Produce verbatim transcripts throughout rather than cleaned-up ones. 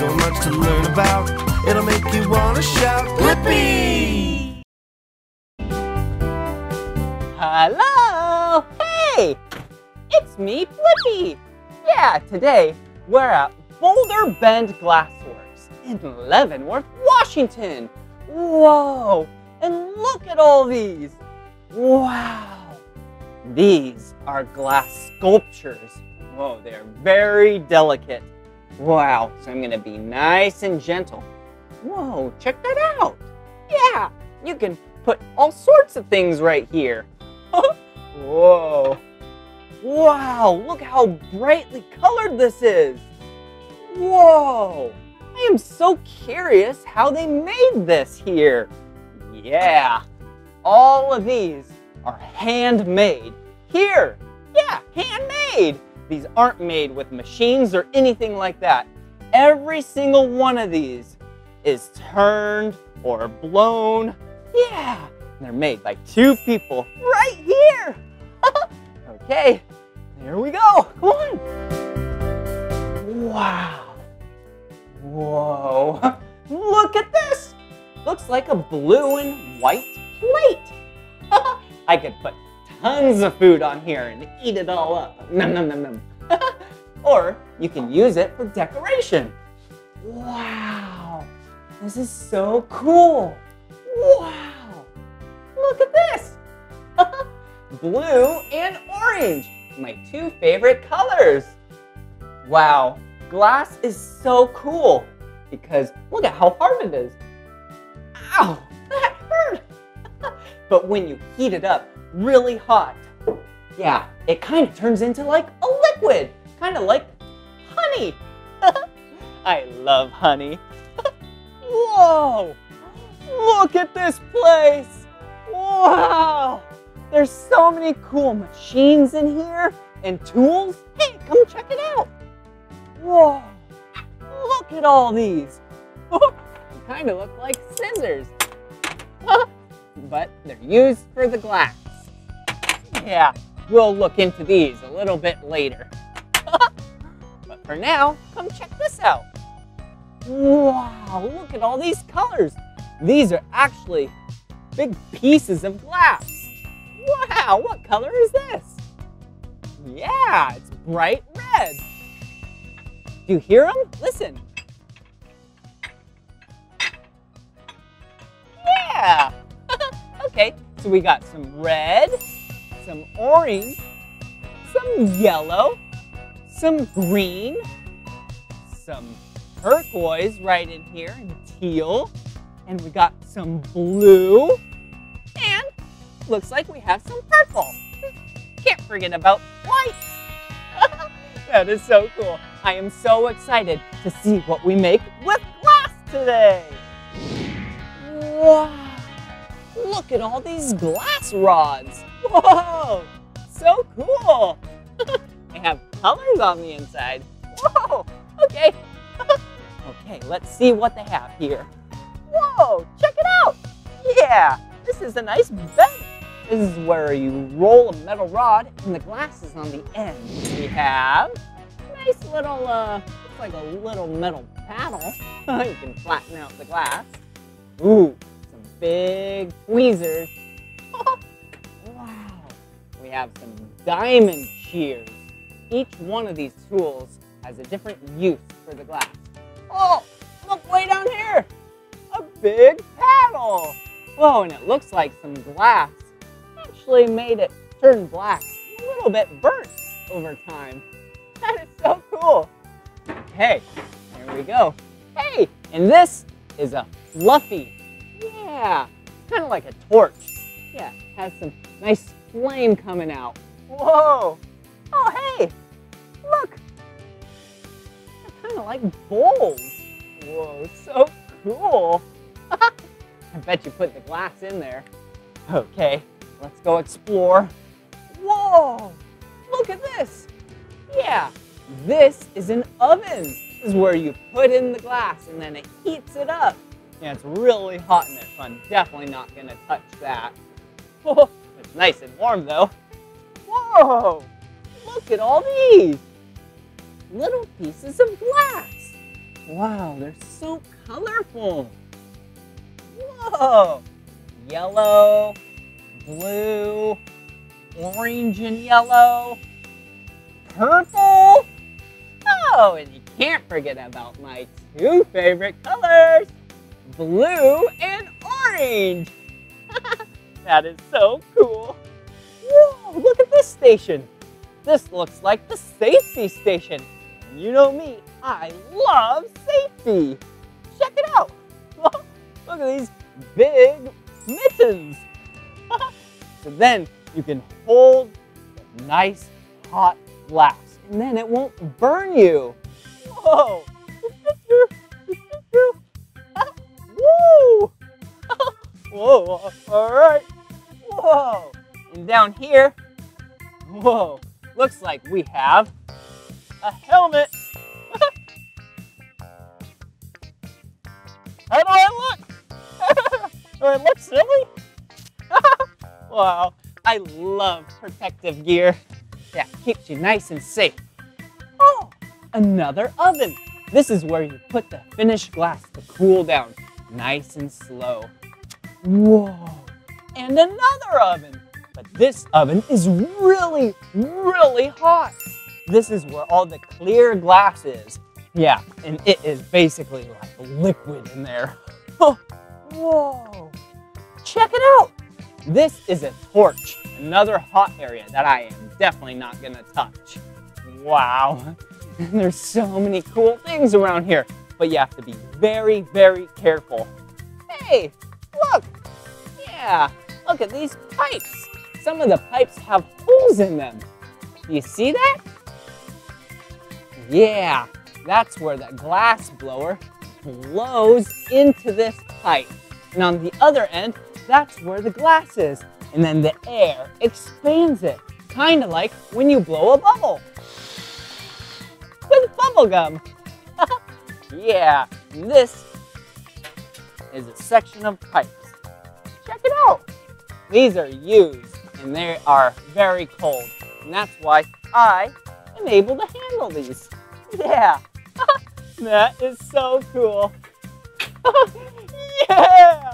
so much to learn about. It'll make you want to shout, Blippi! Hello! Hey! It's me, Blippi! Yeah, today we're at Boulder Bend Glassworks in Leavenworth, Washington. Whoa! And look at all these! Wow! These are glass sculptures. Whoa, they're very delicate. Wow, so I'm gonna be nice and gentle. Whoa, check that out. Yeah, you can put all sorts of things right here. Whoa. Wow, look how brightly colored this is. Whoa, I am so curious how they made this here. Yeah, all of these are handmade. Here, yeah, handmade. These aren't made with machines or anything like that. Every single one of these is turned or blown. Yeah, and they're made by two people right here. Okay, here we go, come on. Wow, whoa, look at this. Looks like a blue and white plate. I could put tons of food on here and eat it all up. Nom, nom, nom, nom. Or you can use it for decoration. Wow, this is so cool. Wow, look at this. Blue and orange, my two favorite colors. Wow, glass is so cool because look at how hard it is. Ow, that hurt. But when you heat it up really hot, yeah, it kind of turns into like a liquid, kind of like honey. I love honey. Whoa, look at this place. Wow, there's so many cool machines in here and tools. Hey, come check it out. Whoa, look at all these. Kind of look like scissors, but they're used for the glass. Yeah, we'll look into these a little bit later. But for now, come check this out. Wow, look at all these colors. These are actually big pieces of glass. Wow, what color is this? Yeah, it's bright red. Do you hear them? Listen. Yeah. Okay, so we got some red, some orange, some yellow, some green, some turquoise right in here, and teal, and we got some blue, and looks like we have some purple. Can't forget about white. That is so cool. I am so excited to see what we make with glass today. Wow, look at all these glass rods. Whoa, so cool. They have colors on the inside. Whoa, okay. Okay, let's see what they have here. Whoa, check it out. Yeah, this is a nice bed. This is where you roll a metal rod and the glass is on the end. We have a nice little, uh, looks like a little metal paddle. You can flatten out the glass. Ooh, some big tweezers. Wow, we have some diamond shears. Each one of these tools has a different use for the glass. Oh, look way down here, a big paddle. Whoa, and it looks like some glass actually made it turn black, a little bit burnt over time. That is so cool. Okay, here we go. Hey, and this is a fluffy, yeah, kind of like a torch. Yeah, has some nice flame coming out. Whoa, oh hey, look, they're kind of like bowls. Whoa, so cool. I bet you put the glass in there. Okay, let's go explore. Whoa, look at this. Yeah, this is an oven. This is where you put in the glass and then it heats it up. Yeah, it's really hot in there, so I'm definitely not gonna touch that. Oh, it's nice and warm though. Whoa, look at all these little pieces of glass. Wow, they're so colorful. Whoa! Yellow, blue, orange and yellow, purple. Oh, and you can't forget about my two favorite colors, blue and orange. That is so cool. Whoa, look at this station. This looks like the safety station. You know me, I love safety. Check it out. Look at these big mittens. So then you can hold a nice hot blast and then it won't burn you. Whoa. Woo. Whoa, all right. Whoa. And down here, whoa, looks like we have a helmet. How do I look? Do I look silly? Wow, I love protective gear. That keeps you nice and safe. Oh, another oven. This is where you put the finished glass to cool down, nice and slow. Whoa, and another oven. But this oven is really, really hot. This is where all the clear glass is. Yeah, and it is basically like liquid in there. Whoa, check it out. This is a torch, another hot area that I am definitely not gonna touch. Wow, there's so many cool things around here, but you have to be very, very careful. Hey, look, yeah, look at these pipes. Some of the pipes have holes in them. Do you see that? Yeah, that's where the glass blower blows into this pipe. And on the other end, that's where the glass is, and then the air expands it, kind of like when you blow a bubble with bubble gum. Yeah, this is a section of pipes. Check it out. These are used, and they are very cold, and that's why I am able to handle these. Yeah, that is so cool. Yeah.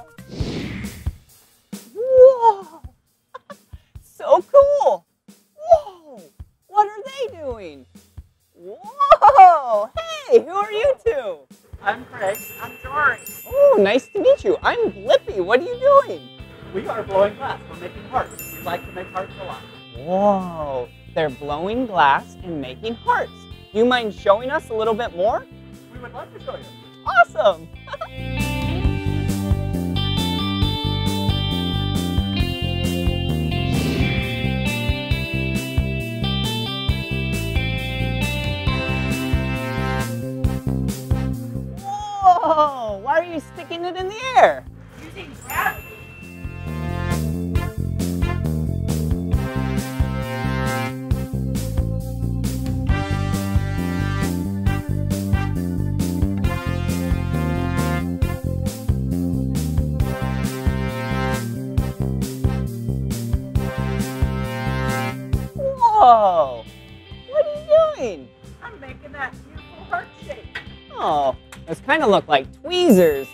Whoa, so cool. Whoa, what are they doing? Whoa, hey, who are you two? I'm Craig, I'm Jordan. Oh, nice to meet you. I'm Blippi, what are you doing? We are blowing glass, we're making hearts. We like to make hearts a lot. Whoa, they're blowing glass and making hearts. Do you mind showing us a little bit more? We would love to show you. Awesome. Whoa, why are you sticking it in the air? Using gravity. Whoa, what are you doing? I'm making that beautiful heart shape. Oh. Those kind of look like tweezers.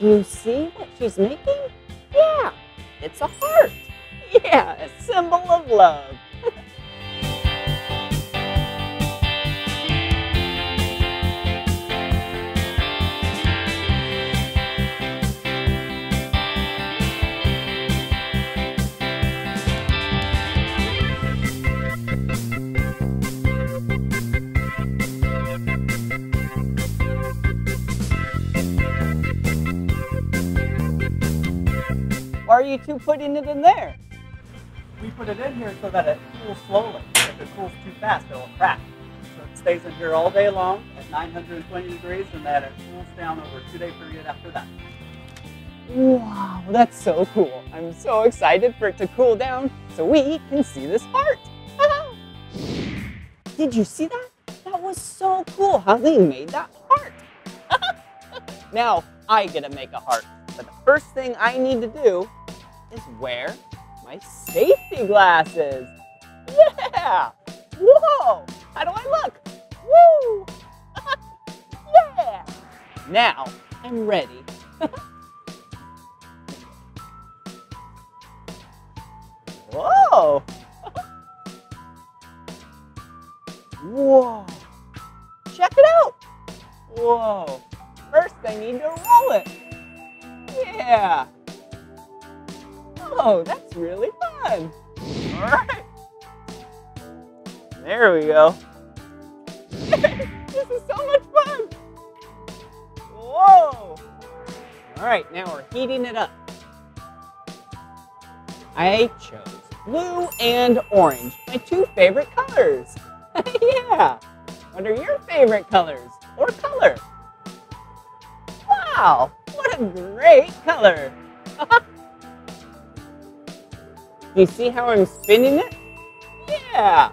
You see what she's making? Yeah, it's a heart. Yeah, a symbol of love. Why are you two putting it in there? We put it in here so that it cools slowly. If it cools too fast, it will crack. So it stays in here all day long at nine hundred twenty degrees, and that it cools down over a two-day period after that. Wow, that's so cool. I'm so excited for it to cool down so we can see this art. Did you see that? That was so cool how they made that heart. Now I get to make a heart. But the first thing I need to do is wear my safety glasses. Yeah! Whoa! How do I look? Woo! Yeah! Now I'm ready. Whoa! Whoa! Check it out! Whoa! First I need to roll it. Yeah! Oh, that's really fun! Alright! There we go! This is so much fun! Whoa! Alright, now we're heating it up. I chose blue and orange, my two favorite colors! Yeah! What are your favorite colors or color? Wow! What a great color! You see how I'm spinning it? Yeah!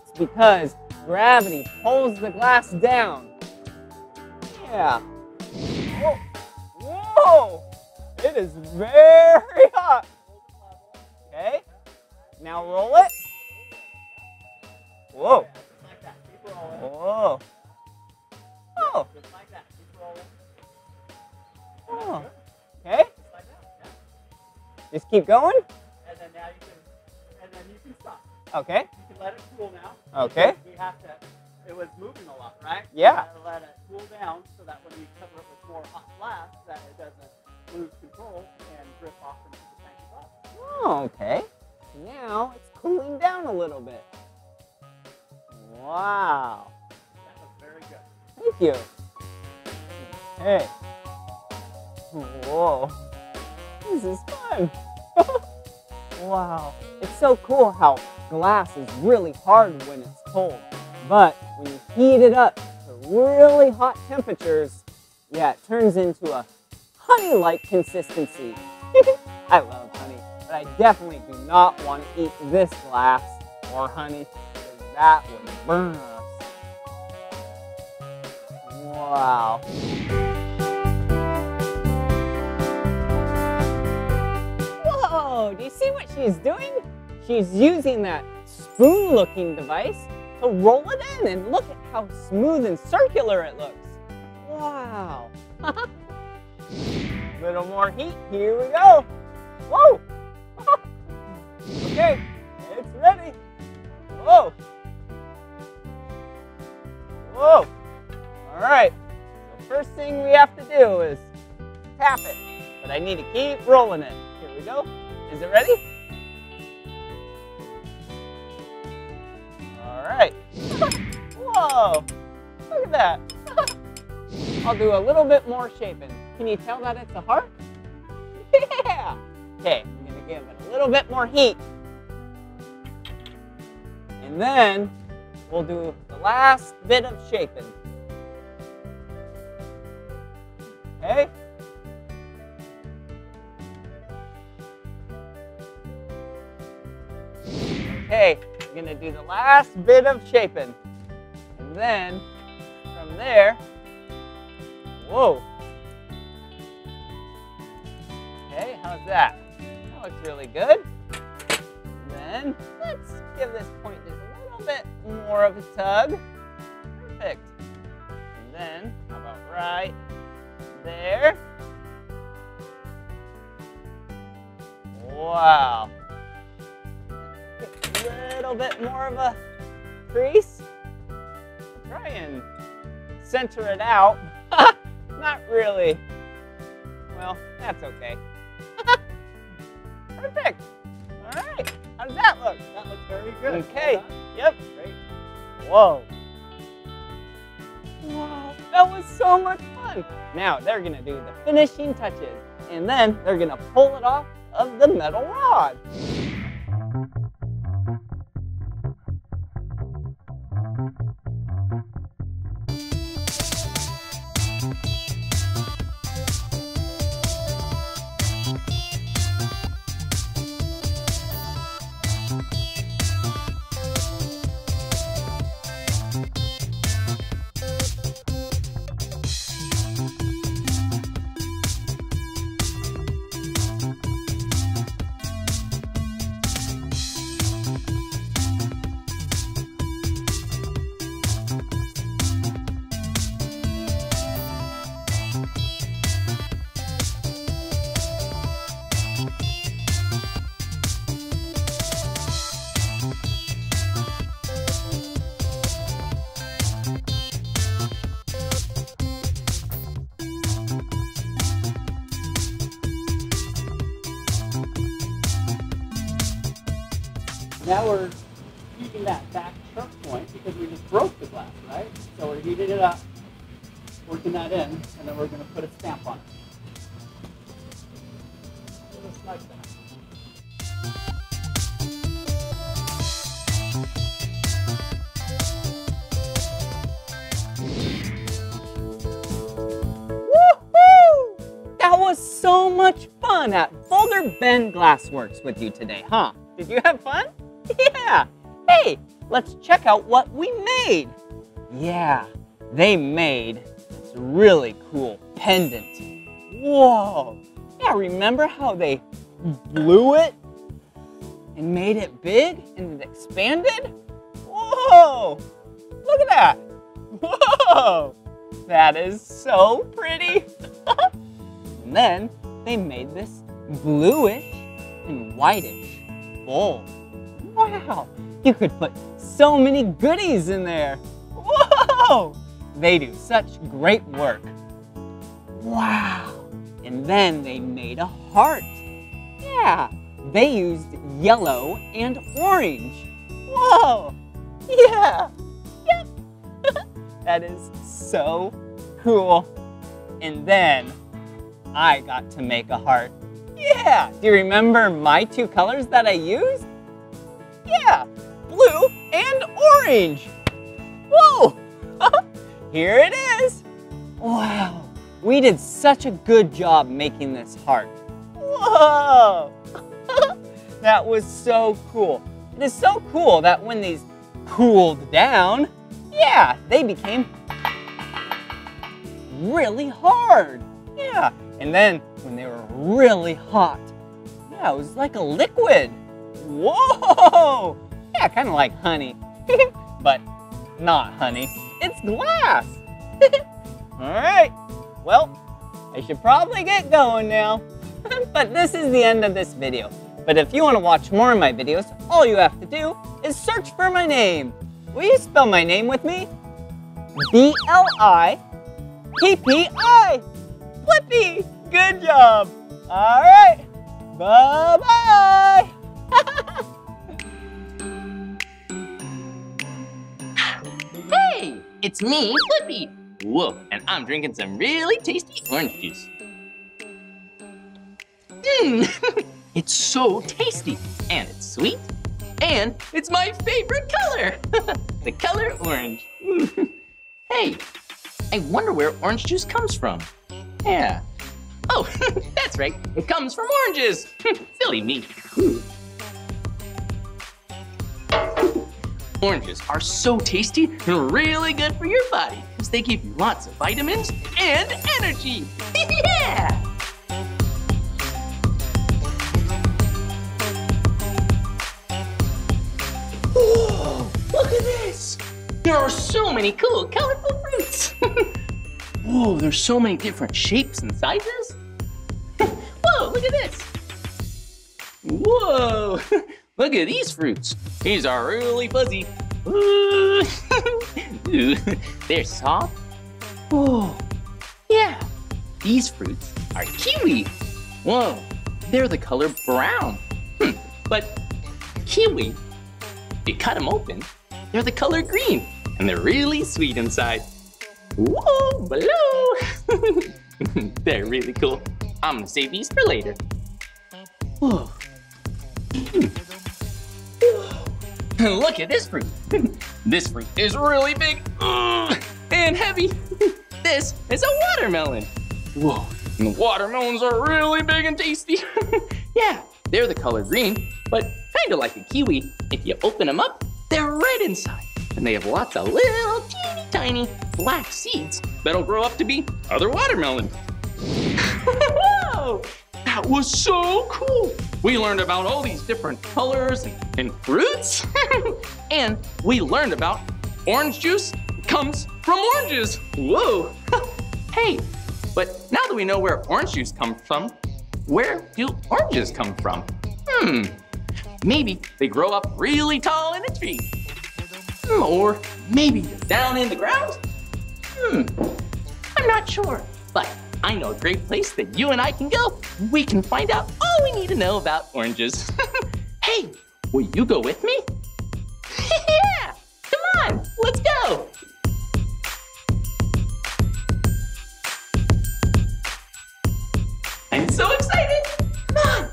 It's because gravity pulls the glass down. Yeah! Whoa! Whoa. It is very hot! Okay, now roll it. Whoa! Whoa! Oh! Oh! Okay. Just keep going. And then now you can, and then you can stop. Okay. You can let it cool now. Okay. We have to. It was moving a lot, right? Yeah. You gotta let it cool down so that when you cover it with more hot glass, that it doesn't lose control and drip off into the tank above. Oh, okay. Now it's cooling down a little bit. Wow. That was very good. Thank you. Hey. Whoa. This is fun. Wow. It's so cool how glass is really hard when it's cold. But when you heat it up to really hot temperatures, yeah, it turns into a honey-like consistency. I love honey, but I definitely do not want to eat this glass or honey, because that would burn us. Wow. Whoa, do you see what she's doing? She's using that spoon-looking device to roll it in, and look at how smooth and circular it looks. Wow. Little more heat, here we go. Whoa. Okay, it's ready. Whoa. Whoa. All right, the first thing we have to do is tap it, but I need to keep rolling it. Here we go. Is it ready? All right. Whoa! Look at that. I'll do a little bit more shaping. Can you tell that it's a heart? Yeah. Okay, I'm gonna give it a little bit more heat, and then we'll do the last bit of shaping. Okay. Okay, I'm gonna do the last bit of shaping, and then from there, whoa. Okay, how's that? That looks really good. And then let's give this point just a little bit more of a tug. Perfect. And then how about right there? Wow. A little bit more of a crease. Try and center it out. Not really. Well, that's okay. Perfect. All right. How does that look? That looks very good. Okay. Yep. Great. Whoa. Wow. That was so much fun. Now they're gonna do the finishing touches, and then they're gonna pull it off of the metal rod. Now we're heating that back sharp point because we just broke the glass, right? So we're heating it up, working that in, and then we're going to put a stamp on it. Just like that. Woohoo! That was so much fun at Boulder Bend Glassworks with you today, huh? Did you have fun? Yeah. Hey, let's check out what we made. Yeah, they made this really cool pendant. Whoa. Yeah, remember how they blew it and made it big and it expanded? Whoa. Look at that. Whoa. That is so pretty. And then they made this bluish and whitish bowl. Wow, you could put so many goodies in there. Whoa, they do such great work. Wow, and then they made a heart. Yeah, they used yellow and orange. Whoa, yeah, yeah. That is so cool. And then I got to make a heart. Yeah, do you remember my two colors that I used? Yeah, blue and orange. Whoa, here it is. Wow, we did such a good job making this heart. Whoa, that was so cool. It is so cool that when these cooled down, yeah, they became really hard. Yeah, and then when they were really hot, yeah, it was like a liquid. Whoa! Yeah, kind of like honey, but not honey. It's glass. All right, well, I should probably get going now, but this is the end of this video. But if you want to watch more of my videos, all you have to do is search for my name. Will you spell my name with me? B L I P P I. Blippi, good job. All right, bye-bye. Hey, it's me, Blippi. Whoa, and I'm drinking some really tasty orange juice. Mmm, it's so tasty, and it's sweet, and it's my favorite color, the color orange. Hey, I wonder where orange juice comes from. Yeah. Oh, that's right, it comes from oranges. Silly me. Oranges are so tasty and really good for your body because they give you lots of vitamins and energy. Yeah! Whoa, look at this! There are so many cool, colorful fruits. Whoa, there's so many different shapes and sizes. Whoa, look at this. Whoa. Look at these fruits. These are really fuzzy. Ooh. Ooh. They're soft. Whoa. Yeah. These fruits are kiwi. Whoa. They're the color brown. Hmm. But kiwi, if you cut them open, they're the color green. And they're really sweet inside. Whoa, blue. They're really cool. I'm gonna save these for later. Whoa. Look at this fruit. This fruit is really big and heavy. This is a watermelon. Whoa, and the watermelons are really big and tasty. Yeah, they're the color green, but kind of like a kiwi. If you open them up, they're red inside. And they have lots of little teeny tiny black seeds that'll grow up to be other watermelons. Whoa, that was so cool. We learned about all these different colors and, and fruits. And we learned about orange juice comes from oranges. Whoa. Hey, but now that we know where orange juice comes from, where do oranges come from? Hmm, maybe they grow up really tall in a tree. Or maybe down in the ground? Hmm, I'm not sure, but I know a great place that you and I can go. We can find out all we need to know about oranges. Hey, will you go with me? Yeah, come on, let's go. I'm so excited, come on.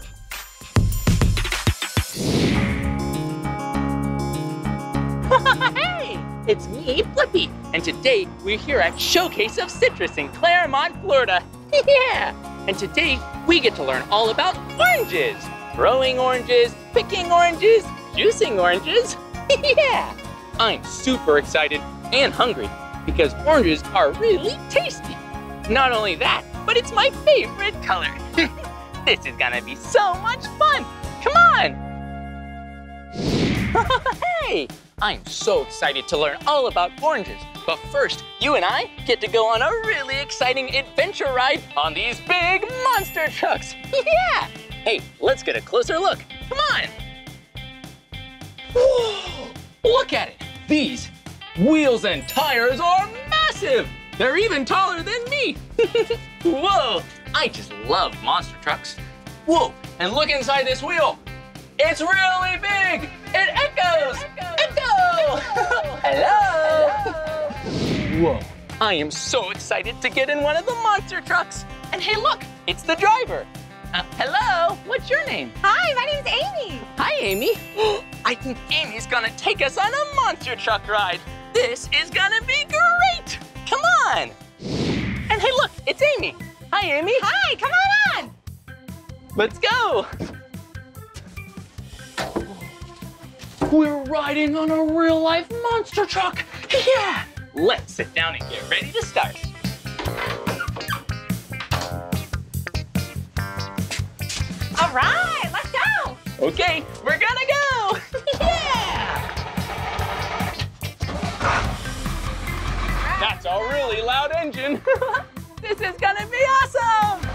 Hey, it's me, Blippi, and today we're here at Showcase of Citrus in Claremont, Florida. Yeah, and today we get to learn all about oranges. Growing oranges, picking oranges, juicing oranges. Yeah, I'm super excited and hungry because oranges are really tasty. Not only that, but it's my favorite color. This is gonna be so much fun, come on. Hey. I'm so excited to learn all about oranges. But first, you and I get to go on a really exciting adventure ride on these big monster trucks. Yeah! Hey, let's get a closer look. Come on! Whoa! Look at it! These wheels and tires are massive! They're even taller than me! Whoa! I just love monster trucks. Whoa! And look inside this wheel! It's really big! It echoes! It echoes. Echo! Hello! Hello! Whoa, I am so excited to get in one of the monster trucks. And hey, look, it's the driver. Uh, hello, what's your name? Hi, my name's Amy. Hi, Amy. I think Amy's gonna take us on a monster truck ride. This is gonna be great! Come on! And hey, look, it's Amy. Hi, Amy. Hi, come on on! Let's go! We're riding on a real-life monster truck, yeah! Let's sit down and get ready to start. All right, let's go! Okay, we're gonna go! Yeah! That's a really loud engine. This is gonna be awesome!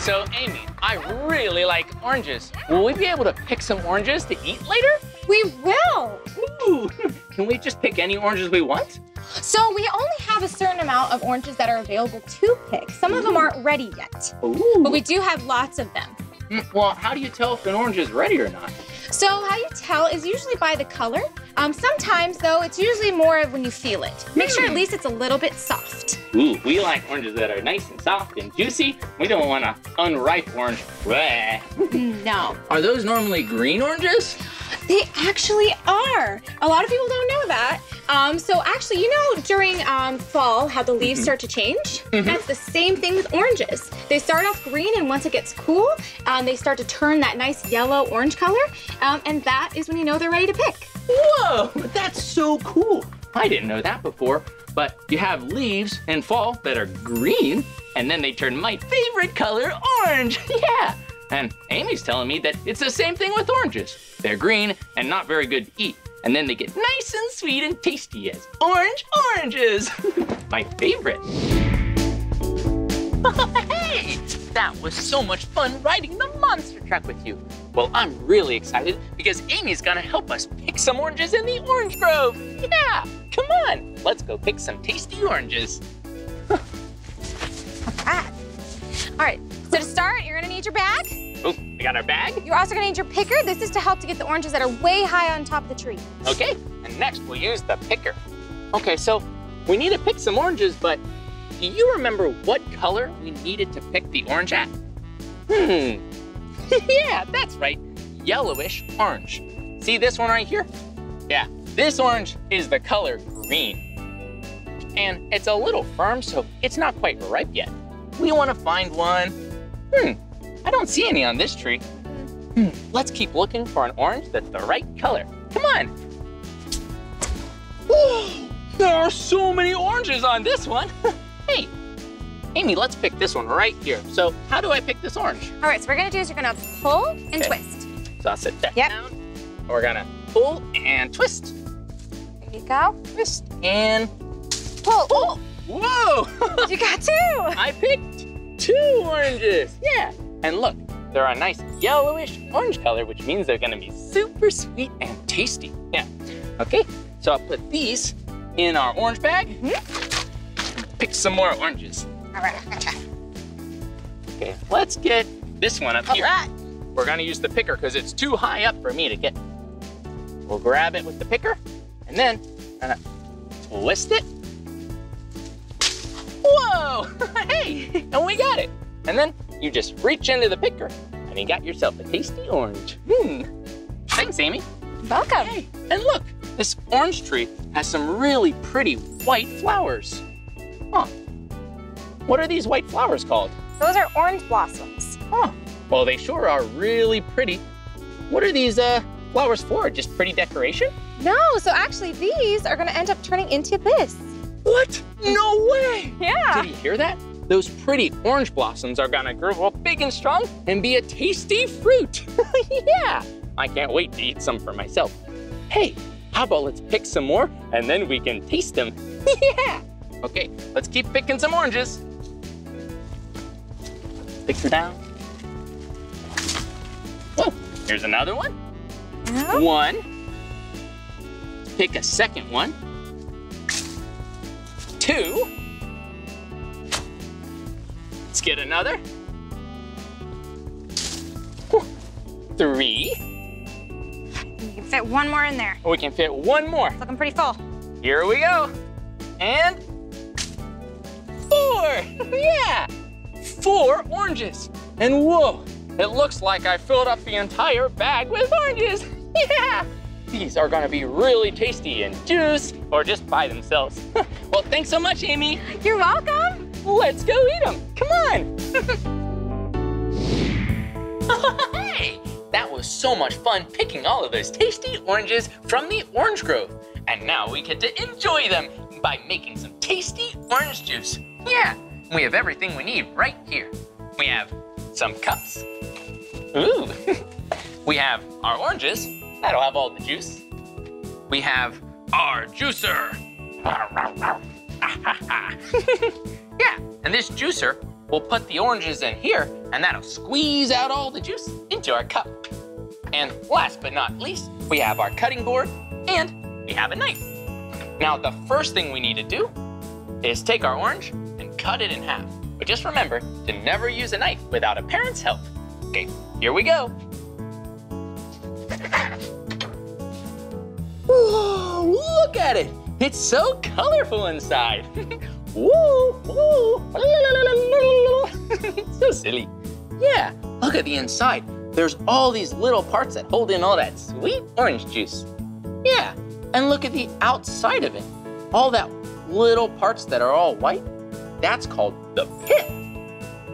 So, Amy, I really like oranges. Will we be able to pick some oranges to eat later? We will. Ooh, can we just pick any oranges we want? So we only have a certain amount of oranges that are available to pick. Some Ooh. Of them aren't ready yet, Ooh. But we do have lots of them. Well, how do you tell if an orange is ready or not? So how you tell is usually by the color. Um, sometimes, though, it's usually more of when you feel it. Make sure at least it's a little bit soft. Ooh, we like oranges that are nice and soft and juicy. We don't want an unripe orange. No. Are those normally green oranges? They actually are. A lot of people don't know that. Um, so actually, you know, during um, fall, how the leaves mm-hmm. start to change? Mm-hmm. That's the same thing with oranges. They start off green, and once it gets cool, um, they start to turn that nice yellow-orange color, um, and that is when you know they're ready to pick. Whoa, that's so cool. I didn't know that before, but you have leaves in fall that are green, and then they turn my favorite color orange, yeah. And Amy's telling me that it's the same thing with oranges. They're green and not very good to eat. And then they get nice and sweet and tasty as orange oranges. My favorite. Hey, that was so much fun riding the monster truck with you. Well, I'm really excited because Amy's gonna help us pick some oranges in the orange grove. Yeah, come on, let's go pick some tasty oranges. All right. All right, so to start, you're gonna need your bag. Oh, we got our bag. You're also gonna need your picker. This is to help to get the oranges that are way high on top of the tree. Okay, and next we'll use the picker. Okay, so we need to pick some oranges, but do you remember what color we needed to pick the orange at? Hmm, yeah, that's right, yellowish orange. See this one right here? Yeah, this orange is the color green. And it's a little firm, so it's not quite ripe yet. We want to find one. Hmm, I don't see any on this tree. Hmm, let's keep looking for an orange that's the right color. Come on. Ooh, there are so many oranges on this one. Hey, Amy, let's pick this one right here. So how do I pick this orange? All right, so what we're going to do is you're going to pull and okay. twist. So I'll sit that yep. down. We're going to pull and twist. There you go. Twist and pull. Pull. Whoa. You got two. I picked two oranges. Yeah. And look, they're a nice yellowish orange color, which means they're going to be super sweet and tasty. Yeah. Okay. So I'll put these in our orange bag. Mm-hmm. Pick some more oranges. All right. Okay. Let's get this one up All here. Right. We're going to use the picker because it's too high up for me to get. We'll grab it with the picker and then uh, twist it. Whoa, hey, and we got it. And then you just reach into the picker and you got yourself a tasty orange. Hmm. Thanks, Amy. Welcome. Hey, and look, this orange tree has some really pretty white flowers. Huh. What are these white flowers called? Those are orange blossoms. Huh. Well, they sure are really pretty. What are these uh, flowers for? Just pretty decoration? No, so actually these are gonna end up turning into this. What? No way! Yeah. Did you hear that? Those pretty orange blossoms are gonna grow up big and strong and be a tasty fruit. Yeah. I can't wait to eat some for myself. Hey, how about let's pick some more and then we can taste them. Yeah. Okay, let's keep picking some oranges. Pick her down. Whoa, here's another one. Uh-huh. One. Pick a second one. Two. Let's get another. Three. You can fit one more in there. We can fit one more. It's looking pretty full. Here we go. And four. Yeah. Four oranges. And whoa, it looks like I filled up the entire bag with oranges. Yeah. These are gonna be really tasty in juice or just by themselves. Well, thanks so much, Amy. You're welcome. Let's go eat them. Come on. Hey, that was so much fun picking all of those tasty oranges from the orange grove. And now we get to enjoy them by making some tasty orange juice. Yeah, we have everything we need right here. We have some cups. Ooh. We have our oranges. That'll have all the juice. We have our juicer. Yeah, and this juicer will put the oranges in here and that'll squeeze out all the juice into our cup. And last but not least, we have our cutting board and we have a knife. Now, the first thing we need to do is take our orange and cut it in half. But just remember to never use a knife without a parent's help. Okay, here we go. Whoa, look at it. It's so colorful inside. Woo, woo. So silly. Yeah, look at the inside. There's all these little parts that hold in all that sweet orange juice. Yeah, and look at the outside of it. All that little parts that are all white, that's called the pith.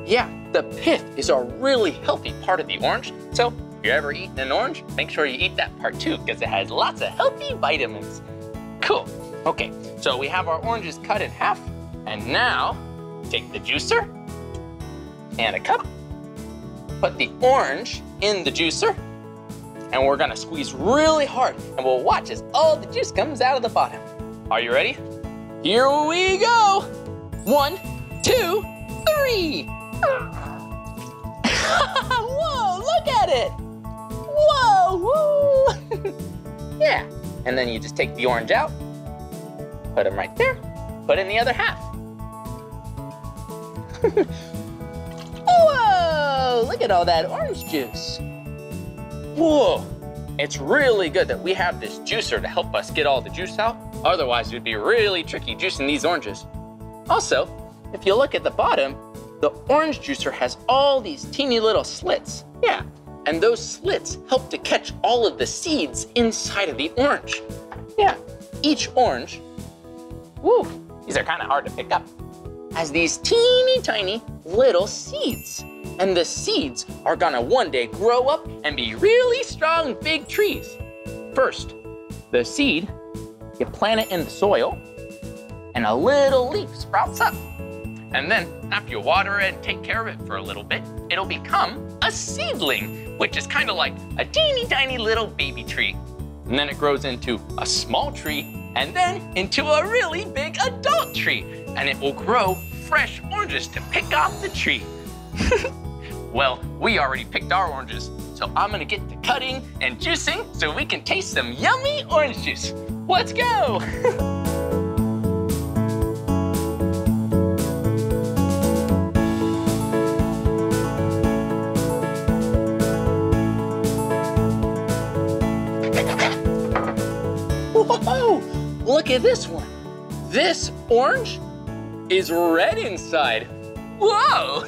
Yeah, the pith is a really healthy part of the orange. So if you're ever eating an orange, make sure you eat that part too, because it has lots of healthy vitamins. Cool. Okay, so we have our oranges cut in half, and now take the juicer and a cup, put the orange in the juicer, and we're gonna squeeze really hard, and we'll watch as all the juice comes out of the bottom. Are you ready? Here we go. One, two, three. Whoa, look at it. Whoa, woo. Yeah, and then you just take the orange out, put them right there, put in the other half. Whoa, look at all that orange juice. Whoa, it's really good that we have this juicer to help us get all the juice out. Otherwise, it would be really tricky juicing these oranges. Also, If you look at the bottom, the orange juicer has all these teeny little slits. Yeah, and those slits help to catch all of the seeds inside of the orange. Yeah, each orange, woo, these are kind of hard to pick up, has these teeny tiny little seeds. And the seeds are gonna one day grow up and be really strong big trees. First, the seed, you plant it in the soil and a little leaf sprouts up. And then after you water it and take care of it for a little bit, it'll become a seedling, which is kind of like a teeny tiny little baby tree. And then it grows into a small tree and then into a really big adult tree. And it will grow fresh oranges to pick off the tree. Well, we already picked our oranges, so I'm gonna get to cutting and juicing so we can taste some yummy orange juice. Let's go! Whoa! Look at this one. This orange is red inside. Whoa!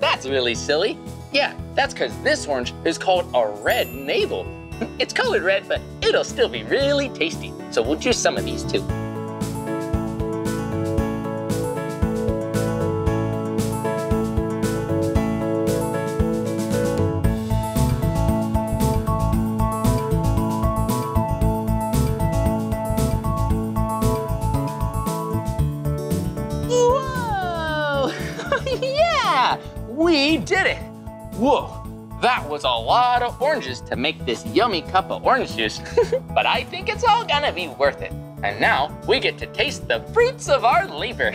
That's really silly. Yeah, that's because this orange is called a red navel. It's colored red, but it'll still be really tasty. So we'll juice some of these too. We did it! Whoa, that was a lot of oranges to make this yummy cup of orange juice, but I think it's all gonna be worth it. And now we get to taste the fruits of our labor.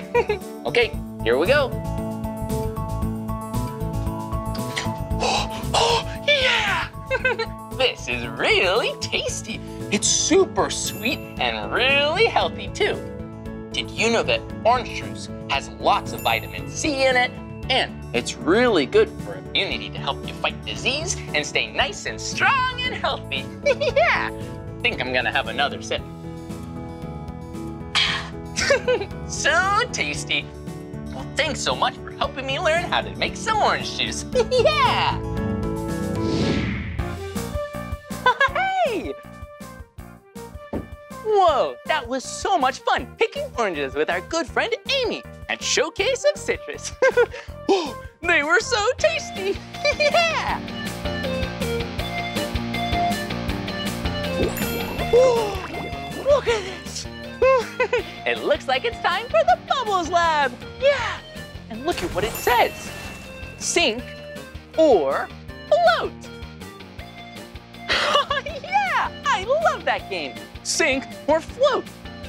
Okay, here we go. Oh, oh yeah! This is really tasty. It's super sweet and really healthy too. Did you know that orange juice has lots of vitamin C in it? And it's really good for immunity to help you fight disease and stay nice and strong and healthy. Yeah, I think I'm gonna have another sip. So tasty. Well, thanks so much for helping me learn how to make some orange juice. Yeah. Hey. Whoa, that was so much fun picking oranges with our good friend Amy at Showcase of Citrus. Oh, they were so tasty, yeah! Oh, look at this. It looks like it's time for the Bubbles Lab, yeah! And look at what it says, sink or float. Yeah, I love that game, sink or float.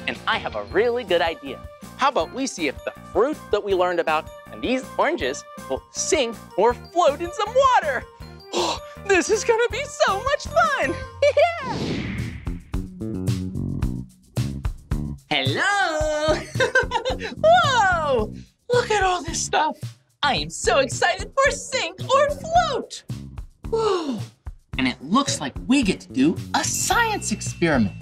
And I have a really good idea. How about we see if the fruit that we learned about and these oranges will sink or float in some water. Oh, this is gonna be so much fun, yeah! Hello! Whoa, look at all this stuff. I am so excited for sink or float. Whoa, and it looks like we get to do a science experiment.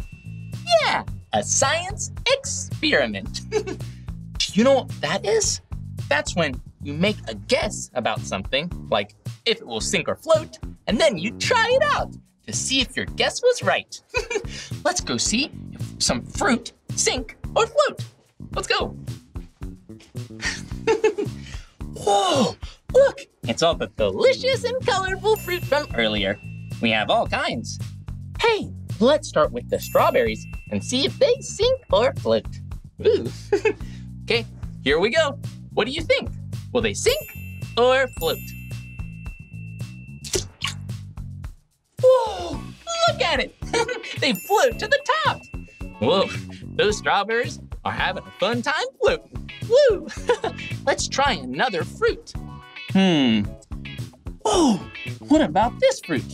Yeah. A science experiment. Do you know what that is? That's when you make a guess about something, like if it will sink or float, and then you try it out to see if your guess was right. Let's go see if some fruit sink or float. Let's go. Whoa, look, it's all the delicious and colorful fruit from earlier. We have all kinds. Hey, let's start with the strawberries and see if they sink or float. Ooh. Okay, here we go. What do you think? Will they sink or float? Whoa, look at it. They float to the top. Whoa, those strawberries are having a fun time floating. Woo. Let's try another fruit. Hmm. Whoa, what about this fruit?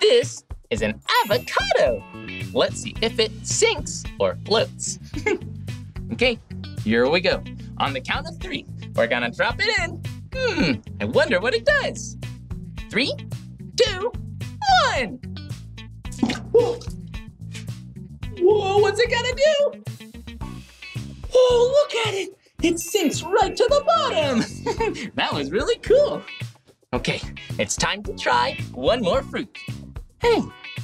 This is an avocado. Let's see if it sinks or floats. Okay, here we go. On the count of three, we're gonna drop it in. Hmm, I wonder what it does. Three, two, one. Whoa, Whoa what's it gonna do? Oh, look at it. It sinks right to the bottom. That was really cool. Okay, it's time to try one more fruit. Hey,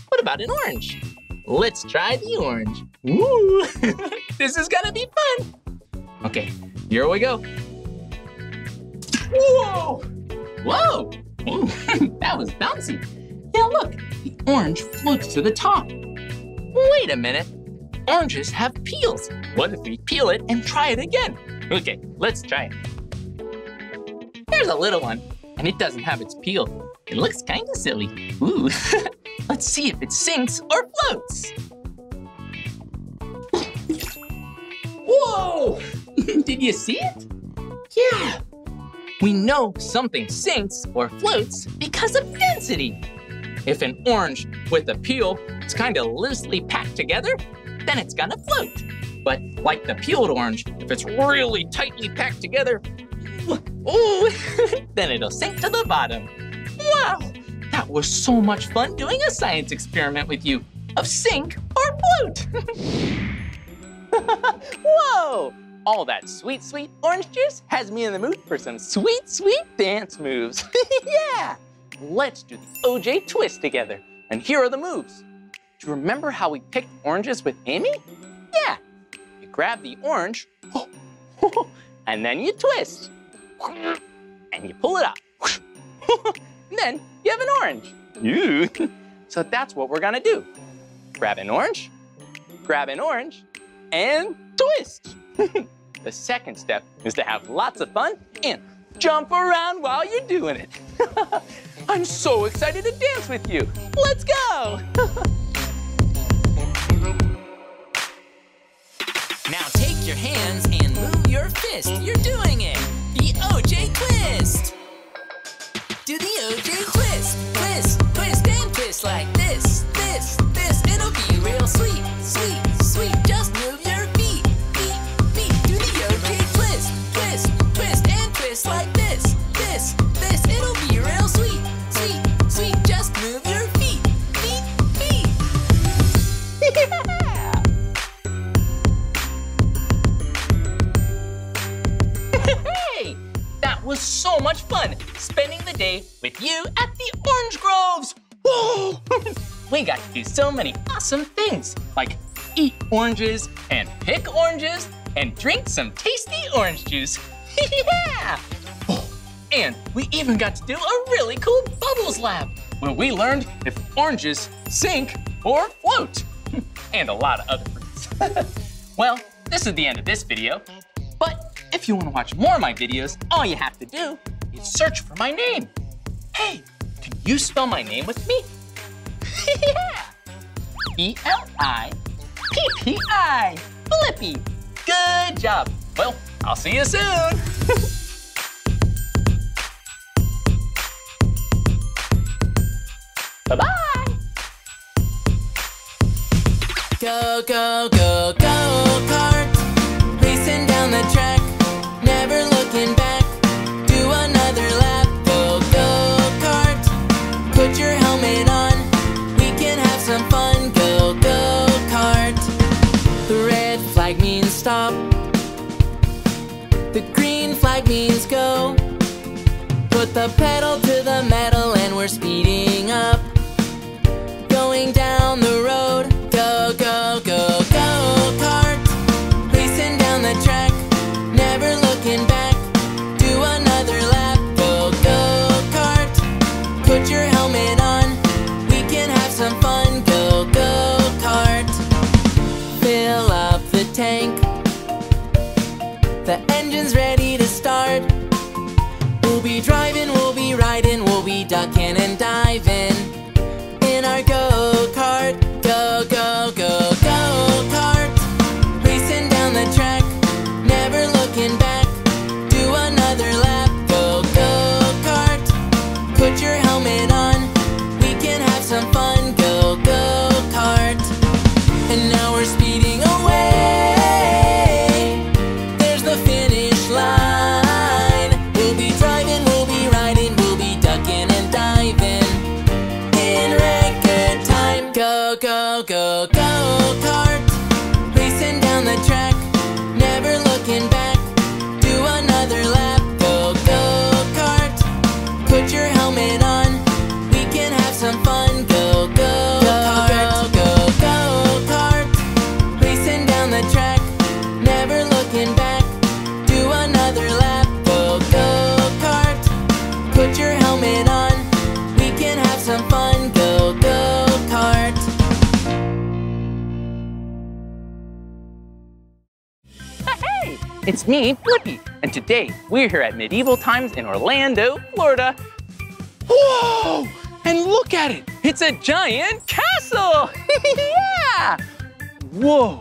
what about an orange? Let's try the orange. Woo! This is gonna be fun. Okay, here we go. Whoa! Whoa! Ooh, that was bouncy. Now look, the orange floats to the top. Wait a minute. Oranges have peels. What if we peel it and try it again? Okay, let's try it. Here's a little one, and it doesn't have its peel. It looks kind of silly. Ooh, let's see if it sinks or floats. Whoa! Did you see it? Yeah. We know something sinks or floats because of density. If an orange with a peel is kind of loosely packed together, then it's gonna float. But like the peeled orange, if it's really tightly packed together, ooh, then it'll sink to the bottom. Wow, that was so much fun doing a science experiment with you of sink or float. Whoa! All that sweet, sweet orange juice has me in the mood for some sweet, sweet dance moves. Yeah! Let's do the O J twist together. And here are the moves. Do you remember how we picked oranges with Amy? Yeah. You grab the orange, and then you twist. And you pull it up. And then you have an orange. Ew. So that's what we're gonna do. Grab an orange, grab an orange, and twist. The second step is to have lots of fun and jump around while you're doing it. I'm so excited to dance with you. Let's go. Now take your hands and move your fist. You're doing it. The O J twist. Do the O J twist. Twist, twist, and twist like this, this, this. It'll be real sweet, sweet, sweet. Just move your feet, feet, feet. Do the O J twist. Twist, twist, and twist like this, this, this. It'll be real sweet, sweet, sweet. Just move your feet, feet, feet. Yeah. Was so much fun spending the day with you at the Orange Groves. Whoa! We got to do so many awesome things, like eat oranges and pick oranges and drink some tasty orange juice. Yeah! Oh, and we even got to do a really cool bubbles lab where we learned if oranges sink or float, and a lot of other fruits. Well, this is the end of this video, but if you want to watch more of my videos, all you have to do is search for my name. Hey, can you spell my name with me? Yeah! B L I P P I, Blippi. Good job. Well, I'll see you soon. Bye-bye. Go, go, go, go, kart. Racing down the track. Never looking back, do another lap, go go-kart. Put your helmet on, we can have some fun, go go-kart. The red flag means stop, the green flag means go. Put the pedal to the metal and we're speeding up, going down the road, go go go go-kart. Racing down the track, never looking back, do another lap, go go-kart. Put your helmet on, we can have some fun, go go-kart. Fill up the tank, the engine's ready to start. We'll be driving, we'll be riding, we'll be ducking and diving in our go-kart. Go go go go-kart. Racing down the track, never looking back, another lap, go go-kart. Put your helmet on, we can have some fun, go go-kart. And now we're speeding away, there's the finish line. We'll be driving, we'll be riding, we'll be ducking and diving in record time, go go. It's me, Blippi, and today we're here at Medieval Times in Orlando, Florida. Whoa! And look at it! It's a giant castle! Yeah! Whoa!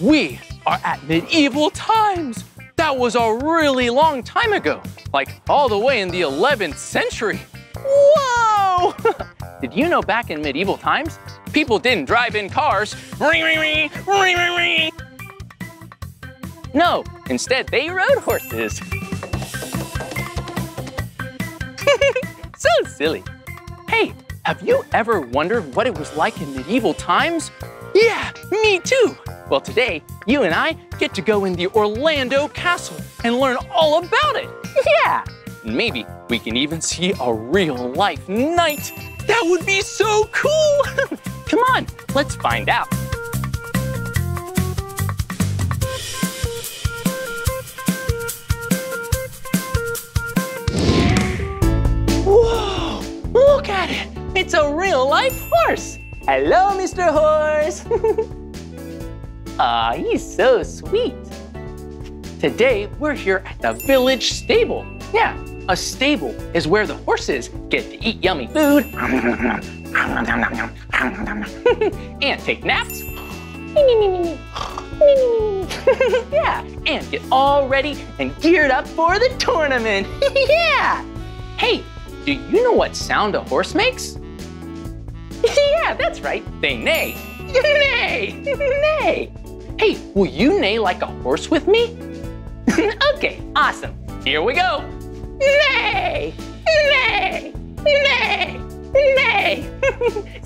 We are at Medieval Times! That was a really long time ago, like all the way in the eleventh century. Whoa! Did you know back in medieval times, people didn't drive in cars? Ring, ring, ring, ring, ring, ring. No, instead they rode horses. So silly. Hey, have you ever wondered what it was like in medieval times? Yeah, me too. Well, today, you and I get to go in the Orlando Castle and learn all about it. Yeah. Maybe we can even see a real-life knight. That would be so cool. Come on, let's find out. Whoa, look at it. It's a real-life horse. Hello, Mister Horse. Aw, he's so sweet. Today, we're here at the village stable. Yeah, a stable is where the horses get to eat yummy food and take naps. Yeah, and get all ready and geared up for the tournament. Yeah. Hey, do you know what sound a horse makes? Yeah, that's right. They neigh. Neigh! Neigh! Hey, will you neigh like a horse with me? Okay, awesome. Here we go. Neigh! Neigh! Neigh! Neigh!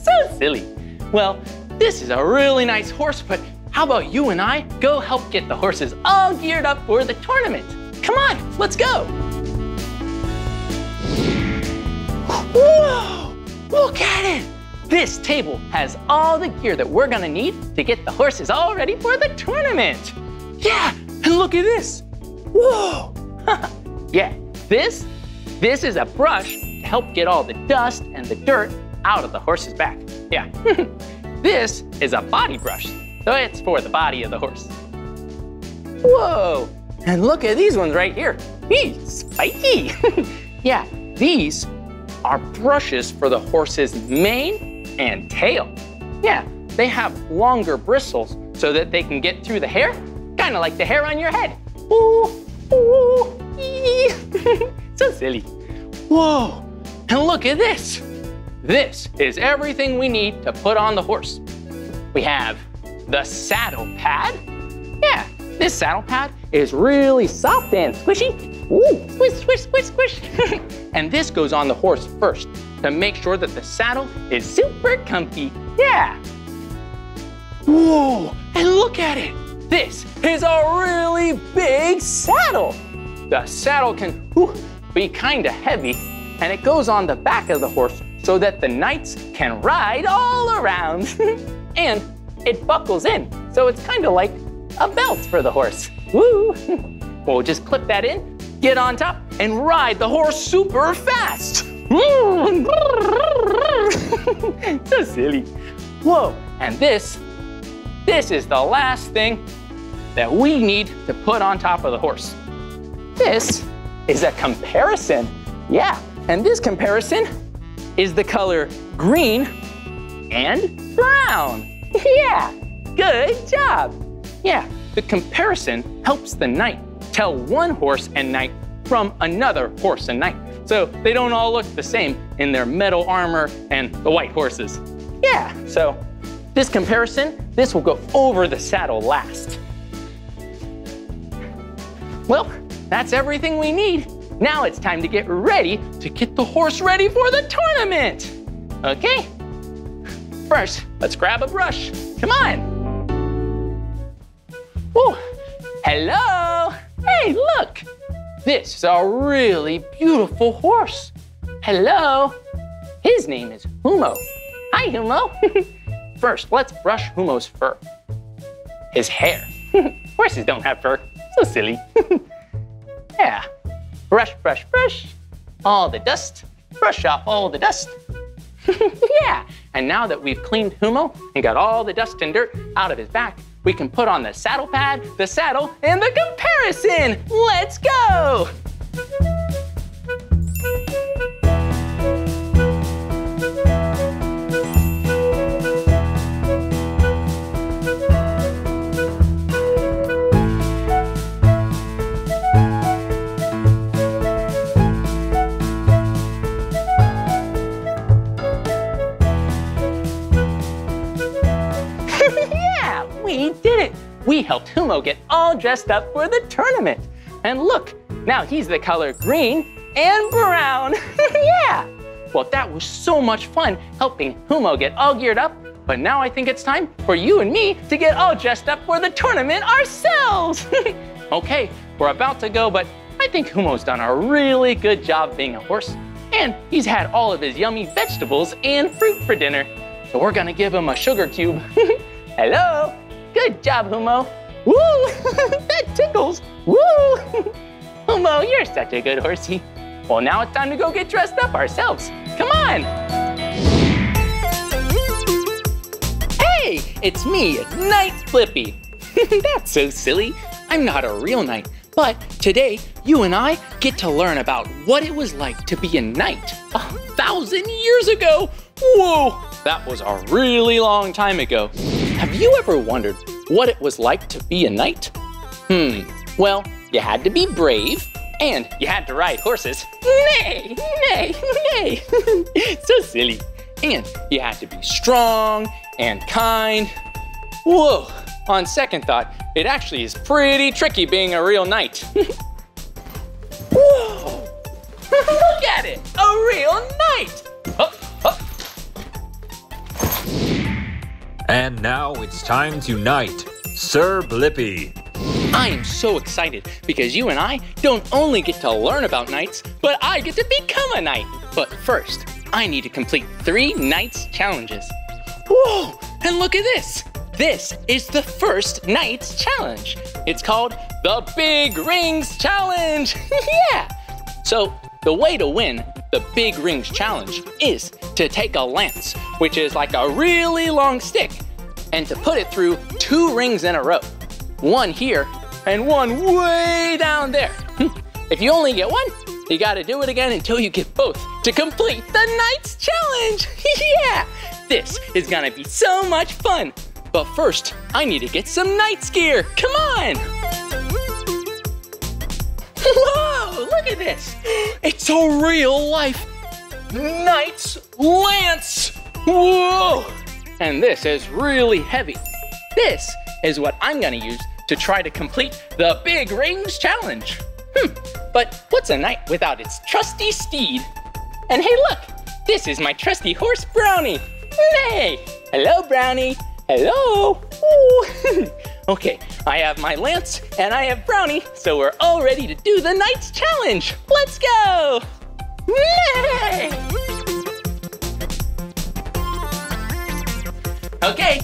So silly. Well, this is a really nice horse, but how about you and I go help get the horses all geared up for the tournament? Come on, let's go. Whoa! Look at it! This table has all the gear that we're gonna need to get the horses all ready for the tournament. Yeah, and look at this. Whoa! Yeah, this, this is a brush to help get all the dust and the dirt out of the horse's back. Yeah. This is a body brush, so it's for the body of the horse. Whoa! And look at these ones right here. Eee, spiky. Yeah, these are brushes for the horse's mane and tail. Yeah, they have longer bristles so that they can get through the hair, kind of like the hair on your head. Ooh, ooh, ee. So silly. Whoa, and look at this. This is everything we need to put on the horse. We have the saddle pad. Yeah, this saddle pad is really soft and squishy. Ooh, squish, squish, squish, squish. And this goes on the horse first to make sure that the saddle is super comfy. Yeah. Whoa, and look at it. This is a really big saddle. The saddle can ooh, be kind of heavy, and it goes on the back of the horse so that the knights can ride all around. And it buckles in, so it's kind of like a belt for the horse. Woo. We'll just clip that in, get on top, and ride the horse super fast. So silly. Whoa, and this, this is the last thing that we need to put on top of the horse. This is a comparison. Yeah, and this comparison is the color green and brown. Yeah, good job. Yeah, the comparison helps the knight tell one horse and knight from another horse and knight, so they don't all look the same in their metal armor and the white horses. Yeah, so this comparison, this will go over the saddle last. Well, that's everything we need. Now it's time to get ready to get the horse ready for the tournament. Okay, first, let's grab a brush. Come on. Whoa, hello. Hey, look, this is a really beautiful horse. Hello, his name is Humo. Hi, Humo. First, let's brush Humo's fur, his hair. Horses don't have fur, so silly. Yeah, brush, brush, brush, all the dust, brush off all the dust. Yeah, and now that we've cleaned Humo and got all the dust and dirt out of his back, We can put on the saddle pad, the saddle, and the comparison. Let's go. We helped Humo get all dressed up for the tournament. And look, now he's the color green and brown. Yeah! Well, that was so much fun helping Humo get all geared up, but now I think it's time for you and me to get all dressed up for the tournament ourselves. Okay, we're about to go, but I think Humo's done a really good job being a horse, and he's had all of his yummy vegetables and fruit for dinner. So we're gonna give him a sugar cube. Hello? Good job, Humo. Woo! That tickles. Woo! Humo, you're such a good horsey. Well, now it's time to go get dressed up ourselves. Come on! Hey, it's me, Knight Blippi. That's so silly. I'm not a real knight, but today you and I get to learn about what it was like to be a knight a thousand years ago. Whoa, that was a really long time ago. Have you ever wondered what it was like to be a knight? Hmm, well, you had to be brave and you had to ride horses. Nay, nay, nay, so silly. And you had to be strong and kind. Whoa, on second thought, it actually is pretty tricky being a real knight. Whoa, look at it, a real knight. Oh, oh. And now it's time to knight Sir Blippi. I am so excited because you and I don't only get to learn about knights, but I get to become a knight. But first, I need to complete three knights challenges. Whoa, and look at this. This is the first knights challenge. It's called the Big Rings Challenge. Yeah. So the way to win the Big Rings Challenge is to take a lance, which is like a really long stick, and to put it through two rings in a row. One here and one way down there. If you only get one, you gotta do it again until you get both to complete the Knights Challenge. Yeah, this is gonna be so much fun. But first, I need to get some knight's gear. Come on. Whoa, look at this. It's a real life knight's lance. Whoa! And this is really heavy. This is what I'm gonna use to try to complete the Big Rings Challenge. Hmm, but what's a knight without its trusty steed? And hey, look, this is my trusty horse, Brownie. Hey, hello, Brownie. Hello. Ooh. Okay, I have my lance and I have Brownie, so we're all ready to do the Knight's Challenge. Let's go! Yay! Okay,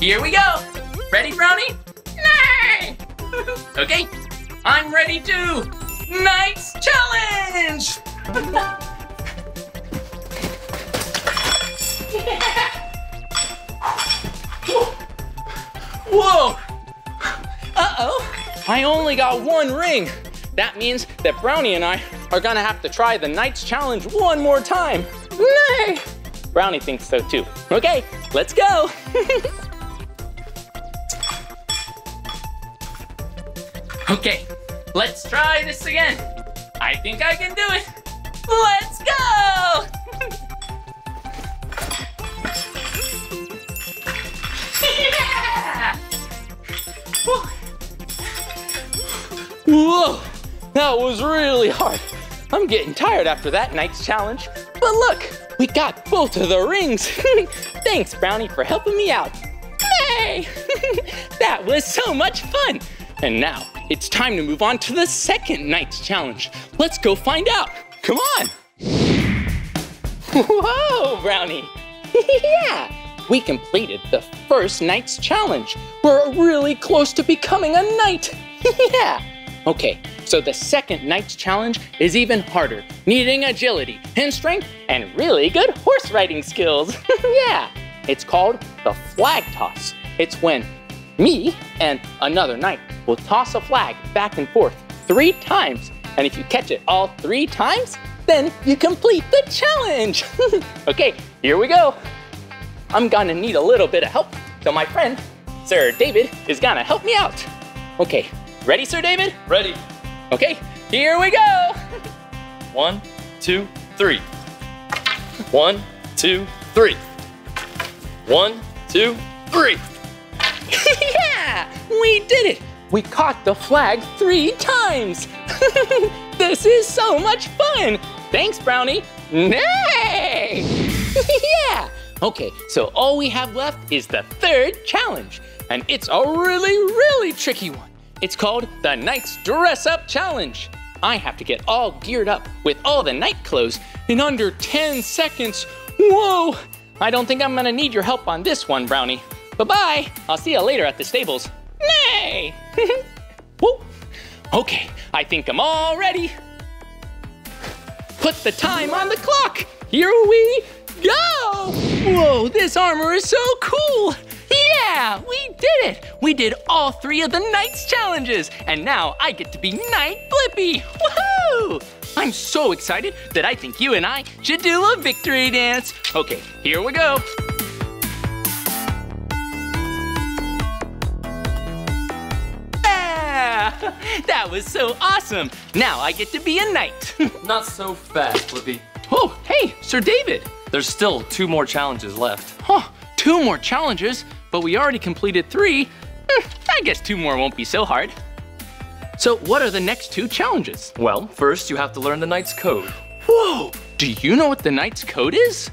here we go. Ready, Brownie? Yay! Okay, I'm ready to Knight's Challenge! Whoa! Uh-oh, I only got one ring. That means that Brownie and I are gonna have to try the Knight's Challenge one more time. Nay! Brownie thinks so too. Okay, let's go. Okay, let's try this again. I think I can do it. Let's go! Yeah! Whew. Whoa, that was really hard. I'm getting tired after that Knight's Challenge. But look, we got both of the rings. Thanks, Brownie, for helping me out. Hey, that was so much fun. And now it's time to move on to the second Knight's Challenge. Let's go find out. Come on. Whoa, Brownie. Yeah, we completed the first Knight's Challenge. We're really close to becoming a knight. Yeah. Okay, so the second Knight's Challenge is even harder, needing agility and strength and really good horse riding skills. Yeah, it's called the flag toss. It's when me and another knight will toss a flag back and forth three times, and if you catch it all three times, then you complete the challenge. Okay, here we go. I'm gonna need a little bit of help, so my friend, Sir David, is gonna help me out. Okay, ready, Sir David? Ready. Okay, here we go. One, two, three. One, two, three. One, two, three. Yeah, we did it. We caught the flag three times. This is so much fun. Thanks, Brownie. Nay! Yeah. Okay, so all we have left is the third challenge, and it's a really, really tricky one. It's called the Knight's Dress Up Challenge. I have to get all geared up with all the knight clothes in under ten seconds. Whoa! I don't think I'm gonna need your help on this one, Brownie. Bye-bye. I'll see you later at the stables. Nay! Whoa. Okay, I think I'm all ready. Put the time on the clock. Here we go! Whoa, this armor is so cool! Yeah, we did it! We did all three of the Knight's challenges, and now I get to be Knight Blippi! Woohoo! I'm so excited that I think you and I should do a victory dance. Okay, here we go. Yeah! That was so awesome! Now I get to be a knight. Not so fast, Blippi. Oh, hey, Sir David. There's still two more challenges left. Huh, two more challenges? But we already completed three. Hm, I guess two more won't be so hard. So what are the next two challenges? Well, first you have to learn the Knight's Code. Whoa, do you know what the Knight's Code is?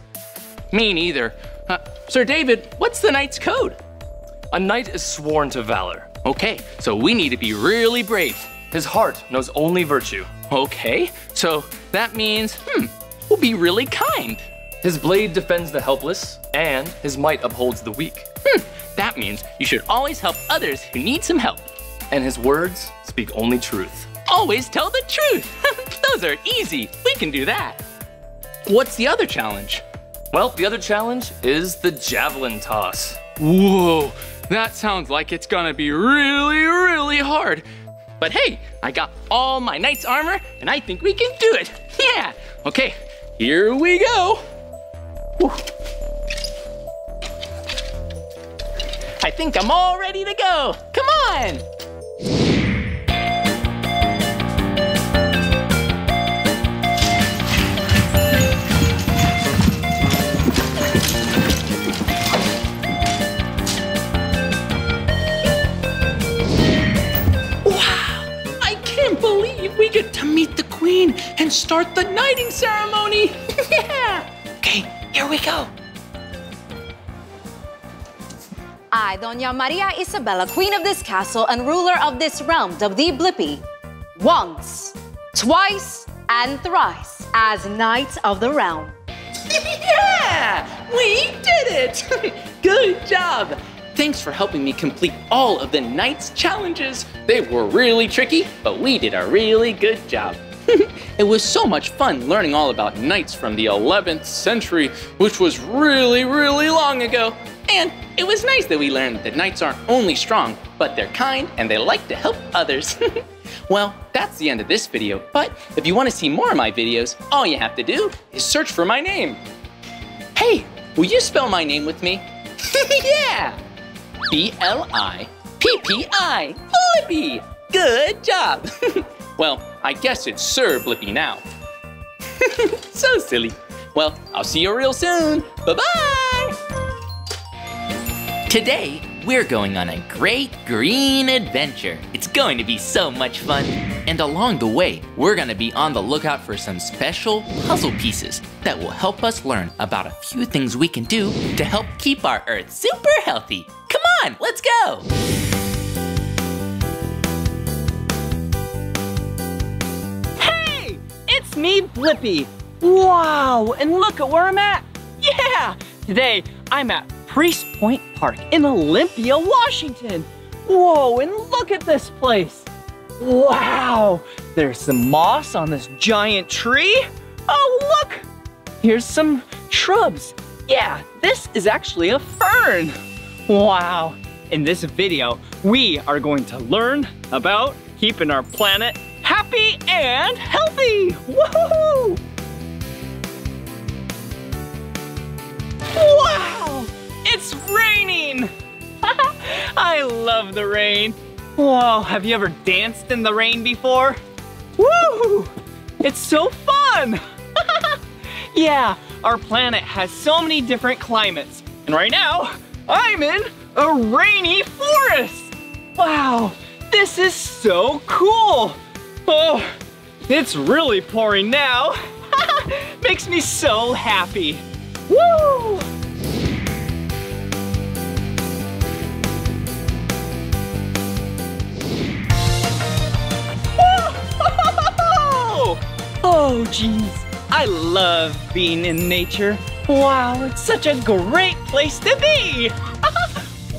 Me neither. Uh, Sir David, what's the Knight's Code? A knight is sworn to valor. Okay, so we need to be really brave. His heart knows only virtue. Okay, so that means, hmm, we'll be really kind. His blade defends the helpless, and his might upholds the weak. Hmm, that means you should always help others who need some help. And his words speak only truth. Always tell the truth. Those are easy. We can do that. What's the other challenge? Well, the other challenge is the javelin toss. Whoa, that sounds like it's gonna be really, really hard. But hey, I got all my knight's armor, and I think we can do it. Yeah, okay, here we go. Whew. I think I'm all ready to go. Come on. Wow, I can't believe we get to meet the Queen and start the knighting ceremony. Yeah. Okay, here we go. I, Doña Maria Isabella, queen of this castle and ruler of this realm, of the Blippi, once, twice, and thrice as knight of the realm. Yeah! We did it! Good job! Thanks for helping me complete all of the knight's challenges. They were really tricky, but we did a really good job. It was so much fun learning all about knights from the eleventh century, which was really, really long ago. And it was nice that we learned that knights aren't only strong, but they're kind and they like to help others. Well, that's the end of this video, but if you want to see more of my videos, all you have to do is search for my name. Hey, will you spell my name with me? Yeah! B L I P P I, Blippi! Good job! Well, I guess it's Sir Blippi now. So silly. Well, I'll see you real soon. Bye-bye! Today, we're going on a great green adventure. It's going to be so much fun. And along the way, we're gonna be on the lookout for some special puzzle pieces that will help us learn about a few things we can do to help keep our Earth super healthy. Come on, let's go! Me, Blippi. Wow, and look at where I'm at. Yeah, today I'm at Priest Point Park in Olympia, Washington. Whoa, and look at this place. Wow, there's some moss on this giant tree. Oh, look, here's some shrubs. Yeah, this is actually a fern. Wow, In this video, we are going to learn about keeping our planet happy and healthy. Woohoo! Wow, it's raining. I love the rain. Whoa, have you ever danced in the rain before? Woo! It's so fun. Yeah, our planet has so many different climates. And right now, I'm in a rainy forest. Wow, this is so cool. Oh, it's really pouring now. Makes me so happy. Woo! Oh, geez, I love being in nature. Wow, it's such a great place to be.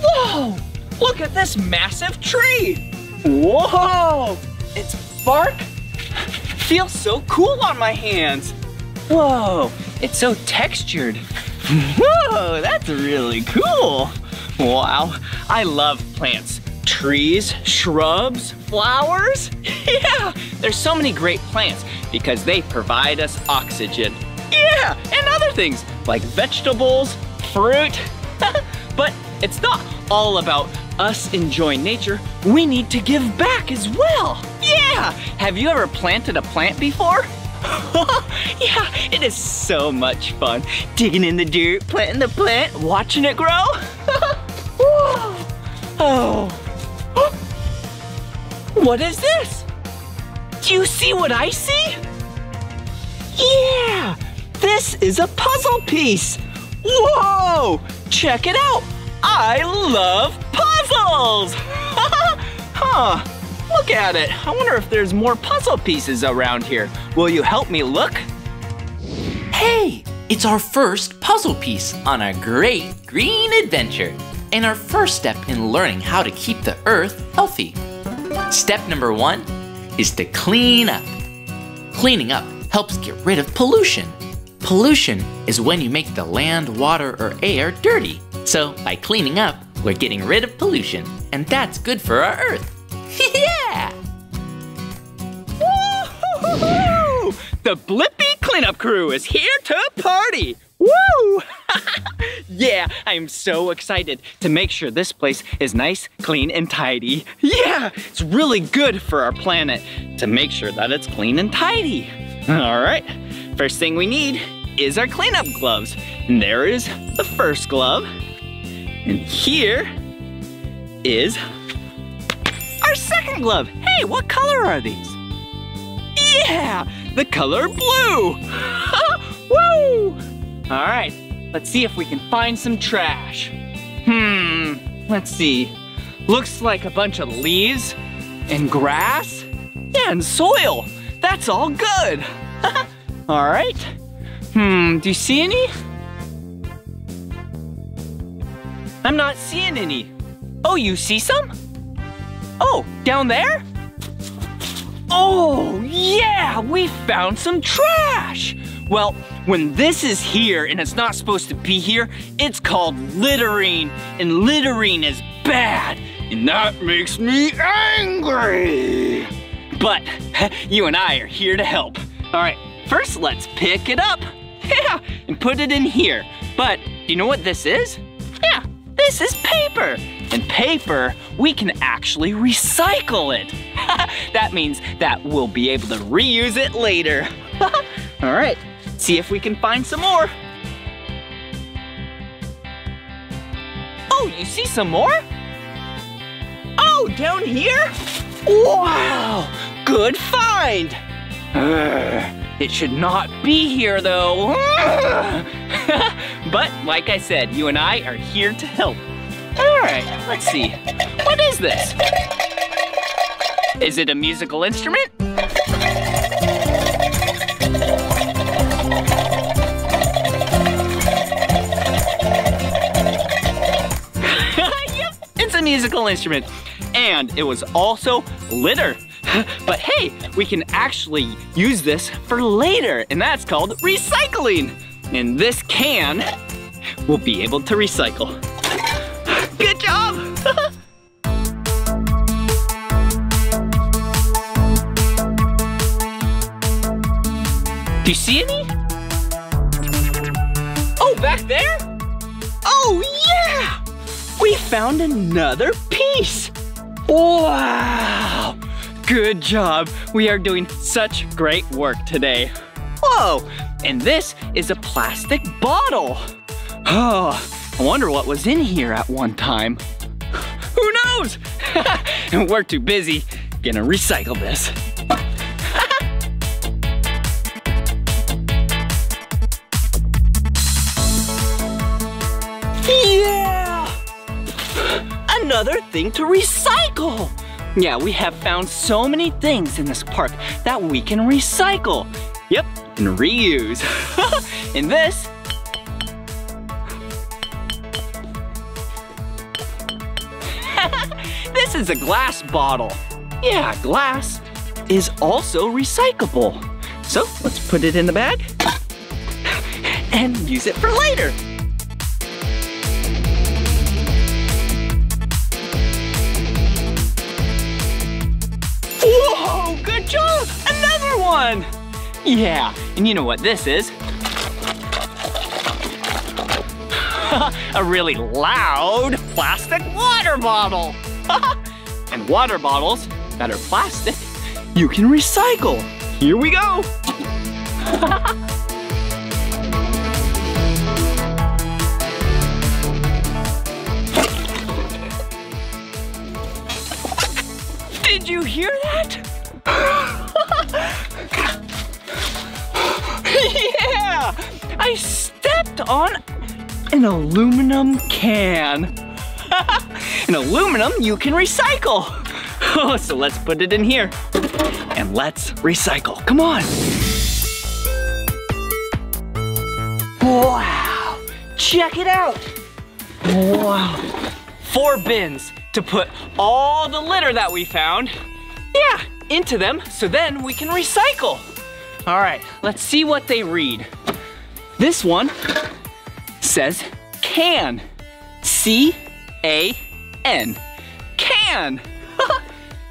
Whoa, look at this massive tree. Whoa, its bark feels so cool on my hands. Whoa, it's so textured. Whoa, that's really cool. Wow, I love plants. Trees, shrubs, flowers. Yeah, there's so many great plants because they provide us oxygen. Yeah, and other things like vegetables, fruit. But it's not all about us enjoying nature. We need to give back as well. Yeah, have you ever planted a plant before? Yeah, it is so much fun. Digging in the dirt, planting the plant, watching it grow. Oh. What is this? Do you see what I see? Yeah, this is a puzzle piece. Whoa, check it out. I love puzzles. Huh, look at it. I wonder if there's more puzzle pieces around here. Will you help me look? Hey, it's our first puzzle piece on a great green adventure and our first step in learning how to keep the earth healthy. Step number one is to clean up. Cleaning up helps get rid of pollution. Pollution is when you make the land, water, or air dirty. So by cleaning up, we're getting rid of pollution, and that's good for our earth. Yeah! Woo-hoo-hoo-hoo! The Blippi Cleanup Crew is here to party! Woo! Yeah, I'm so excited to make sure this place is nice, clean, and tidy. Yeah, it's really good for our planet to make sure that it's clean and tidy. All right, first thing we need is our cleanup gloves. And there is the first glove. And here is our second glove. Hey, what color are these? Yeah, the color blue. Woo! All right, let's see if we can find some trash. Hmm, let's see. Looks like a bunch of leaves and grass and soil. That's all good. All right. Hmm, do you see any? I'm not seeing any. Oh, you see some? Oh, down there? Oh, yeah, we found some trash. Well, when this is here and it's not supposed to be here, it's called littering, and littering is bad, and that makes me angry. But you and I are here to help. All right, first let's pick it up, yeah, and put it in here. But you know what this is? Yeah, this is paper. And paper, we can actually recycle it. That means that we'll be able to reuse it later. All right. See if we can find some more. Oh, you see some more? Oh, down here? Wow, good find. Urgh, it should not be here though. But like I said, you and I are here to help. All right, let's see. What is this? Is it a musical instrument? Musical instrument, and it was also litter. But hey, we can actually use this for later, and that's called recycling. And this can, we'll be able to recycle. Good job! Do you see any? Oh, back there? Oh, yeah! We found another piece! Wow! Good job. We are doing such great work today. Whoa! And this is a plastic bottle. Oh, I wonder what was in here at one time. Who knows? And we're too busy. Gonna recycle this. Yeah! Another thing to recycle! Yeah, we have found so many things in this park that we can recycle. Yep, and reuse. And this. This is a glass bottle. Yeah, glass is also recyclable. So let's put it in the bag and use it for later. Whoa, good job! Another one! Yeah, and you know what this is? A really loud plastic water bottle! And water bottles that are plastic, you can recycle! Here we go! Did you hear that? Yeah! I stepped on an aluminum can. An aluminum you can recycle. Oh, so let's put it in here and let's recycle. Come on. Wow. Check it out. Wow. Four bins to put all the litter that we found, yeah, into them so then we can recycle. All right, let's see what they read. This one says can, C A N, can.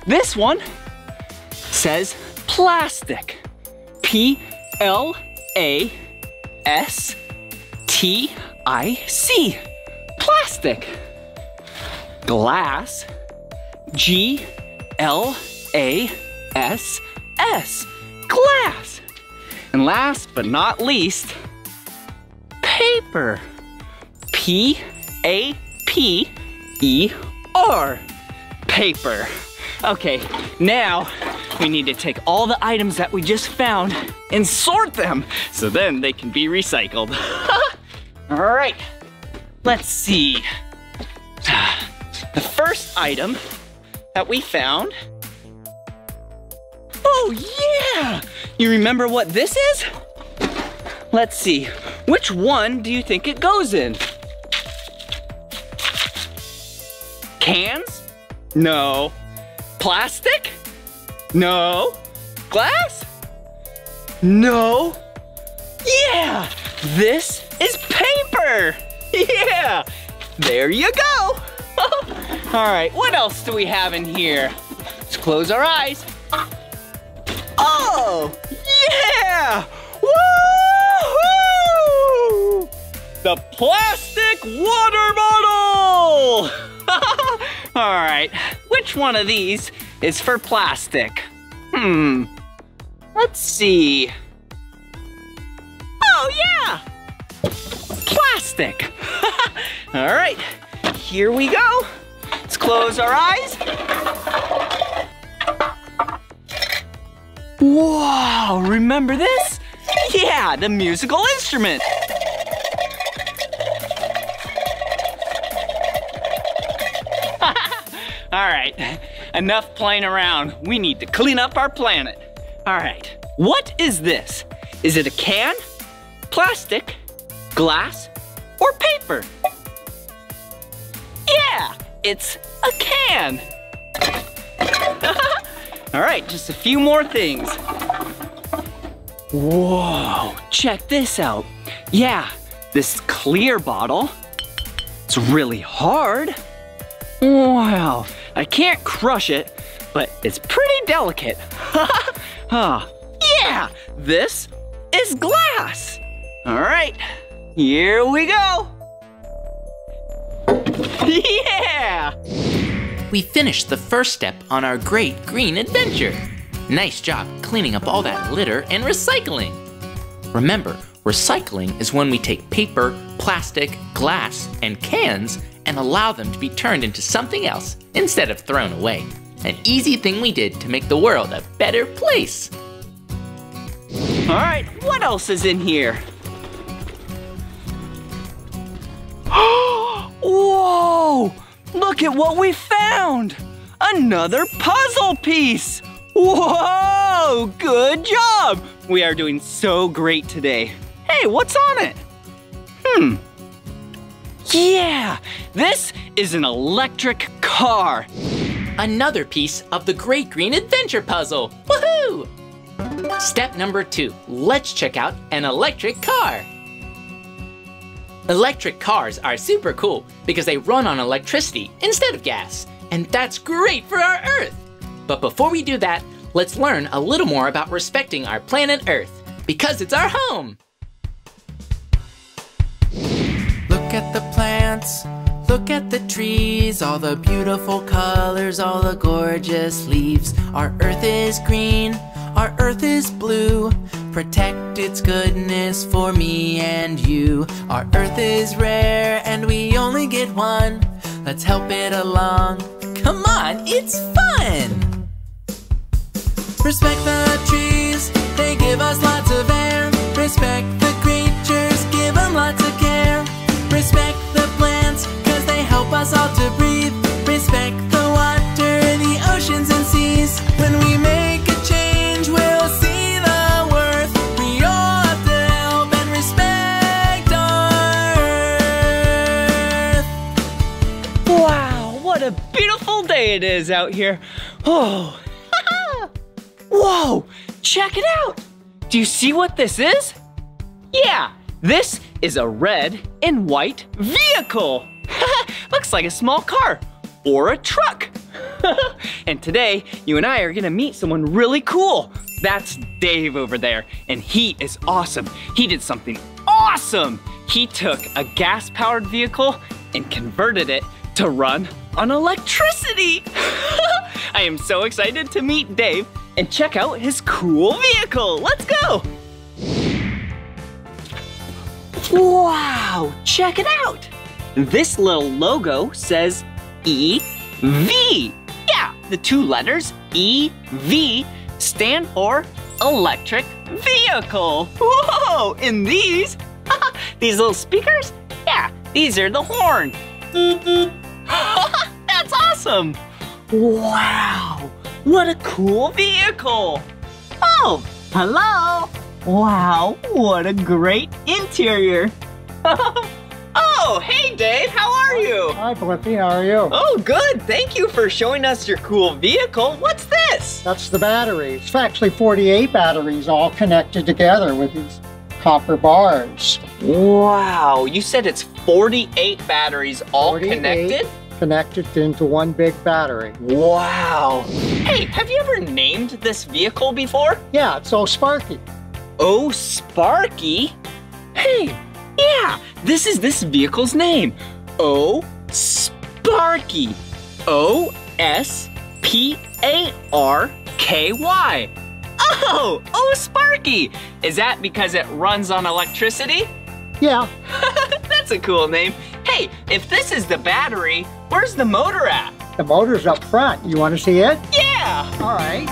This one says plastic, P L A S T I C, plastic. Glass, G L A S S, glass. And last but not least, paper, P A P E R, paper. Okay, now we need to take all the items that we just found and sort them so then they can be recycled. All right, let's see. The first item that we found. Oh yeah! You remember what this is? Let's see, which one do you think it goes in? Cans? No. Plastic? No. Glass? No. Yeah! This is paper! Yeah! There you go! All right, what else do we have in here? Let's close our eyes. Oh, yeah! Woo-hoo! The plastic water bottle! All right, which one of these is for plastic? Hmm, let's see. Oh, yeah! Plastic. All right. Here we go. Let's close our eyes. Wow, remember this? Yeah, the musical instrument. All right, enough playing around. We need to clean up our planet. All right, what is this? Is it a can, plastic, glass, or paper? Yeah, it's a can. All right, just a few more things. Whoa, check this out. Yeah, this clear bottle, it's really hard. Wow, I can't crush it, but it's pretty delicate. Huh. Yeah, this is glass. All right, here we go. Yeah! We finished the first step on our great green adventure. Nice job cleaning up all that litter and recycling. Remember, recycling is when we take paper, plastic, glass, and cans and allow them to be turned into something else instead of thrown away. An easy thing we did to make the world a better place. All right, what else is in here? Whoa! Look at what we found! Another puzzle piece! Whoa! Good job! We are doing so great today. Hey, what's on it? Hmm. Yeah! This is an electric car! Another piece of the Great Green Adventure Puzzle! Woohoo! Step number two. Let's check out an electric car. Electric cars are super cool because they run on electricity instead of gas, and that's great for our Earth. But before we do that, let's learn a little more about respecting our planet Earth because it's our home. Look at the plants, look at the trees, all the beautiful colors, all the gorgeous leaves. Our Earth is green, our Earth is blue. Protect its goodness for me and you. Our Earth is rare and we only get one. Let's help it along. Come on, it's fun! Respect the trees, they give us lots of air. Respect the creatures, give them lots of care. Respect the plants, cause they help us all to breathe. Respect the water, the oceans and seas. When we make a change, we'll see. What a beautiful day it is out here. Oh, whoa, check it out. Do you see what this is? Yeah, this is a red and white vehicle. Looks like a small car or a truck. And today, you and I are gonna meet someone really cool. That's Dave over there, and he is awesome. He did something awesome. He took a gas-powered vehicle and converted it to run on electricity. I am so excited to meet Dave and check out his cool vehicle. Let's go. Wow, check it out. This little logo says E V. Yeah, the two letters E V stand for electric vehicle. Whoa, and these, these little speakers, yeah, these are the horn. That's awesome! Wow! What a cool vehicle! Oh, hello! Wow, what a great interior! Oh, hey Dave, how are you? Hi Blippi, how are you? Oh, good! Thank you for showing us your cool vehicle. What's this? That's the battery. It's actually forty-eight batteries all connected together with these copper bars. Wow, you said it's forty-eight batteries all forty-eight connected? Connected into one big battery. Wow. Hey, have you ever named this vehicle before? Yeah, it's Oh Sparky. Oh Sparky? Hey, yeah, this is this vehicle's name. Oh Sparky. O S P A R K Y. Oh, Oh Sparky! Is that because it runs on electricity? Yeah. That's a cool name. Hey, if this is the battery, where's the motor at? The motor's up front. You want to see it? Yeah! All right.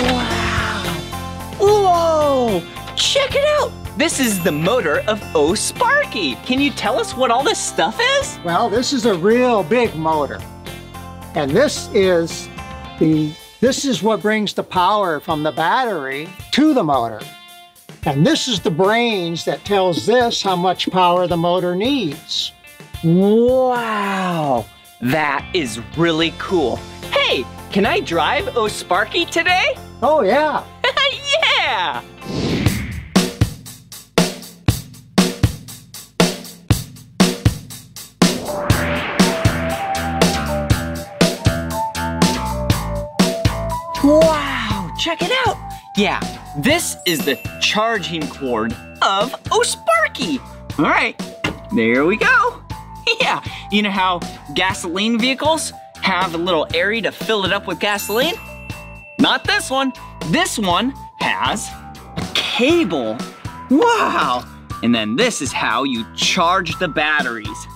Wow! Whoa! Check it out! This is the motor of Oh Sparky. Can you tell us what all this stuff is? Well, this is a real big motor. And this is the, this is what brings the power from the battery to the motor. And this is the brains that tells this how much power the motor needs. Wow, that is really cool. Hey, can I drive Oh Sparky today? Oh yeah. Yeah. Wow, check it out. Yeah, this is the charging cord of O'Sparky. All right, there we go. Yeah, you know how gasoline vehicles have a little area to fill it up with gasoline? Not this one. This one has a cable. Wow. And then this is how you charge the batteries.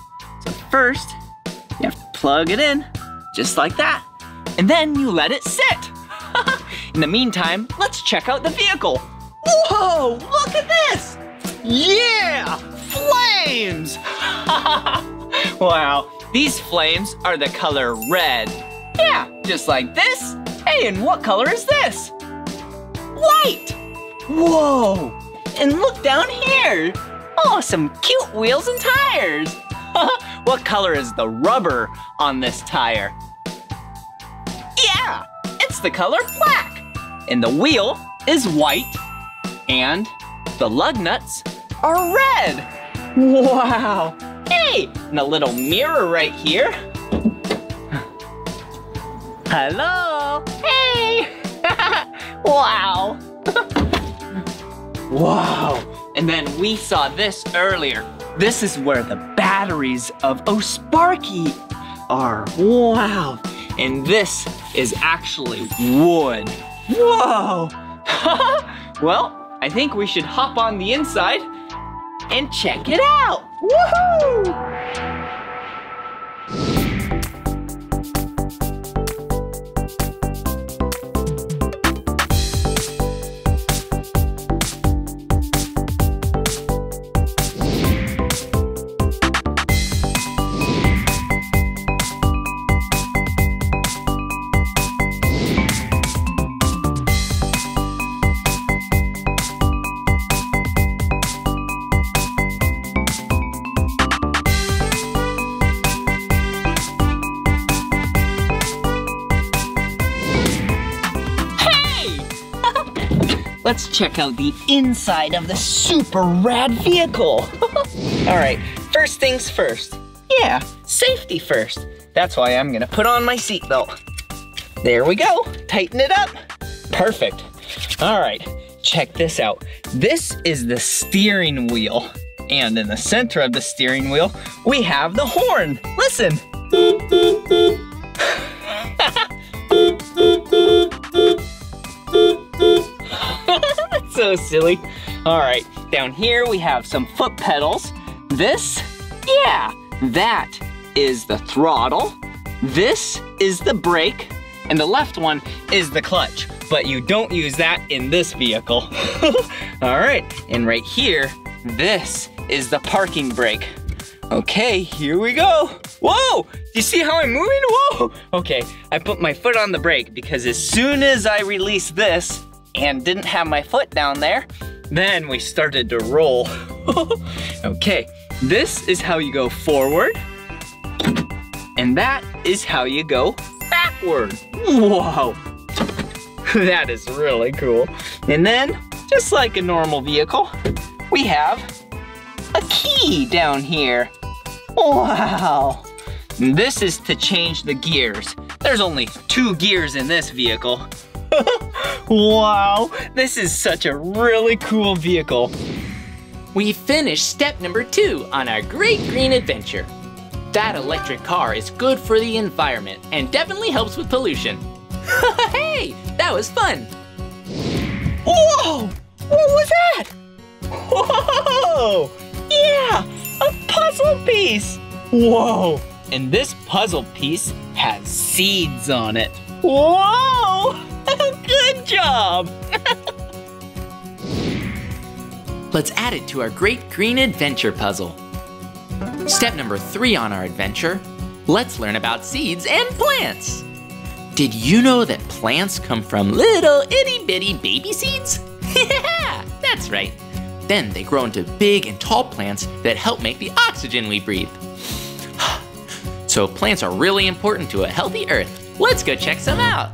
So first, you have to plug it in, just like that. And then you let it sit. In the meantime, let's check out the vehicle. Whoa, look at this. Yeah, flames. Wow, these flames are the color red. Yeah, just like this. Hey, and what color is this? White. Whoa. And look down here. Oh, some cute wheels and tires. What color is the rubber on this tire? Yeah, it's the color black. And the wheel is white. And the lug nuts are red. Wow. Hey, and a little mirror right here. Hello. Hey. Wow. Wow, and then we saw this earlier. This is where the batteries of O'Sparky are. Wow, and this is actually wood. Whoa. Well, I think we should hop on the inside and check it out. Woohoo! Let's check out the inside of the super rad vehicle. All right, first things first. Yeah, safety first. That's why I'm gonna put on my seatbelt. There we go, tighten it up. Perfect. All right, check this out. This is the steering wheel. And in the center of the steering wheel, we have the horn. Listen. Boop, boop, boop. Boop, boop, boop, boop, boop, boop. That's so silly. All right, down here we have some foot pedals. This, yeah, that is the throttle. This is the brake. And the left one is the clutch, but you don't use that in this vehicle. All right, and right here, this is the parking brake. Okay, here we go. Whoa, do you see how I'm moving? Whoa. Okay, I put my foot on the brake because as soon as I release this, and didn't have my foot down there, then we started to roll. Okay, this is how you go forward, and that is how you go backward. Whoa, that is really cool. And then, just like a normal vehicle, we have a key down here. Wow. And this is to change the gears. There's only two gears in this vehicle. Wow, this is such a really cool vehicle. We finished step number two on our great green adventure. That electric car is good for the environment and definitely helps with pollution. Hey, that was fun. Whoa, what was that? Whoa, yeah, a puzzle piece. Whoa, and this puzzle piece has seeds on it. Whoa. Good job! Let's add it to our great green adventure puzzle. Step number three on our adventure, let's learn about seeds and plants. Did you know that plants come from little itty bitty baby seeds? Yeah, that's right. Then they grow into big and tall plants that help make the oxygen we breathe. So plants are really important to a healthy earth. Let's go check some out.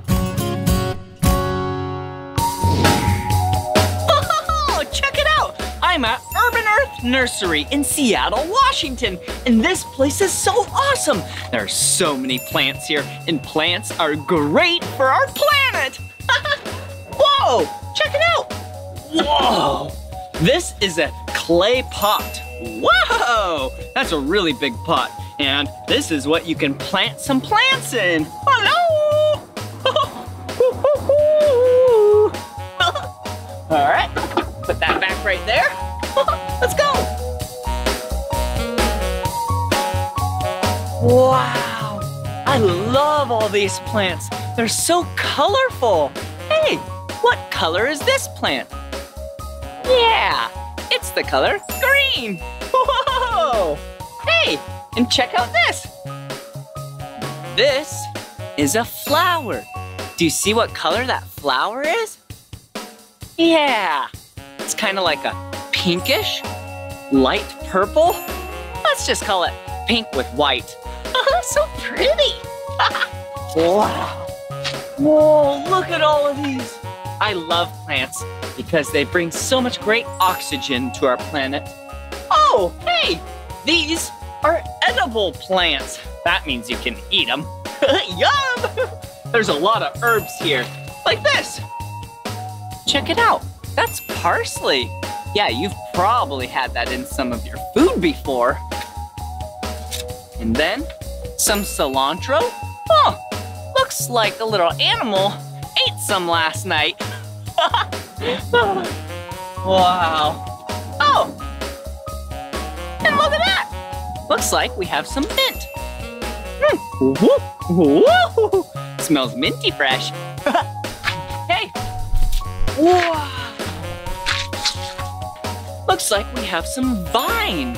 I'm at Urban Earth Nursery in Seattle, Washington, and this place is so awesome. There are so many plants here, and plants are great for our planet. Whoa, check it out. Whoa, this is a clay pot. Whoa, that's a really big pot, and this is what you can plant some plants in. Hello. All right, put that back right there. Let's go. Wow, I love all these plants. They're so colorful. Hey, what color is this plant? Yeah, it's the color green. Whoa. Hey, and check out this. This is a flower. Do you see what color that flower is? Yeah, it's kind of like a pinkish, light purple. Let's just call it pink with white. Oh, so pretty. Wow. Whoa, look at all of these. I love plants because they bring so much great oxygen to our planet. Oh, hey, these are edible plants. That means you can eat them. Yum! There's a lot of herbs here, like this. Check it out, that's parsley. Yeah, you've probably had that in some of your food before. And then some cilantro. Oh, looks like a little animal ate some last night. Wow. Oh, and look at that. Looks like we have some mint. Mm. Woo, woo. Smells minty fresh. Hey. Wow! Looks like we have some vines.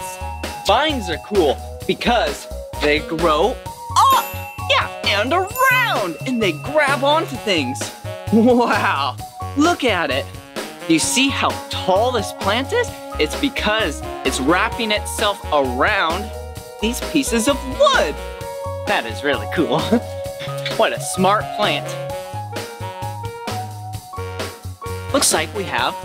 Vines are cool because they grow up, yeah, and around, and they grab onto things. Wow, look at it. You see how tall this plant is? It's because it's wrapping itself around these pieces of wood. That is really cool. What a smart plant. Looks like we have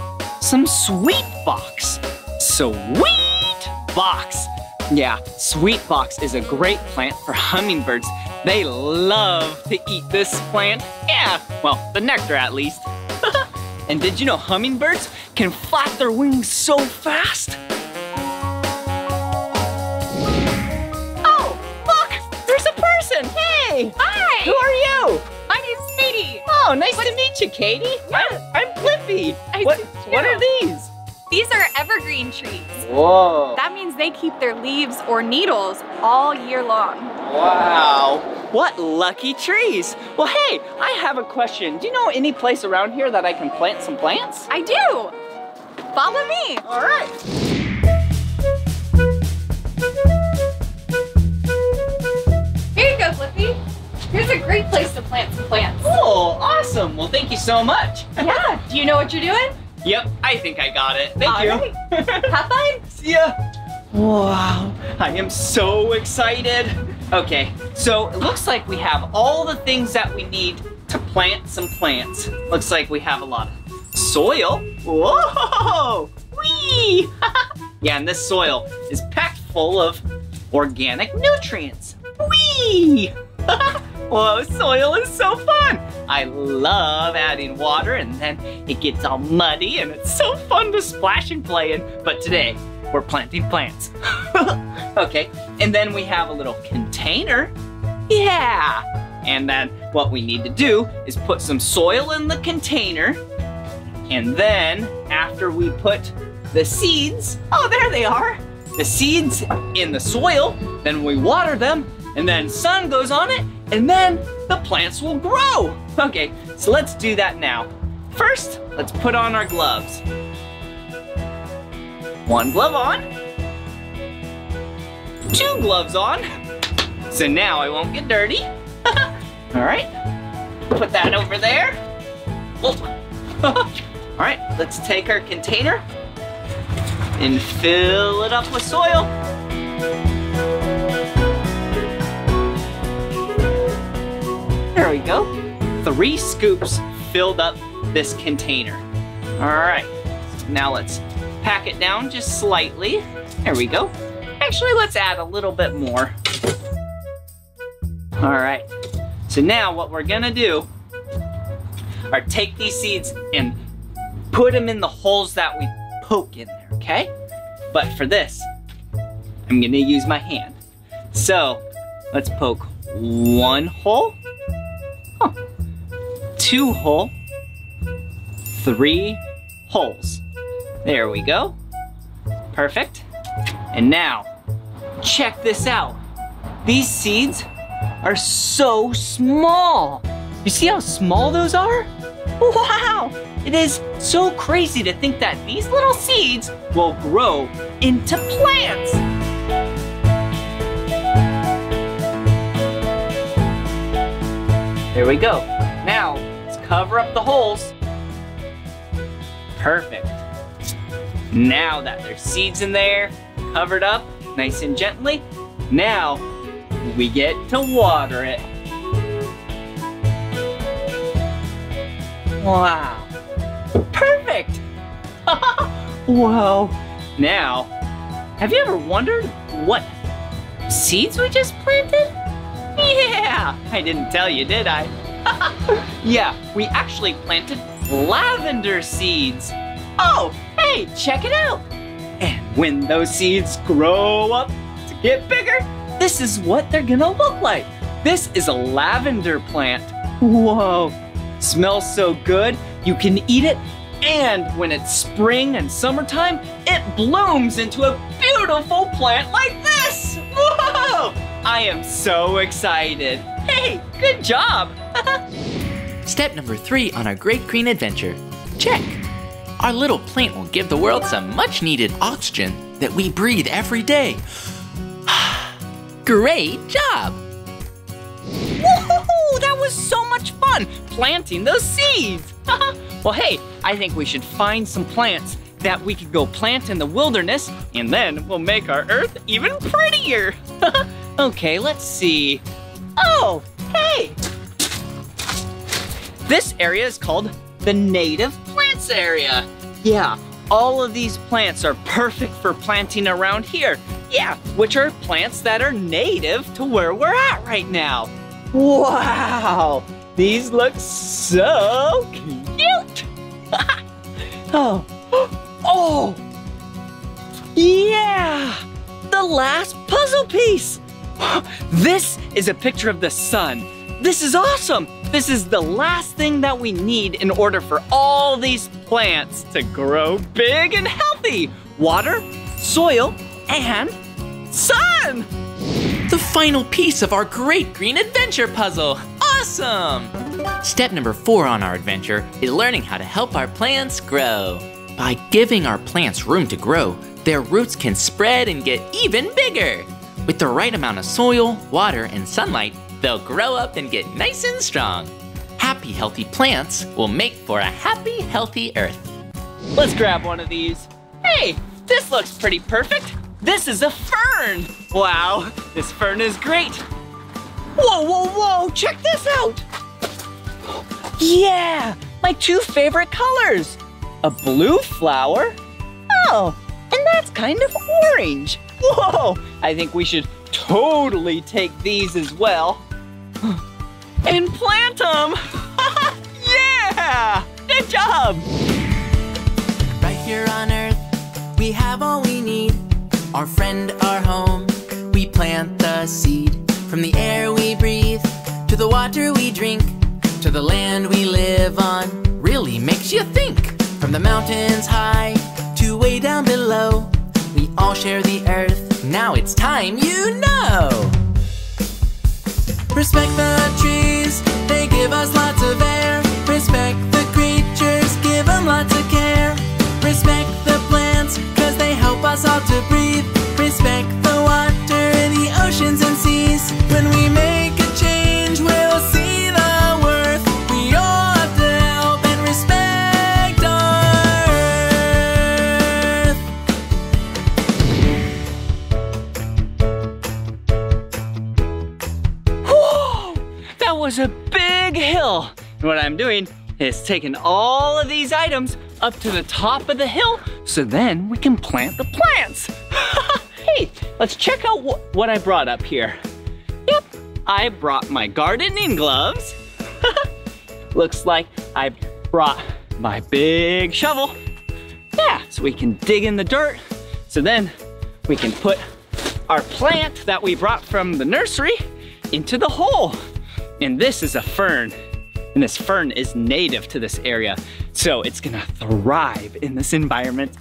some sweet box. Sweet box. Yeah, sweet box is a great plant for hummingbirds. They love to eat this plant. Yeah, well, the nectar at least. And did you know hummingbirds can flap their wings so fast? Oh, look, there's a person. Hey. Hi. Who are you? My name's Katie. Oh, nice What's to meet you, Katie. Yeah. I'm, I'm Blippi. I what, what are these? These are evergreen trees. Whoa. That means they keep their leaves or needles all year long. Wow. What lucky trees. Well, hey, I have a question. Do you know any place around here that I can plant some plants? I do. Follow me. All right. Here's a great place to plant some plants. Oh, awesome. Well, thank you so much. Yeah. Do you know what you're doing? Yep, I think I got it. Thank All you. Right. Have fun. See ya. Wow, I am so excited. Okay, so it looks like we have all the things that we need to plant some plants. Looks like we have a lot of soil. Whoa! Whee! Yeah, and this soil is packed full of organic nutrients. Whee! Whoa, soil is so fun. I love adding water and then it gets all muddy and it's so fun to splash and play in. But today, we're planting plants. Okay, and then we have a little container. Yeah. And then what we need to do is put some soil in the container. And then after we put the seeds, oh, there they are. The seeds in the soil, then we water them and then sun goes on it. And then the plants will grow. Okay, so let's do that now. First, let's put on our gloves. One glove on, two gloves on. So now I won't get dirty. All right, put that over there. All right, let's take our container and fill it up with soil. There we go. Three scoops filled up this container. All right, now let's pack it down just slightly. There we go. Actually, let's add a little bit more. All right, so now what we're gonna do are take these seeds and put them in the holes that we poke in there, okay? But for this, I'm gonna use my hand. So let's poke one hole, huh, two hole, three holes. There we go, perfect. And now, check this out. These seeds are so small. You see how small those are? Wow, it is so crazy to think that these little seeds will grow into plants. There we go. Now, let's cover up the holes. Perfect. Now that there's seeds in there, covered up nice and gently, now we get to water it. Wow, perfect. Whoa. Now, have you ever wondered what seeds we just planted? Yeah, I didn't tell you, did I? Yeah, we actually planted lavender seeds. Oh, hey, check it out. And when those seeds grow up to get bigger, this is what they're gonna look like. This is a lavender plant. Whoa, smells so good. You can eat it. And when it's spring and summertime, it blooms into a beautiful plant like this. Whoa, I am so excited. Hey, good job. Step number three on our Great Green Adventure, check. Our little plant will give the world some much needed oxygen that we breathe every day. Great job! Woohoo! That was so much fun planting those seeds! Well, hey, I think we should find some plants that we could go plant in the wilderness, and then we'll make our earth even prettier. Okay, let's see. Oh, hey! This area is called the native plants area. Yeah, all of these plants are perfect for planting around here. Yeah, which are plants that are native to where we're at right now. Wow, these look so cute. Oh, oh, yeah, the last puzzle piece. This is a picture of the sun. This is awesome. This is the last thing that we need in order for all these plants to grow big and healthy. Water, soil, and sun! The final piece of our Great Green Adventure puzzle. Awesome! Step number four on our adventure is learning how to help our plants grow. By giving our plants room to grow, their roots can spread and get even bigger. With the right amount of soil, water, and sunlight, they'll grow up and get nice and strong. Happy, healthy plants will make for a happy, healthy earth. Let's grab one of these. Hey, this looks pretty perfect. This is a fern. Wow, this fern is great. Whoa, whoa, whoa, check this out. Yeah, my two favorite colors. A blue flower. Oh, and that's kind of orange. Whoa, I think we should totally take these as well. And plant them! Yeah! Good job! Right here on Earth, we have all we need. Our friend, our home, we plant the seed. From the air we breathe, to the water we drink, to the land we live on, really makes you think. From the mountains high, to way down below, we all share the earth, now it's time you know! Respect the trees, they give us lots of air. Respect the creatures, give them lots of care. Respect the plants, cause they help us all to breathe. Respect the water and the oceans and seas. When we make a change, we'll see the worth. We all have to help and respect our earth. Whoa! That was a big hill. What I'm doing is taking all of these items up to the top of the hill so then we can plant the plants. Hey, let's check out wh what I brought up here. Yep, I brought my gardening gloves. Looks like I brought my big shovel. Yeah, so we can dig in the dirt. So then we can put our plant that we brought from the nursery into the hole. And this is a fern. And this fern is native to this area. So it's gonna thrive in this environment.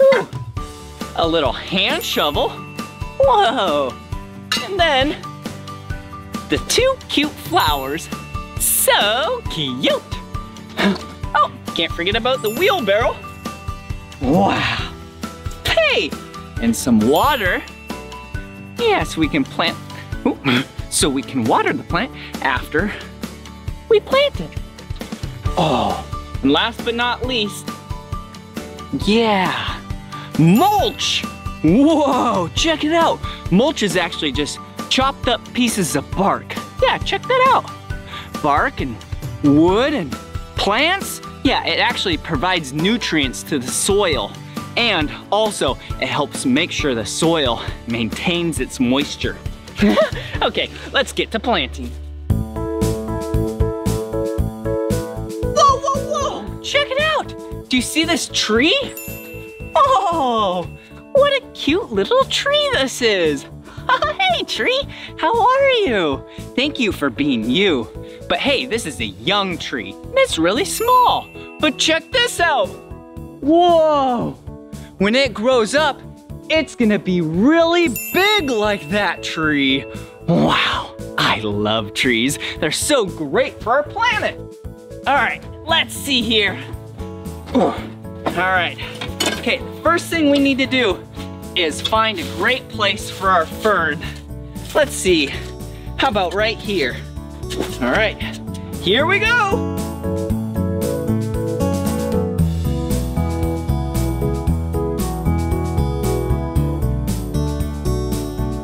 Ooh, a little hand shovel. Whoa. And then the two cute flowers. So cute. Oh, can't forget about the wheelbarrow. Wow. Hey, and some water. Yes, we can plant. Ooh. So we can water the plant after we plant it. Oh, and last but not least, yeah, mulch. Whoa, check it out. Mulch is actually just chopped up pieces of bark. Yeah, check that out. Bark and wood and plants. Yeah, it actually provides nutrients to the soil. And also, it helps make sure the soil maintains its moisture. Okay, let's get to planting. Whoa, whoa, whoa! Check it out! Do you see this tree? Oh, what a cute little tree this is! Hey, tree, how are you? Thank you for being you. But hey, this is a young tree, and it's really small. But check this out! Whoa! When it grows up, it's gonna be really big like that tree. Wow, I love trees. They're so great for our planet. All right, let's see here. All right, okay, first thing we need to do is find a great place for our fern. Let's see, how about right here? All right, here we go.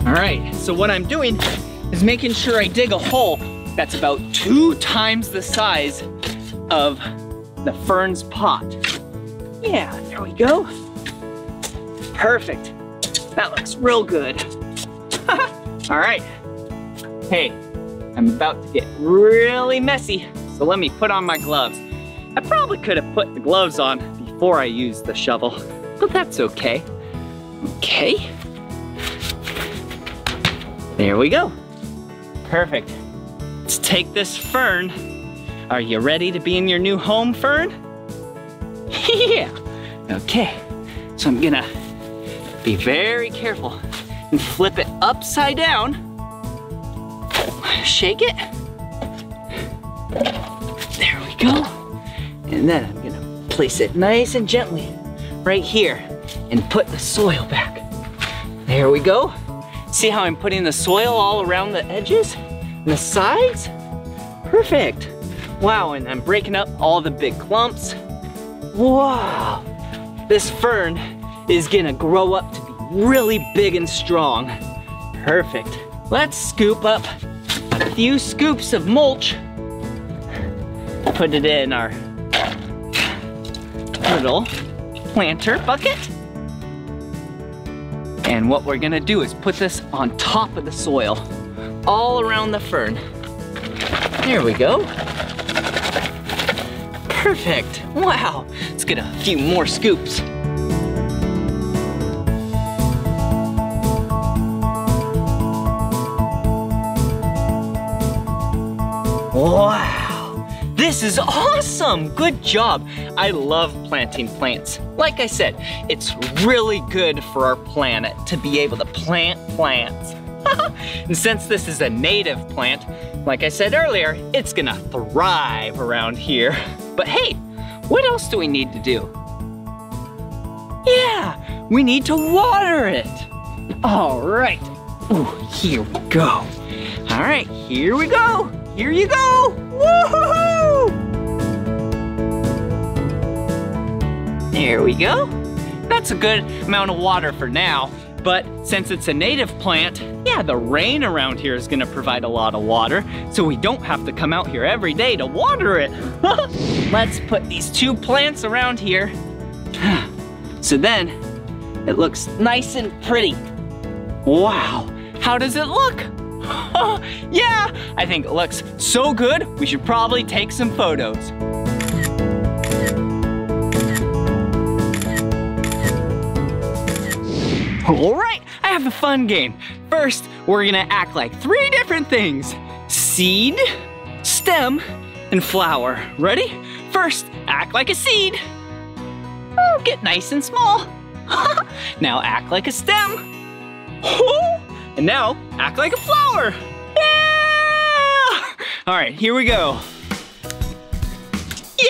All right, so what I'm doing is making sure I dig a hole that's about two times the size of the fern's pot. Yeah, there we go. Perfect. That looks real good. All right. Hey, I'm about to get really messy, so let me put on my gloves. I probably could have put the gloves on before I used the shovel, but that's okay. Okay. There we go. Perfect. Let's take this fern. Are you ready to be in your new home, fern? Yeah. Okay. So I'm gonna be very careful and flip it upside down. Shake it. There we go. And then I'm gonna place it nice and gently right here and put the soil back. There we go. See how I'm putting the soil all around the edges and the sides? Perfect. Wow, and I'm breaking up all the big clumps. Wow. This fern is gonna grow up to be really big and strong. Perfect. Let's scoop up a few scoops of mulch. Put it in our little planter bucket. And what we're gonna do is put this on top of the soil, all around the fern. There we go. Perfect. Wow. Let's get a few more scoops. Wow. This is awesome. Good job. I love planting plants. Like I said, it's really good for our planet to be able to plant plants. And since this is a native plant, like I said earlier, it's gonna thrive around here. But hey, what else do we need to do? Yeah, we need to water it. All right, ooh, here we go. All right, here we go, here you go, woo-hoo-hoo! There we go. That's a good amount of water for now, but since it's a native plant, yeah, Yeah, the rain around here is gonna provide a lot of water, so we don't have to come out here every day to water it. Let's put these two plants around here. So then, it looks nice and pretty. Wow, how does it look? Yeah, I think it looks so good, we should probably take some photos. All right, I have a fun game. First, we're gonna act like three different things: seed, stem, and flower. Ready? First, act like a seed. Oh, get nice and small. Now act like a stem. And now act like a flower. Yeah! All right, here we go.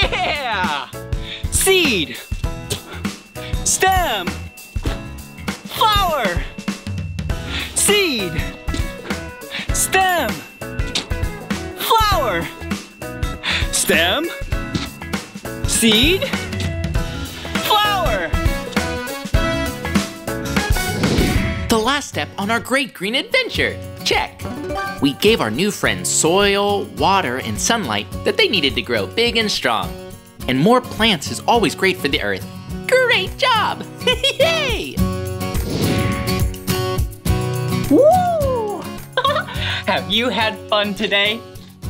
Yeah! Seed, stem, flower, seed, stem, flower, stem, seed, flower. The last step on our Great Green Adventure, check. We gave our new friends soil, water, and sunlight that they needed to grow big and strong. And more plants is always great for the earth. Great job! Yay! Woo! Have you had fun today?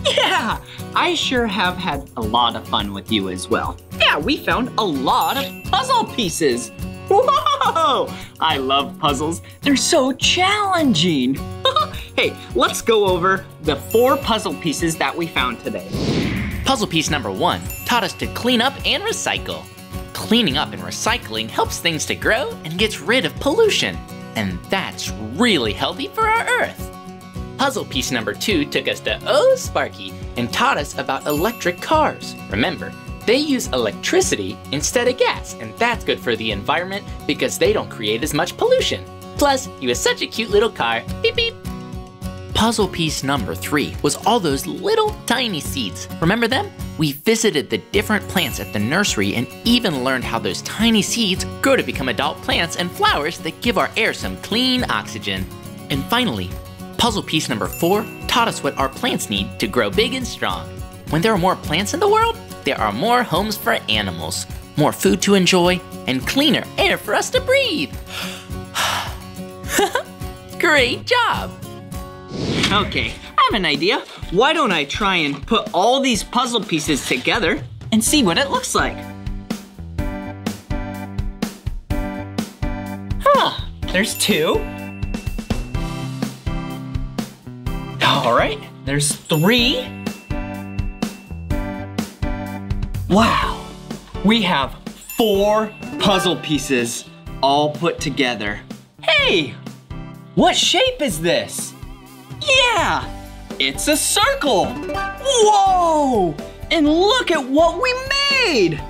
Yeah, I sure have had a lot of fun with you as well. Yeah, we found a lot of puzzle pieces. Whoa! I love puzzles. They're so challenging. Hey, let's go over the four puzzle pieces that we found today. Puzzle piece number one taught us to clean up and recycle. Cleaning up and recycling helps things to grow and gets rid of pollution. And that's really healthy for our Earth. Puzzle piece number two took us to Oh Sparky and taught us about electric cars. Remember, they use electricity instead of gas, and that's good for the environment because they don't create as much pollution. Plus, he was such a cute little car. Beep, beep. Puzzle piece number three was all those little tiny seeds. Remember them? We visited the different plants at the nursery and even learned how those tiny seeds grow to become adult plants and flowers that give our air some clean oxygen. And finally, puzzle piece number four taught us what our plants need to grow big and strong. When there are more plants in the world, there are more homes for animals, more food to enjoy, and cleaner air for us to breathe. Great job! Okay, I have an idea. Why don't I try and put all these puzzle pieces together and see what it looks like? Huh, there's two. All right, there's three. Wow, we have four puzzle pieces all put together. Hey, what shape is this? Yeah, it's a circle. Whoa, and look at what we made.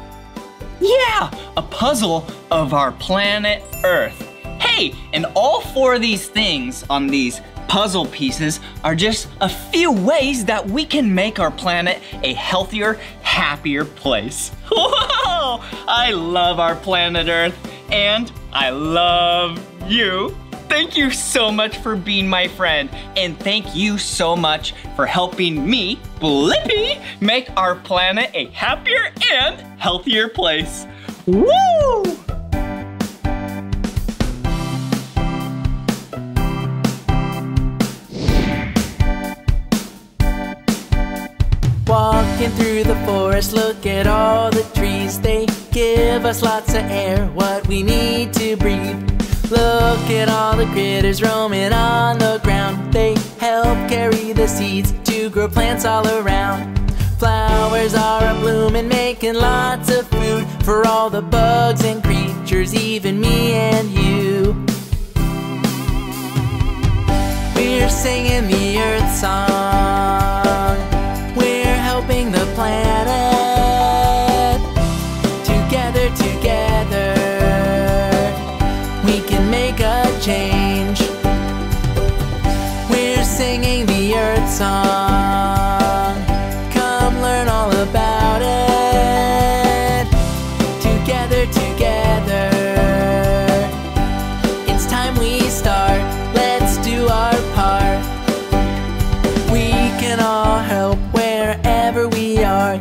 Yeah, a puzzle of our planet Earth. Hey, and all four of these things on these puzzle pieces are just a few ways that we can make our planet a healthier, happier place. Whoa, I love our planet Earth, and I love you. Thank you so much for being my friend, and thank you so much for helping me, Blippi, make our planet a happier and healthier place. Woo! Walking through the forest, look at all the trees. They give us lots of air, what we need to breathe. Look at all the critters roaming on the ground. They help carry the seeds to grow plants all around. Flowers are a-bloomin', making lots of food for all the bugs and creatures, even me and you. We're singing the Earth song. We're helping the planet. Together, together, change. We're singing the Earth song. Come learn all about it. Together, together, it's time we start. Let's do our part.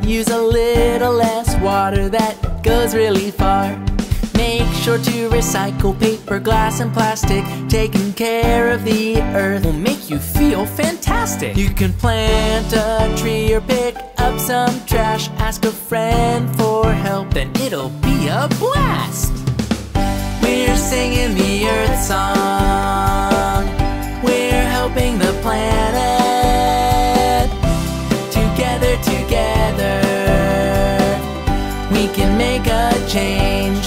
Use a little less water, that goes really far. Make sure to recycle paper, glass, and plastic. Taking care of the earth will make you feel fantastic. You can plant a tree or pick up some trash. Ask a friend for help, then it'll be a blast. We're singing the Earth song. We're helping the planet. Together, together, we can make a change.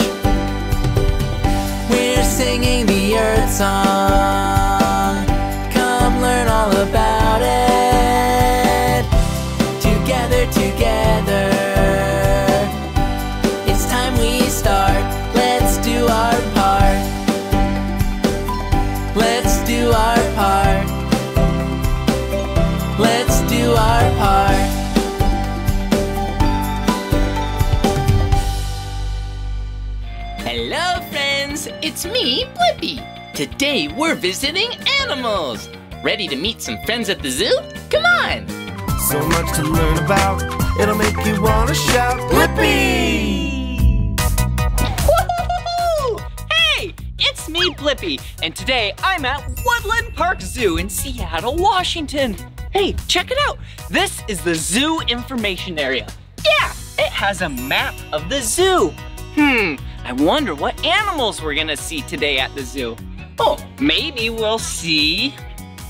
We're singing the Earth song. Come learn all about it. Together, together, it's time we start. Let's do our part. Let's do our part. Let's do our part. Hello friends, it's me, Blippi. Today we're visiting animals. Ready to meet some friends at the zoo? Come on! So much to learn about, it'll make you want to shout, Blippi! Woo-hoo-hoo-hoo! Hey, it's me, Blippi, and today I'm at Woodland Park Zoo in Seattle, Washington. Hey, check it out. This is the zoo information area. Yeah, it has a map of the zoo. Hmm. I wonder what animals we're gonna see today at the zoo. Oh, maybe we'll see,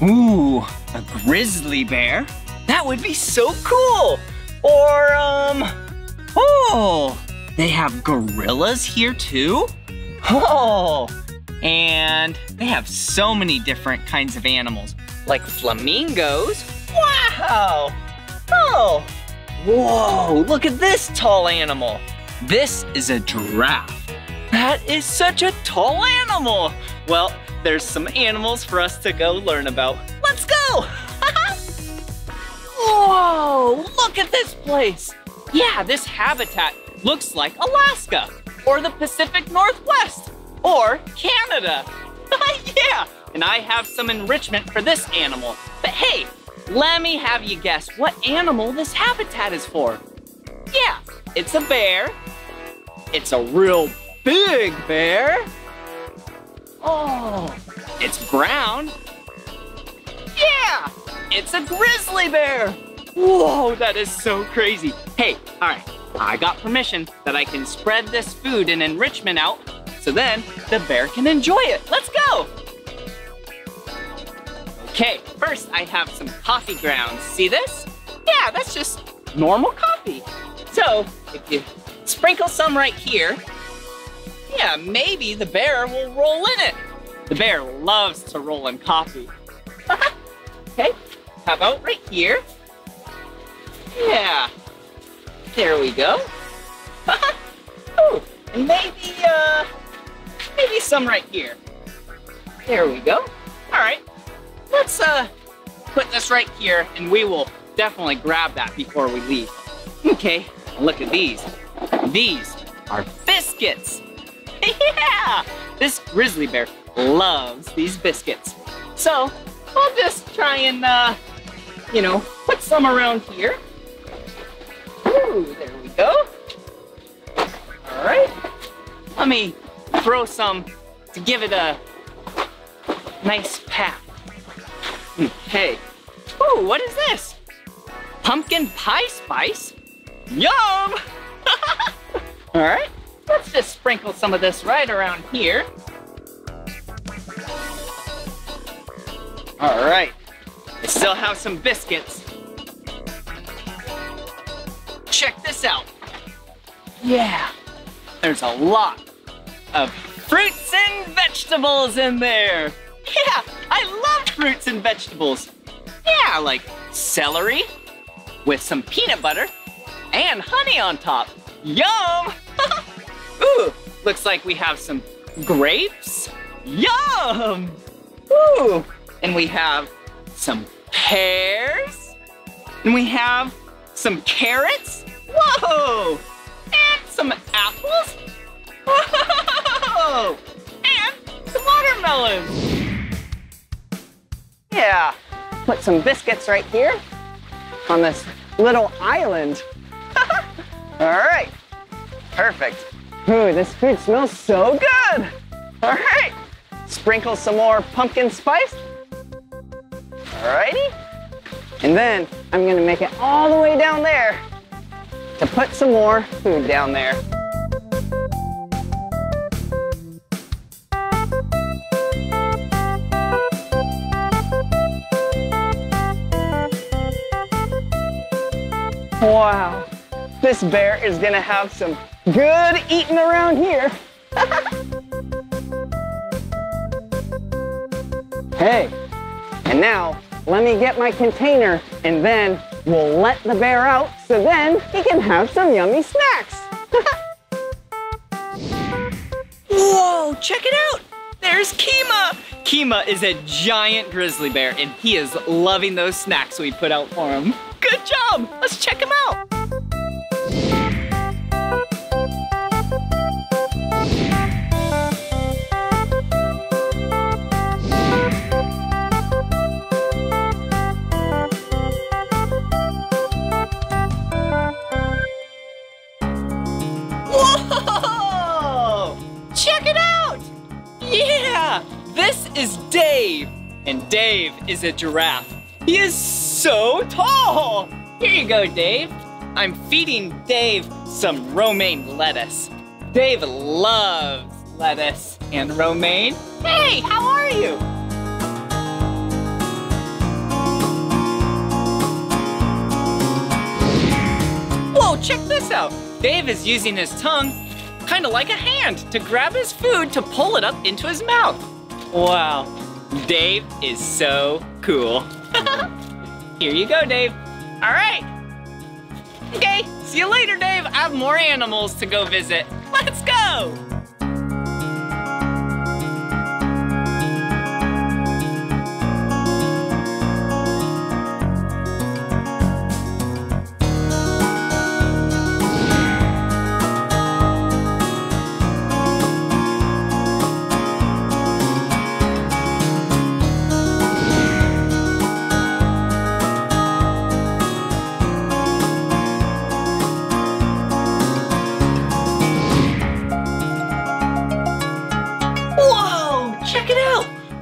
ooh, a grizzly bear. That would be so cool. Or, um, oh, they have gorillas here too. Oh, and they have so many different kinds of animals, like flamingos. Wow, oh, whoa, look at this tall animal. This is a giraffe. That is such a tall animal. Well, there's some animals for us to go learn about. Let's go. Whoa, look at this place. Yeah, this habitat looks like Alaska or the Pacific Northwest or Canada. Yeah, and I have some enrichment for this animal. But hey, let me have you guess what animal this habitat is for. Yeah, it's a bear. It's a real big bear. Oh, it's brown. Yeah, it's a grizzly bear. Whoa, that is so crazy. Hey, all right, I got permission that I can spread this food and enrichment out so then the bear can enjoy it. Let's go. Okay, first I have some coffee grounds. See this? Yeah, that's just normal coffee. So if you sprinkle some right here, yeah, maybe the bear will roll in it. The bear loves to roll in coffee. Okay, how about right here? Yeah, there we go. Oh, and maybe, uh, maybe some right here. There we go. All right, let's uh, put this right here and we will definitely grab that before we leave. Okay, look at these. These are biscuits. Yeah! This grizzly bear loves these biscuits. So I'll just try and, uh, you know, put some around here. Ooh, there we go. All right. Let me throw some to give it a nice pat. Okay. Ooh, what is this? Pumpkin pie spice? Yum! All right, let's just sprinkle some of this right around here. All right, I still have some biscuits. Check this out. Yeah, there's a lot of fruits and vegetables in there. Yeah, I love fruits and vegetables. Yeah, like celery with some peanut butter and honey on top. Yum! Ooh, looks like we have some grapes. Yum! Ooh, and we have some pears. And we have some carrots. Whoa! And some apples. Whoa! And some watermelons. Yeah, put some biscuits right here on this little island. All right, perfect. Ooh, this food smells so good. All right, sprinkle some more pumpkin spice. All righty. And then I'm gonna make it all the way down there to put some more food down there. Wow, this bear is gonna have some good eating around here. Hey, and now let me get my container and then we'll let the bear out so then he can have some yummy snacks. Whoa, check it out. There's Kima. Kima is a giant grizzly bear and he is loving those snacks we put out for him. Good job. Let's check him out. Is Dave, and Dave is a giraffe. He is so tall. Here you go, Dave. I'm feeding Dave some romaine lettuce. Dave loves lettuce and romaine. Hey, how are you? Whoa, check this out. Dave is using his tongue, kind of like a hand, to grab his food to pull it up into his mouth. Wow, Dave is so cool. Here you go, Dave. All right. Okay, see you later, Dave. I have more animals to go visit. Let's go.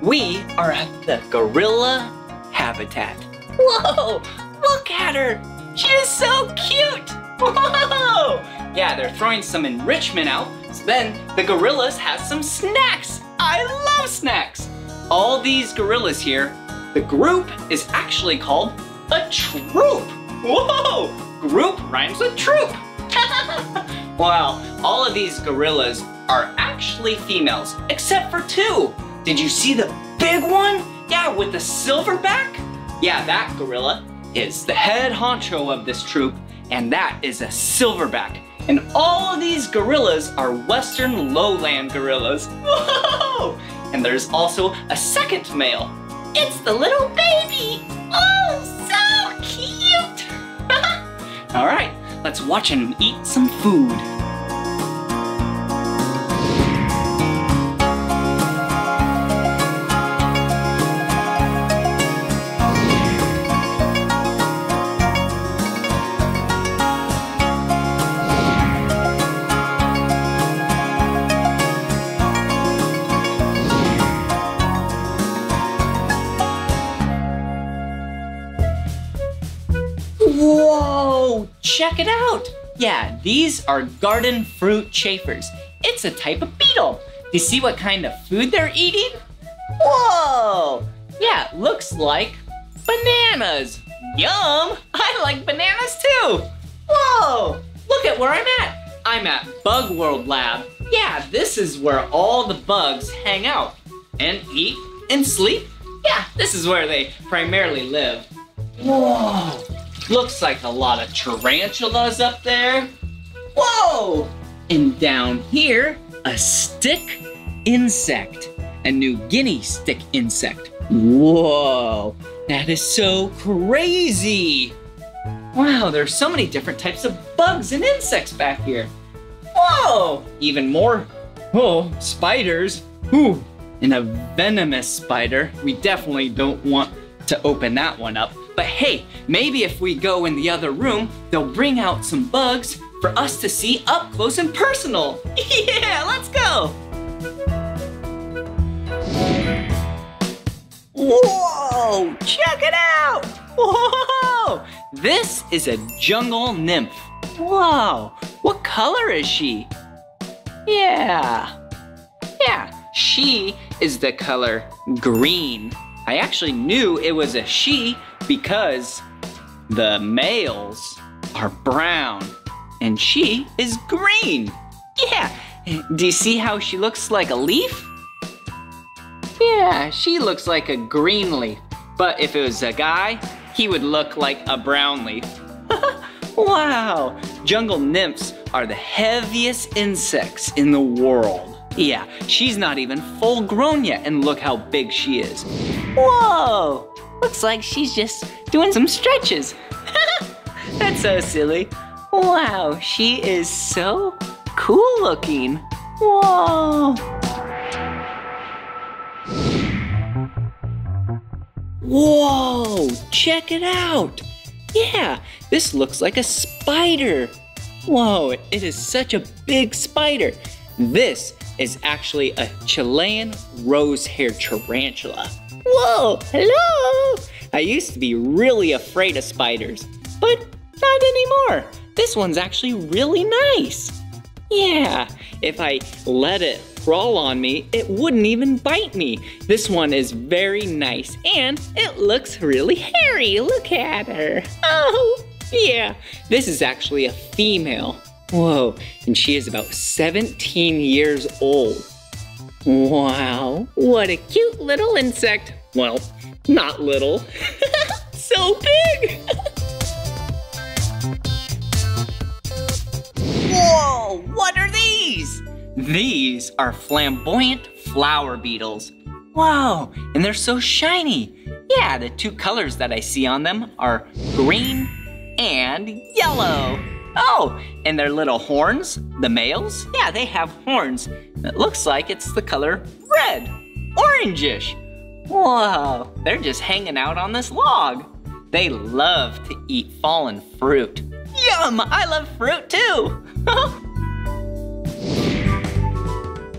We are at the gorilla habitat. Whoa, look at her. She is so cute. Whoa. Yeah, they're throwing some enrichment out. So then the gorillas have some snacks. I love snacks. All these gorillas here, the group is actually called a troop. Whoa, group rhymes with troop. Wow, all of these gorillas are actually females, except for two. Did you see the big one? Yeah, with the silver back? Yeah, that gorilla is the head honcho of this troop, and that is a silverback. And all of these gorillas are western lowland gorillas. Whoa! And there's also a second male. It's the little baby. Oh, so cute. All right, let's watch him eat some food. Check it out. Yeah, these are garden fruit chafers. It's a type of beetle. Do you see what kind of food they're eating? Whoa. Yeah, it looks like bananas. Yum. I like bananas too. Whoa. Look at where I'm at. I'm at Bug World Lab. Yeah, this is where all the bugs hang out and eat and sleep. Yeah, this is where they primarily live. Whoa. Looks like a lot of tarantulas up there. Whoa! And down here, a stick insect. A New Guinea stick insect. Whoa! That is so crazy! Wow, there's so many different types of bugs and insects back here. Whoa! Even more, oh, spiders. Ooh, and a venomous spider. We definitely don't want to open that one up. But hey, maybe if we go in the other room, they'll bring out some bugs for us to see up close and personal. Yeah, let's go. Whoa, check it out. Whoa, this is a jungle nymph. Whoa, what color is she? Yeah, yeah, she is the color green. I actually knew it was a she because the males are brown and she is green. Yeah, do you see how she looks like a leaf? Yeah, she looks like a green leaf, but if it was a guy, he would look like a brown leaf. Wow, jungle nymphs are the heaviest insects in the world. Yeah, she's not even full grown yet, and look how big she is. Whoa, looks like she's just doing some stretches. That's so silly. Wow, she is so cool looking. Whoa. Whoa, check it out. Yeah, this looks like a spider. Whoa, it is such a big spider. This is actually a Chilean rose-hair tarantula. Whoa, hello. I used to be really afraid of spiders, but not anymore. This one's actually really nice. Yeah, if I let it crawl on me, it wouldn't even bite me. This one is very nice, and it looks really hairy. Look at her. Oh, yeah. This is actually a female. Whoa, and she is about seventeen years old. Wow, what a cute little insect. Well, not little. So big. Whoa, what are these? These are flamboyant flower beetles. Wow, and they're so shiny. Yeah, the two colors that I see on them are green and yellow. Oh, and their little horns, the males, yeah, they have horns. It looks like it's the color red, orangish. Whoa, they're just hanging out on this log. They love to eat fallen fruit. Yum, I love fruit too.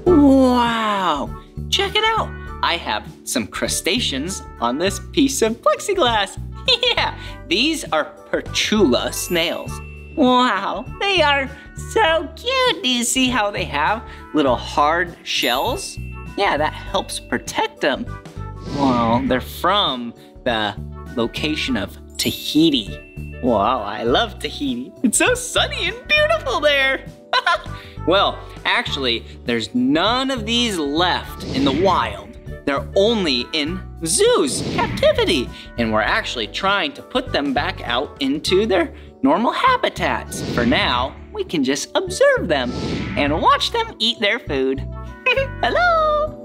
Wow, check it out. I have some crustaceans on this piece of plexiglass. Yeah, these are pertula snails. Wow, they are so cute. Do you see how they have little hard shells? Yeah, that helps protect them. Wow, they're from the location of Tahiti. Wow, I love Tahiti. It's so sunny and beautiful there. Well, actually, there's none of these left in the wild. They're only in zoos, captivity, and we're actually trying to put them back out into their normal habitats. For now, we can just observe them and watch them eat their food. Hello!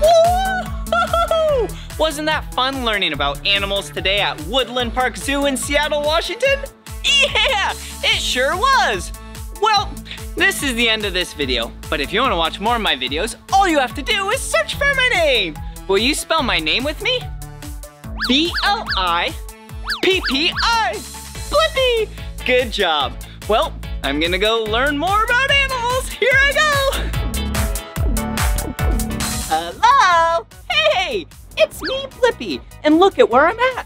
Woo-hoo! Wasn't that fun learning about animals today at Woodland Park Zoo in Seattle, Washington? Yeah, it sure was! Well, this is the end of this video, but if you want to watch more of my videos, all you have to do is search for my name. Will you spell my name with me? B L I P P I, Blippi. Good job. Well, I'm gonna go learn more about animals. Here I go. Hello. Hey, it's me, Blippi, and look at where I'm at.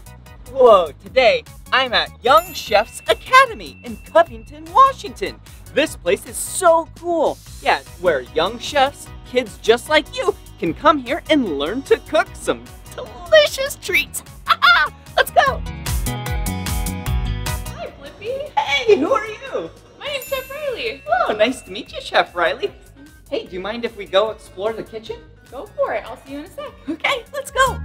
Whoa, today I'm at Young Chefs Academy in Covington, Washington. This place is so cool. Yeah, it's where young chefs, kids just like you, can come here and learn to cook some delicious treats. Let's go. Hi, Blippi. Hey, who are you? My name's Chef Riley. Oh, nice to meet you, Chef Riley. Hey, do you mind if we go explore the kitchen? Go for it. I'll see you in a sec. Okay, let's go.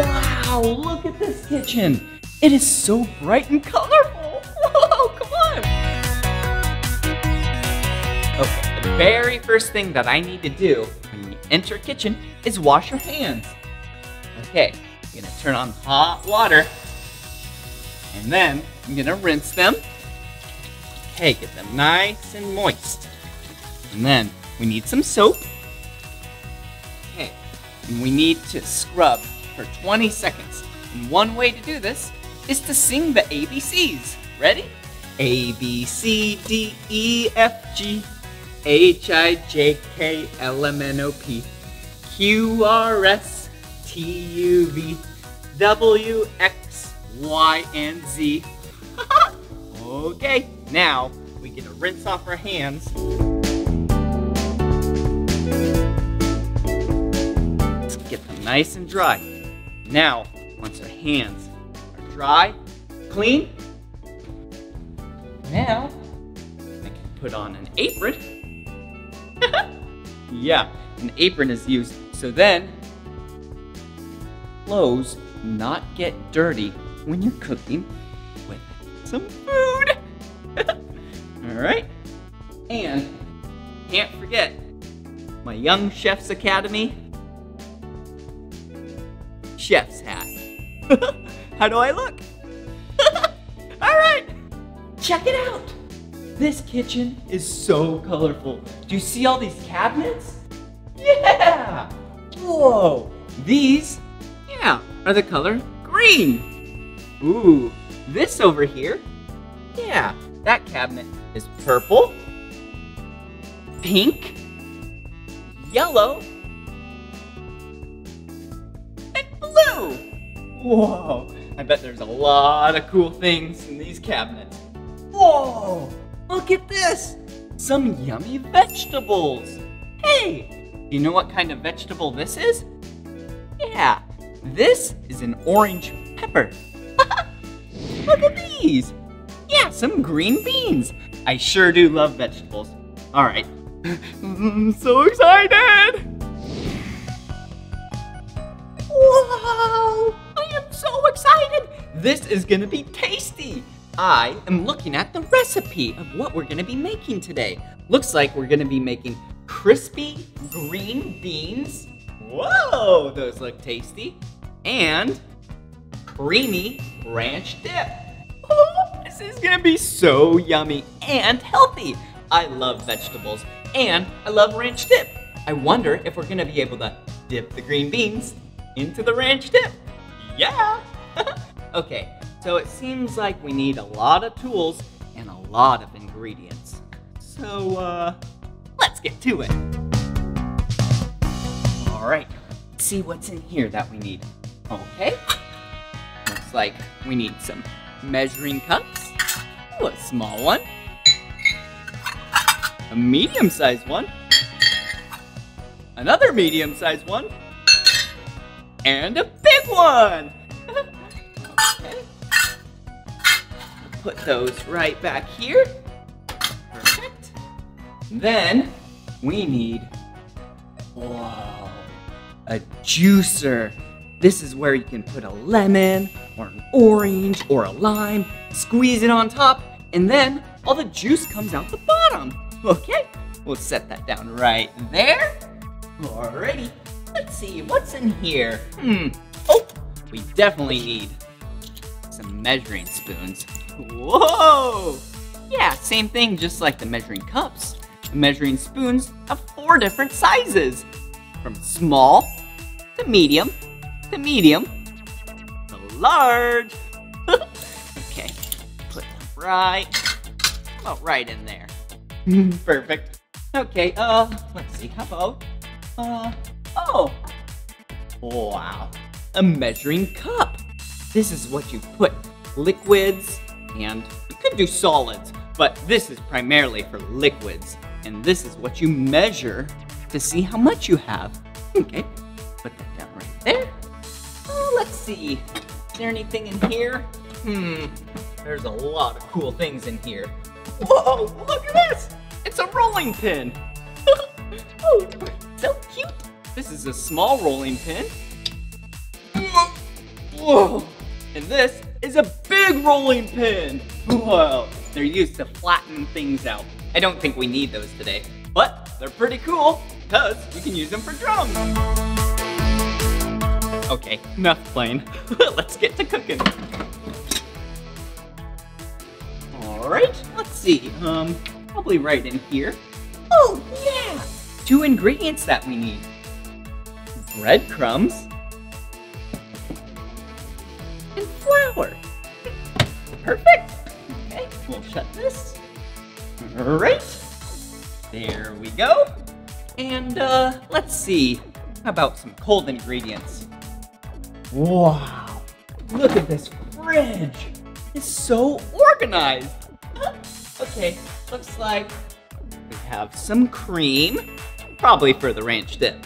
Wow, look at this kitchen. It is so bright and colorful. Whoa, come on. Okay, the very first thing that I need to do when you enter a kitchen is wash your hands. Okay, I'm gonna turn on hot water and then I'm gonna rinse them. Okay, get them nice and moist. And then we need some soap. Okay, and we need to scrub for twenty seconds. And one way to do this is to sing the A B Cs. Ready? A, B, C, D, E, F, G, H, I, J, K, L, M, N, O, P, Q, R, S, T, U, V, W, X, Y, and Z. Okay, now we get to rinse off our hands. Let's get them nice and dry. Now, once our hands are dry, clean, now I can put on an apron. Yeah, an apron is used so then clothes not get dirty when you're cooking with some food. All right, and can't forget my Young Chefs Academy chef's hat. How do I look? All right. Check it out! This kitchen is so colorful. Do you see all these cabinets? Yeah! Whoa! These, yeah, are the color green. Ooh, this over here, yeah, that cabinet is purple, pink, yellow, and blue. Whoa, I bet there's a lot of cool things in these cabinets. Whoa, look at this! Some yummy vegetables! Hey, you know what kind of vegetable this is? Yeah, this is an orange pepper. Look at these! Yeah, some green beans. I sure do love vegetables. All right, I'm so excited! Whoa, I am so excited! This is gonna be tasty! I am looking at the recipe of what we're gonna be making today. Looks like we're gonna be making crispy green beans. Whoa, those look tasty. And creamy ranch dip. Oh, this is gonna be so yummy and healthy. I love vegetables and I love ranch dip. I wonder if we're gonna be able to dip the green beans into the ranch dip. Yeah. Okay. So it seems like we need a lot of tools and a lot of ingredients. So, uh, let's get to it. All right, let's see what's in here that we need. Okay, looks like we need some measuring cups. Ooh, a small one, a medium-sized one, another medium-sized one, and a big one. Put those right back here. Perfect. Then we need, whoa, a juicer. This is where you can put a lemon or an orange or a lime, squeeze it on top, and then all the juice comes out the bottom. Okay, we'll set that down right there. Alrighty, let's see what's in here. Hmm, oh, we definitely need some measuring spoons. Whoa! Yeah, same thing, just like the measuring cups. The measuring spoons have four different sizes, from small to medium to medium to large. Okay, put them right, about right in there. Perfect. Okay, uh, let's see, how about, uh, oh, wow, a measuring cup. This is what you put liquids. And you could do solids, but this is primarily for liquids. And this is what you measure to see how much you have. Okay, put that down right there. Oh, let's see, is there anything in here? Hmm, there's a lot of cool things in here. Whoa, look at this, it's a rolling pin. Oh, so cute. This is a small rolling pin. Whoa, and this is a big rolling pin. Whoa, they're used to flatten things out. I don't think we need those today, but they're pretty cool because you can use them for drums. Okay, enough playing. Let's get to cooking. All right, let's see. Um, probably right in here. Oh yeah, two ingredients that we need. breadcrumbs, and flour. Perfect. Okay, we'll shut this. All right. There we go. And uh, let's see. How about some cold ingredients? Wow. Look at this fridge. It's so organized. Okay, looks like we have some cream, probably for the ranch dip.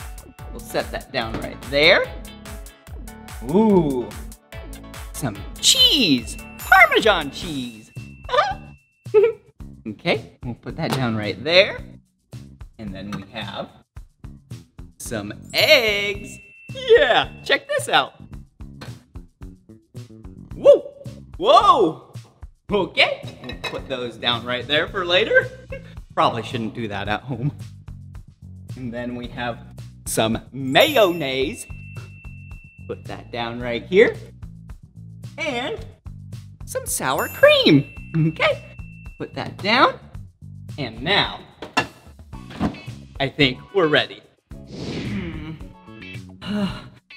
We'll set that down right there. Ooh, some cheese, Parmesan cheese. Okay, we'll put that down right there. And then we have some eggs. Yeah, check this out. Whoa, whoa. Okay, we'll put those down right there for later. Probably shouldn't do that at home. And then we have some mayonnaise. Put that down right here. And some sour cream. Okay, put that down. And now, I think we're ready. Hmm.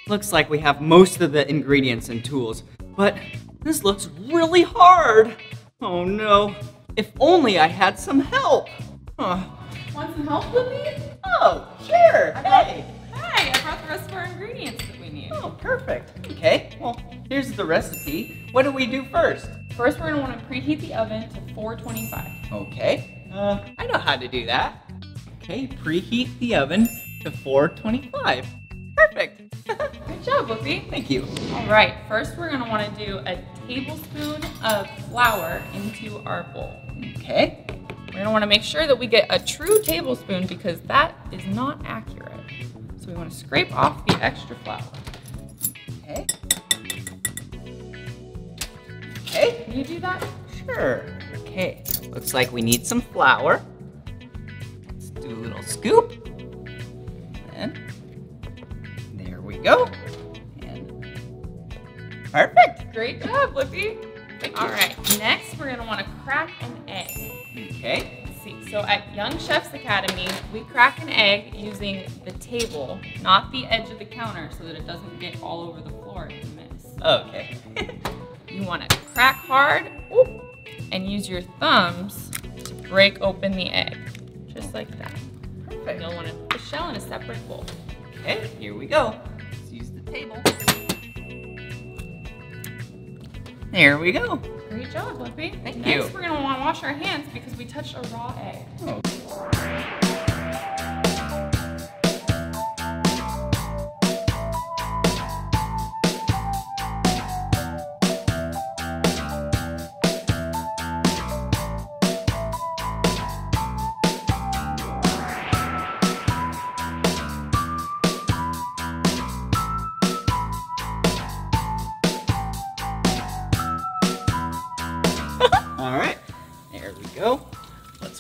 Looks like we have most of the ingredients and tools, but this looks really hard. Oh no, if only I had some help. Huh. Want some help with me? Oh, sure. I brought, hey. Hi, I brought the rest of our ingredients that we need. Oh, perfect. Okay, well, here's the recipe. What do we do first? First, we're gonna wanna preheat the oven to four twenty-five. Okay, uh, I know how to do that. Okay, preheat the oven to four twenty-five. Perfect. Good job, Blippi. Thank you. All right, first we're gonna wanna do a tablespoon of flour into our bowl. Okay. We're gonna wanna make sure that we get a true tablespoon because that is not accurate. So we wanna scrape off the extra flour. Okay. Okay. Can you do that? Sure. Okay, looks like we need some flour. Let's do a little scoop. And we go. And perfect. Great job, Blippi. All right, next we're gonna wanna crack an egg. Okay. Let's see, so at Young Chefs Academy, we crack an egg using the table, not the edge of the counter, so that it doesn't get all over the floor and mess. Okay. You wanna crack hard, whoop, and use your thumbs to break open the egg, just like that. Perfect. You'll wanna put the shell in a separate bowl. Okay, here we go. Use the table. There we go. Great job, Blippi. Thank you. Next, we're going to want to wash our hands because we touched a raw egg. Oh.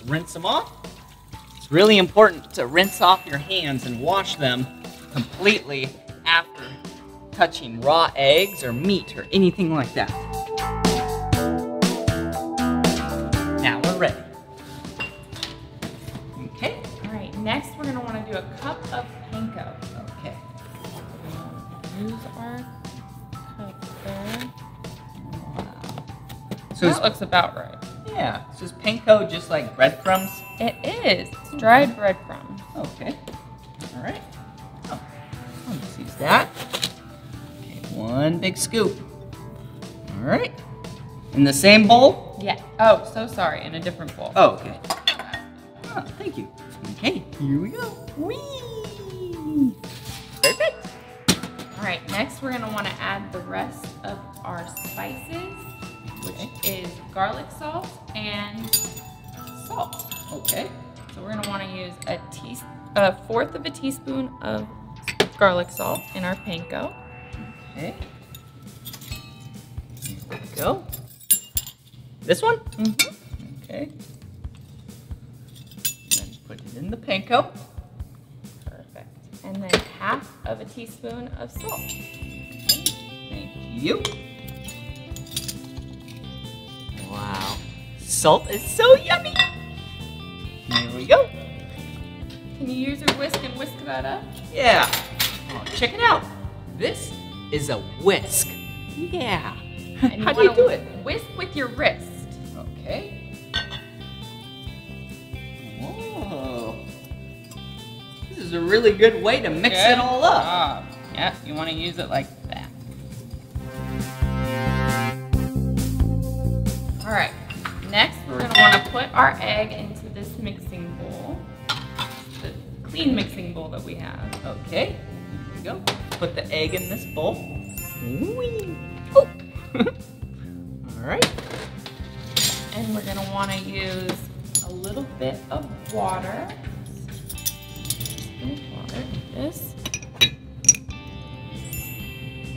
Rinse them off. It's really important to rinse off your hands and wash them completely after touching raw eggs or meat or anything like that. Now we're ready. Okay. All right, next we're gonna wanna do a cup of panko. Okay. Use our cup there. Wow. So that looks about right. Yeah, so is panko just like breadcrumbs? It is, it's dried breadcrumbs. Okay, all right. Oh, let's use that. Okay, one big scoop. All right, in the same bowl? Yeah, oh, so sorry, in a different bowl. Oh, okay. Oh, thank you. Okay, here we go. Whee! Perfect. All right, next we're gonna wanna add the rest of our spices, which is garlic salt and salt. Okay. So we're gonna wanna use a, a fourth of a teaspoon of garlic salt in our panko. Okay. Here we go. This one? Mm-hmm. Okay. And then put it in the panko. Perfect. And then half of a teaspoon of salt. Okay. Thank you. Wow, salt is so yummy. Here we go. Can you use your whisk and whisk that up? Yeah. Oh, check it out. This is a whisk. Yeah. And how do you do it? Whisk with your wrist. Okay. Whoa. This is a really good way to mix good it all up. Job. Yeah, you want to use it like that. All right. Next, we're going to want to put our egg into this mixing bowl, the clean mixing bowl that we have. Okay, here we go. Put the egg in this bowl. Whee! Oh. All right. And we're going to want to use a little bit of water. Water like this.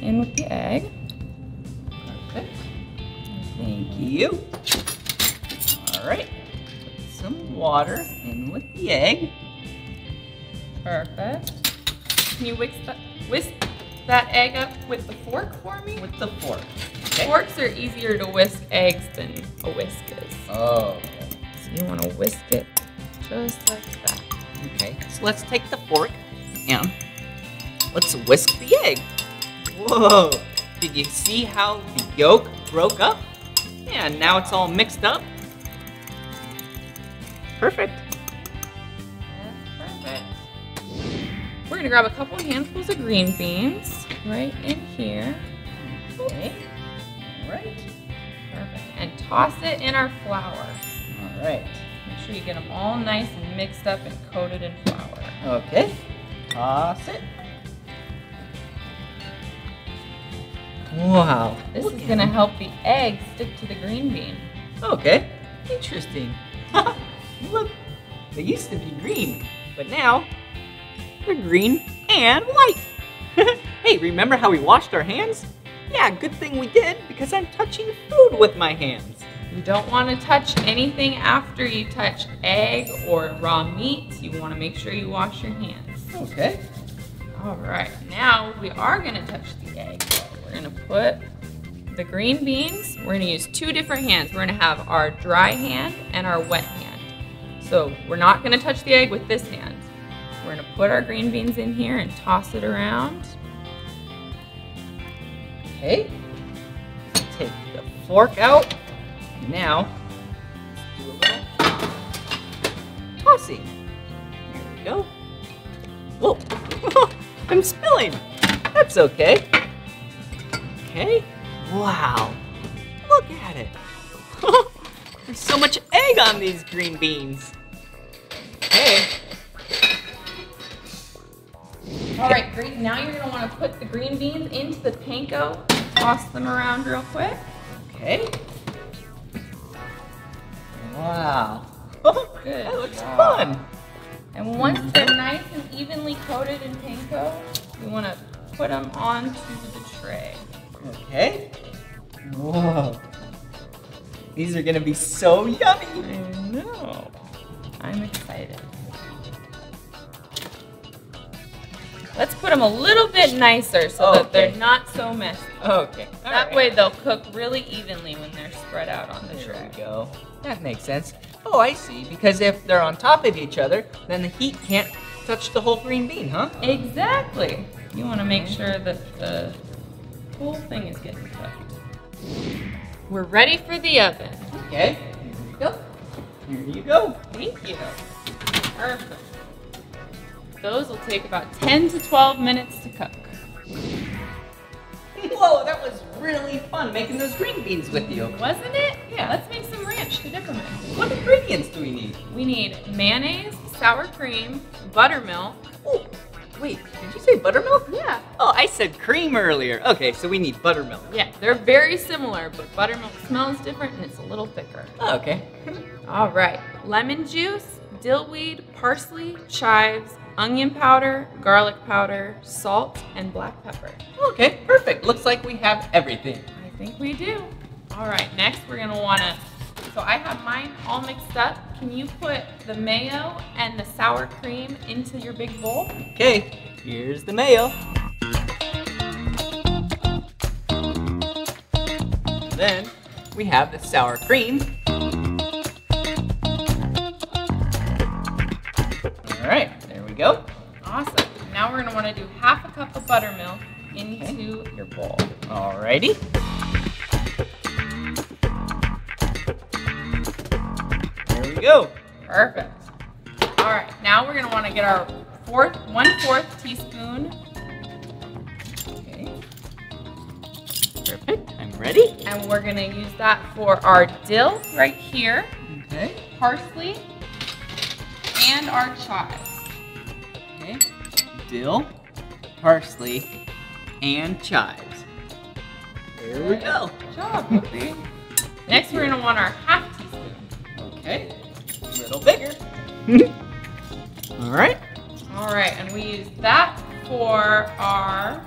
In with the egg. Perfect. Thank you. All right, put some water in with the egg. Perfect. Can you whisk that, whisk that egg up with the fork for me? With the fork. Okay. Forks are easier to whisk eggs than a whisk is. Oh. So you want to whisk it just like that. Okay, so let's take the fork and let's whisk the egg. Whoa, did you see how the yolk broke up? Yeah, now it's all mixed up. Perfect. That's perfect. We're gonna grab a couple handfuls of green beans right in here. Okay. All right. Perfect. And toss it in our flour. All right. Make sure you get them all nice and mixed up and coated in flour. Okay. Toss it. Wow. This is gonna help the egg stick to the green bean. Okay. Interesting. Look, they used to be green, but now they're green and white. Hey, remember how we washed our hands? Yeah, good thing we did because I'm touching food with my hands. You don't want to touch anything after you touch egg or raw meat. You want to make sure you wash your hands. Okay. All right, now we are going to touch the egg. We're going to put the green beans. We're going to use two different hands. We're going to have our dry hand and our wet hand. So we're not gonna touch the egg with this hand. We're gonna put our green beans in here and toss it around. Okay, take the fork out. Now, let's do a little tossing. There we go. Whoa, I'm spilling. That's okay. Okay, wow, look at it. There's so much egg on these green beans. Hey. All right, great. Now you're gonna wanna put the green beans into the panko. Toss them around real quick. Okay. Wow. Oh, good. That looks wow. fun. And once they're nice and evenly coated in panko, you wanna put them onto the tray. Okay. Whoa. These are gonna be so yummy. I know. I'm excited. Let's put them a little bit nicer so okay. that they're not so messy. Okay. All that right. way they'll cook really evenly when they're spread out on the there tray. There we go. That makes sense. Oh, I see. Because if they're on top of each other, then the heat can't touch the whole green bean, huh? Exactly. You wanna make sure that the whole thing is getting cooked. We're ready for the oven. Okay, here you go. Here you go. Thank you. Perfect. Those will take about ten to twelve minutes to cook. Whoa, that was really fun making those green beans with you. Wasn't it? Yeah, let's make some ranch to dip them in. What ingredients do we need? We need mayonnaise, sour cream, buttermilk. Oh, wait, did you say buttermilk? Yeah. Oh, I said cream earlier. Okay, so we need buttermilk. Yeah, they're very similar, but buttermilk smells different and it's a little thicker. Oh, okay. All right, lemon juice, dillweed, parsley, chives, onion powder, garlic powder, salt, and black pepper. Okay, perfect. Looks like we have everything. I think we do. All right, next we're gonna wanna, so I have mine all mixed up. Can you put the mayo and the sour cream into your big bowl? Okay, here's the mayo. And then we have the sour cream. All right, there we go. Awesome. Now we're gonna wanna do half a cup cup of buttermilk into okay. your bowl. Alrighty. There we go. Perfect. All right, now we're gonna wanna get our fourth, one fourth teaspoon. Okay. Perfect, I'm ready. And we're gonna use that for our dill right here. Okay. Parsley and our chives. Okay, dill, parsley, and chives. There we go. Good job. Next, we're gonna want our half teaspoon. Okay, a little bigger. All right. All right, and we use that for our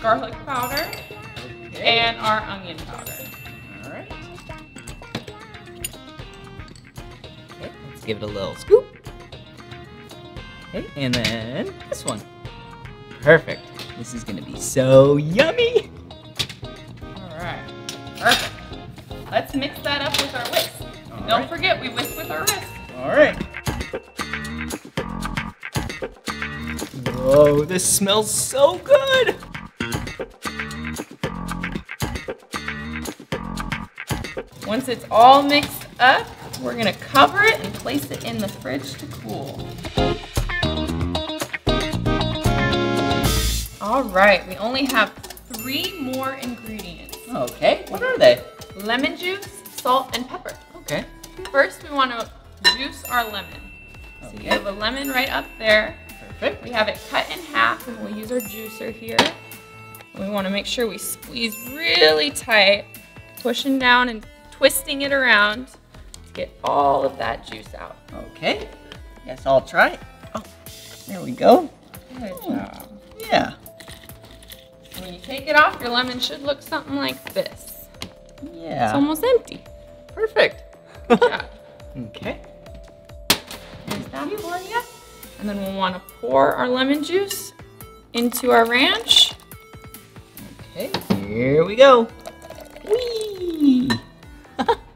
garlic powder okay. and our onion powder. All right. Okay, let's give it a little scoop. Okay, and then this one. Perfect. This is gonna be so yummy. All right, perfect. Let's mix that up with our whisk. All Don't right. forget, we whisk with our wrist. All right. Whoa, this smells so good. Once it's all mixed up, we're gonna cover it and place it in the fridge to cool. All right, we only have three more ingredients. Okay, what are they? Lemon juice, salt, and pepper. Okay. First, we want to juice our lemon. Okay. So you have a lemon right up there. Perfect. We have it cut in half, and we'll use our juicer here. We want to make sure we squeeze really tight, pushing down and twisting it around to get all of that juice out. Okay. Guess I'll try it. Oh, there we go. Good job. Yeah. When you take it off, your lemon should look something like this. Yeah. It's almost empty. Perfect. Yeah. Okay. There's that for you. And then we'll want to pour our lemon juice into our ranch. Okay, here we go. Whee!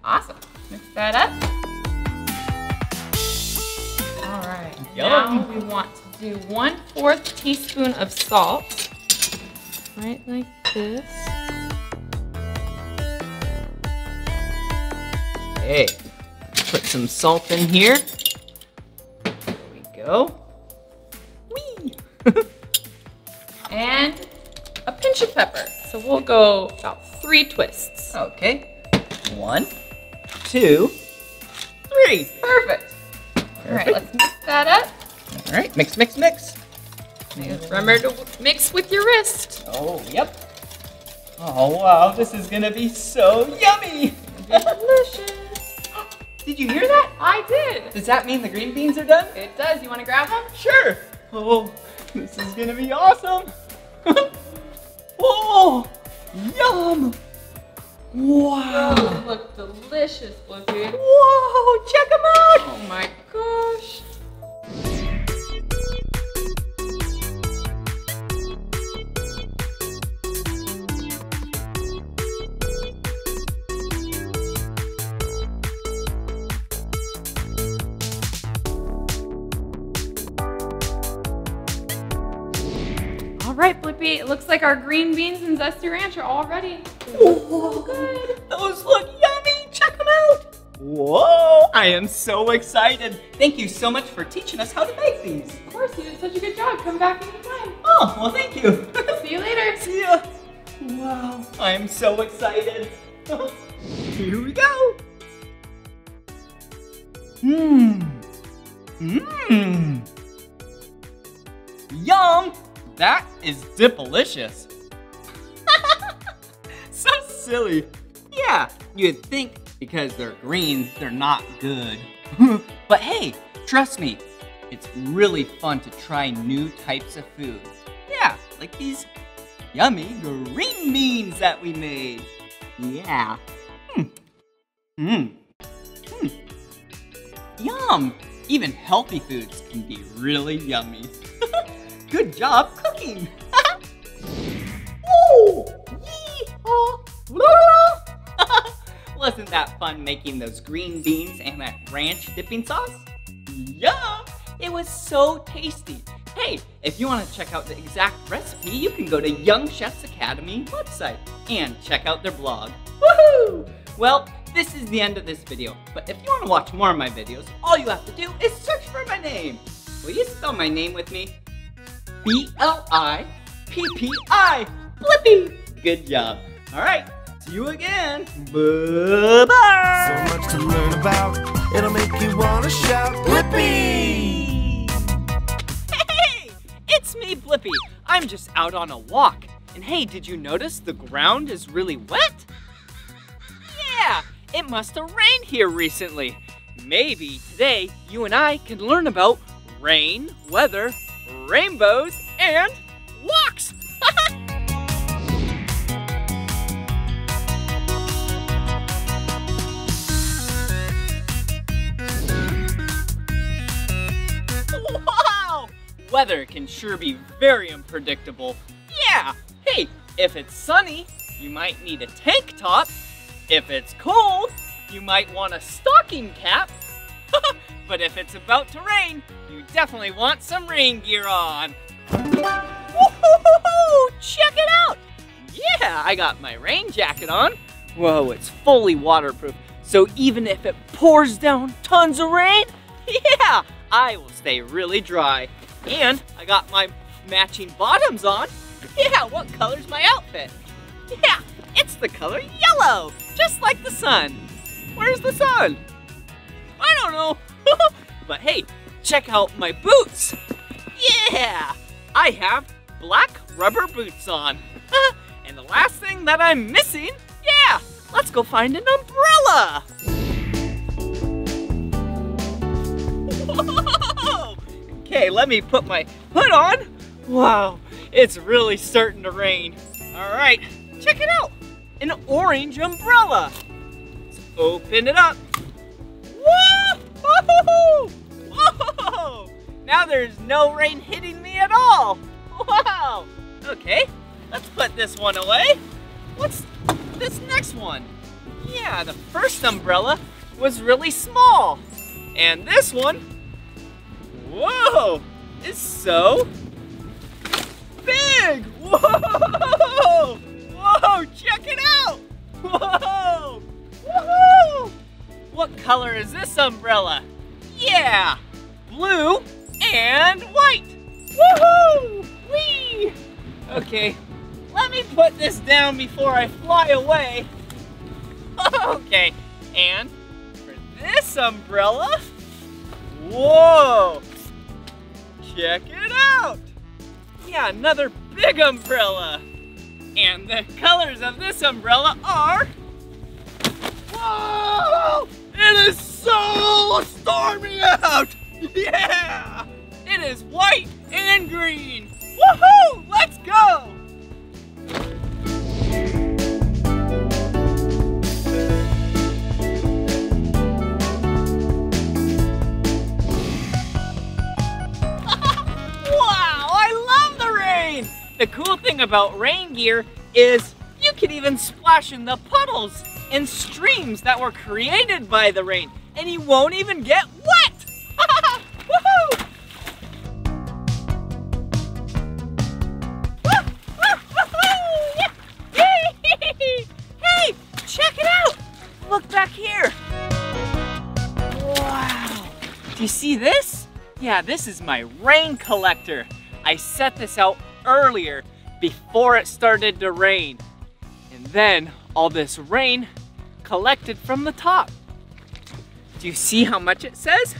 Awesome. Mix that up. All right. Yum. Now we want to do one fourth teaspoon of salt. Right like this. Okay. Put some salt in here. There we go. Whee! And a pinch of pepper. So we'll go about three twists. Okay. One, two, three. Perfect. Perfect. All right, let's mix that up. All right, mix, mix, mix. Just remember to mix with your wrist. Oh, yep. Oh, wow, this is gonna be so yummy. It's gonna be delicious. Did you hear that? I did. Does that mean the green beans are done? It does. You want to grab them? Sure. Oh, this is going to be awesome. Oh, yum. Wow. Those look delicious, Blippi. Whoa, check them out. Oh, my gosh. Alright, Blippi, it looks like our green beans and zesty ranch are all ready. So good. Those look yummy. Check them out. Whoa, I am so excited. Thank you so much for teaching us how to make these. Of course, you did such a good job. Come back anytime. Oh, well, thank you. See you later. See ya. Wow, I am so excited. Here we go. Mmm. Mmm. Yum. That is dip-alicious. So silly. Yeah, you'd think because they're green, they're not good. But hey, trust me, it's really fun to try new types of foods. Yeah, like these yummy green beans that we made. Yeah. Mmm. Mmm. Mmm. Yum. Even healthy foods can be really yummy. Good job cooking! Woo! Yee-haw! Wasn't that fun making those green beans and that ranch dipping sauce? Yum! It was so tasty. Hey, if you want to check out the exact recipe, you can go to Young Chefs Academy website and check out their blog. Woohoo! Well, this is the end of this video, but if you want to watch more of my videos, all you have to do is search for my name. Will you spell my name with me? B L I P P I, Blippi! Good job. All right, see you again. Bye-bye! So much to learn about, it'll make you want to shout, Blippi! Hey, it's me, Blippi. I'm just out on a walk. And hey, did you notice the ground is really wet? Yeah, it must have rained here recently. Maybe today you and I can learn about rain, weather, rainbows, and walks! Wow! Weather can sure be very unpredictable. Yeah! Hey, if it's sunny, you might need a tank top. If it's cold, you might want a stocking cap. But if it's about to rain, you definitely want some rain gear on. Woohoo! Check it out! Yeah, I got my rain jacket on. Whoa, it's fully waterproof. So even if it pours down tons of rain, yeah, I will stay really dry. And I got my matching bottoms on. Yeah, what color's my outfit? Yeah, it's the color yellow, just like the sun. Where's the sun? I don't know. But hey, check out my boots. Yeah, I have black rubber boots on. And the last thing that I'm missing, yeah, let's go find an umbrella. Whoa! Okay, let me put my hood on. Wow, it's really starting to rain. All right, check it out, an orange umbrella. Let's open it up. Whoa! Whoa! Now there's no rain hitting me at all. Wow! Okay, let's put this one away. What's this next one? Yeah, the first umbrella was really small. And this one, whoa, is so big. Whoa! Whoa, check it out. Whoa! Woohoo! What color is this umbrella? Yeah, blue and white. Woohoo! Whee! Okay, let me put this down before I fly away. Okay, and for this umbrella, whoa! Check it out! Yeah, another big umbrella. And the colors of this umbrella are, whoa! It is so stormy out! Yeah! It is white and green! Woohoo! Let's go! Wow! I love the rain! The cool thing about rain gear is you can even splash in the puddles and streams that were created by the rain, and you won't even get wet! Woohoo! Hey, check it out! Look back here! Wow! Do you see this? Yeah, this is my rain collector. I set this out earlier before it started to rain. And then all this rain collected from the top. Do you see how much it says?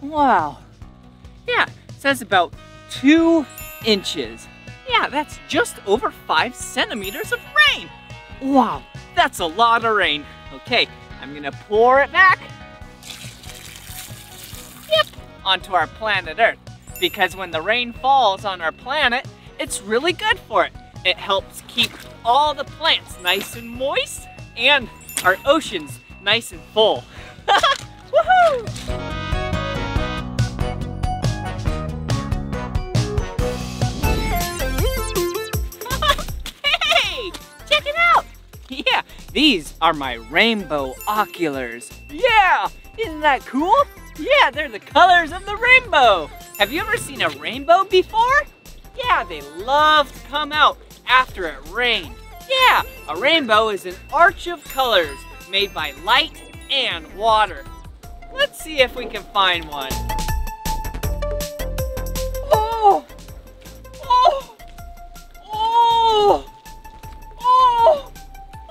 Wow. Yeah, it says about two inches. Yeah, that's just over five centimeters of rain. Wow, that's a lot of rain. Okay, I'm gonna pour it back. Yep, onto our planet Earth. Because when the rain falls on our planet, it's really good for it. It helps keep all the plants nice and moist and our oceans nice and full. Woohoo! Hey! Check it out! Yeah, these are my rainbow oculars. Yeah! Isn't that cool? Yeah, they're the colors of the rainbow. Have you ever seen a rainbow before? Yeah, they love to come out after it rained. Yeah, a rainbow is an arch of colors made by light and water. Let's see if we can find one. Oh! Oh! Oh! Oh!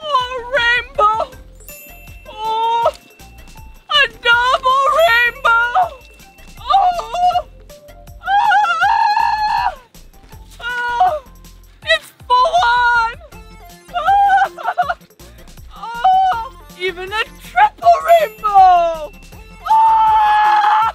Oh, rainbow! Oh! A double rainbow! Oh! Ah! Oh! It's full on! Ah! Oh! Even a triple rainbow! Ah!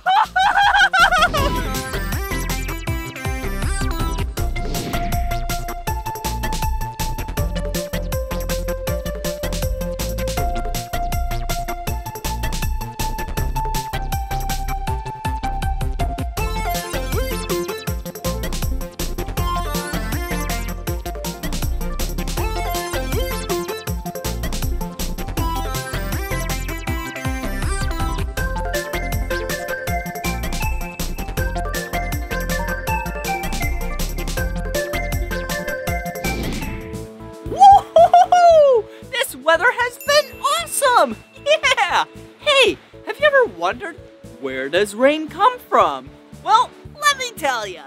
Wondered, where does rain come from? Well, let me tell you.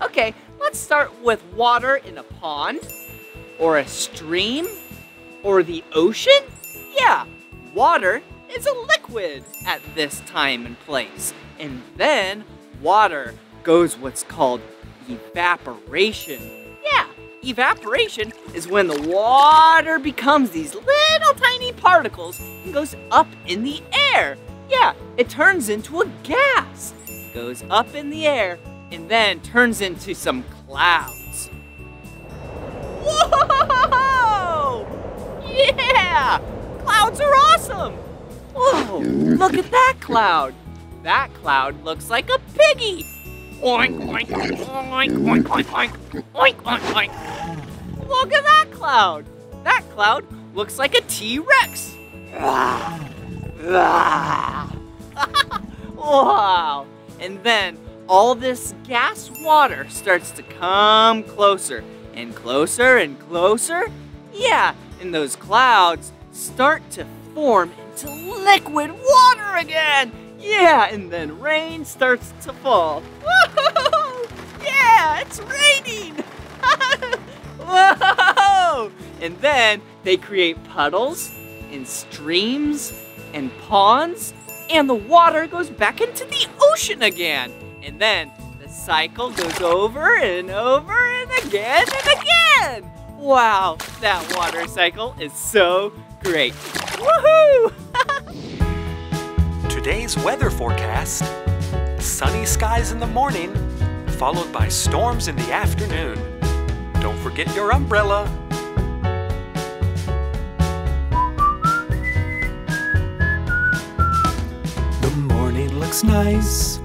Okay, let's start with water in a pond, or a stream, or the ocean. Yeah, water is a liquid at this time and place. And then water goes what's called evaporation. Yeah, evaporation is when the water becomes these little tiny particles and goes up in the air. Yeah, it turns into a gas, goes up in the air, and then turns into some clouds. Whoa! Yeah! Clouds are awesome! Whoa, look at that cloud. That cloud looks like a piggy. Oink, oink, oink, oink, oink, oink, oink, oink, oink. Look at that cloud. That cloud looks like a T-Rex. Wow! And then all this gas water starts to come closer and closer and closer. Yeah, and those clouds start to form into liquid water again. Yeah, and then rain starts to fall. Whoa! Yeah, it's raining. Whoa! And then they create puddles and streams and ponds, and the water goes back into the ocean again. And then the cycle goes over and over and again and again. Wow, that water cycle is so great. Woohoo! Today's weather forecast: sunny skies in the morning, followed by storms in the afternoon. Don't forget your umbrella. Looks nice,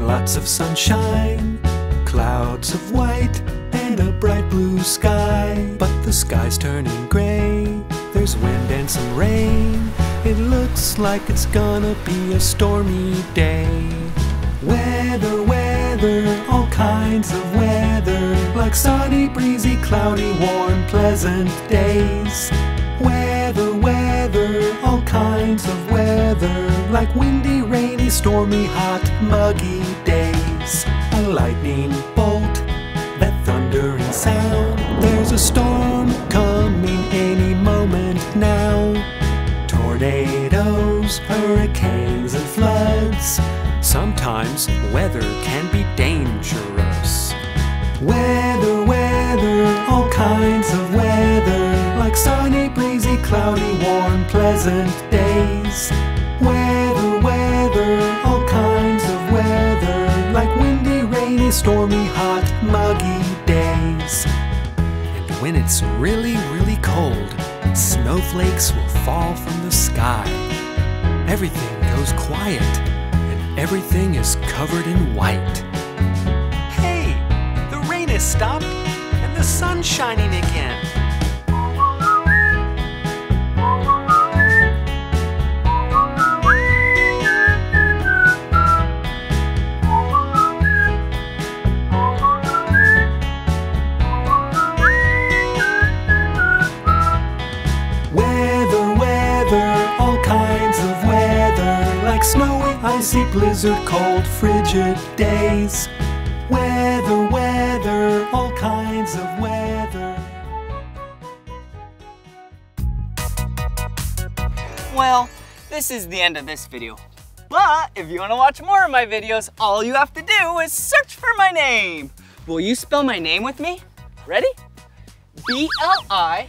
lots of sunshine, clouds of white and a bright blue sky. But the sky's turning gray, there's wind and some rain. It looks like it's gonna be a stormy day. Weather, weather, all kinds of weather, like sunny, breezy, cloudy, warm, pleasant days. Weather, weather, all kinds of weather, like windy, rainy, stormy, hot, muggy days. A lightning bolt, that thundering sound. There's a storm coming any moment now. Tornadoes, hurricanes, and floods. Sometimes weather can be dangerous. Weather, weather, all kinds of weather, like sunny, breezy, cloudy, warm, pleasant days. Weather, weather, all kinds of weather, like windy, rainy, stormy, hot, muggy days. And when it's really, really cold, snowflakes will fall from the sky. Everything goes quiet, and everything is covered in white. Hey, the rain has stopped, and the sun's shining again. icy blizzard, cold frigid days. Weather, weather, all kinds of weather. Well, this is the end of this video. But if you want to watch more of my videos, all you have to do is search for my name. Will you spell my name with me? Ready? B L I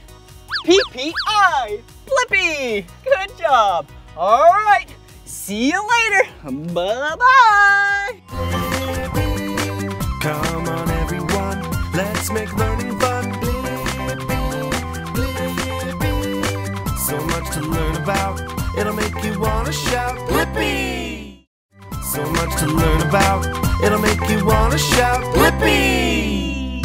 P P I. Blippi! Good job. All right. See you later. Bye-bye. Come on, everyone. Let's make learning fun. Blippi. So much to learn about. It'll make you want to shout. Blippi! So much to learn about. It'll make you want to shout. Blippi!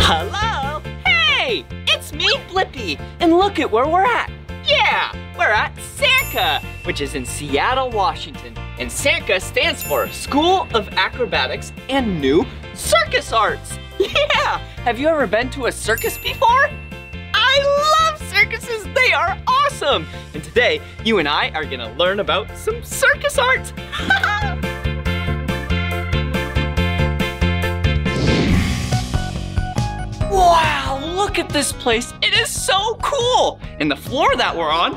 Hello? Hey! It's me, Blippi. And look at where we're at. Yeah, we're at SACA, which is in Seattle, Washington. And SACA stands for School of Acrobatics and New Circus Arts. Yeah, have you ever been to a circus before? I love circuses, they are awesome. And today, you and I are gonna learn about some circus arts. Wow, look at this place. It is so cool. And the floor that we're on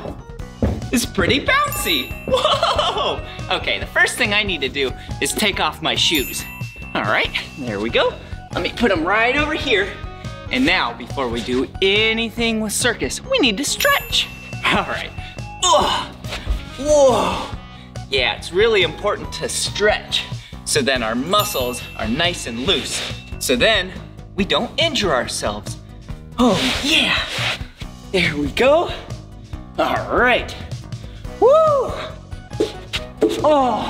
is pretty bouncy. Whoa! Okay, the first thing I need to do is take off my shoes. All right, there we go. Let me put them right over here. And now, before we do anything with circus, we need to stretch. All right. Ugh. Whoa. Yeah, it's really important to stretch. So then our muscles are nice and loose. So then, we don't injure ourselves. Oh yeah, there we go. All right, woo! Oh,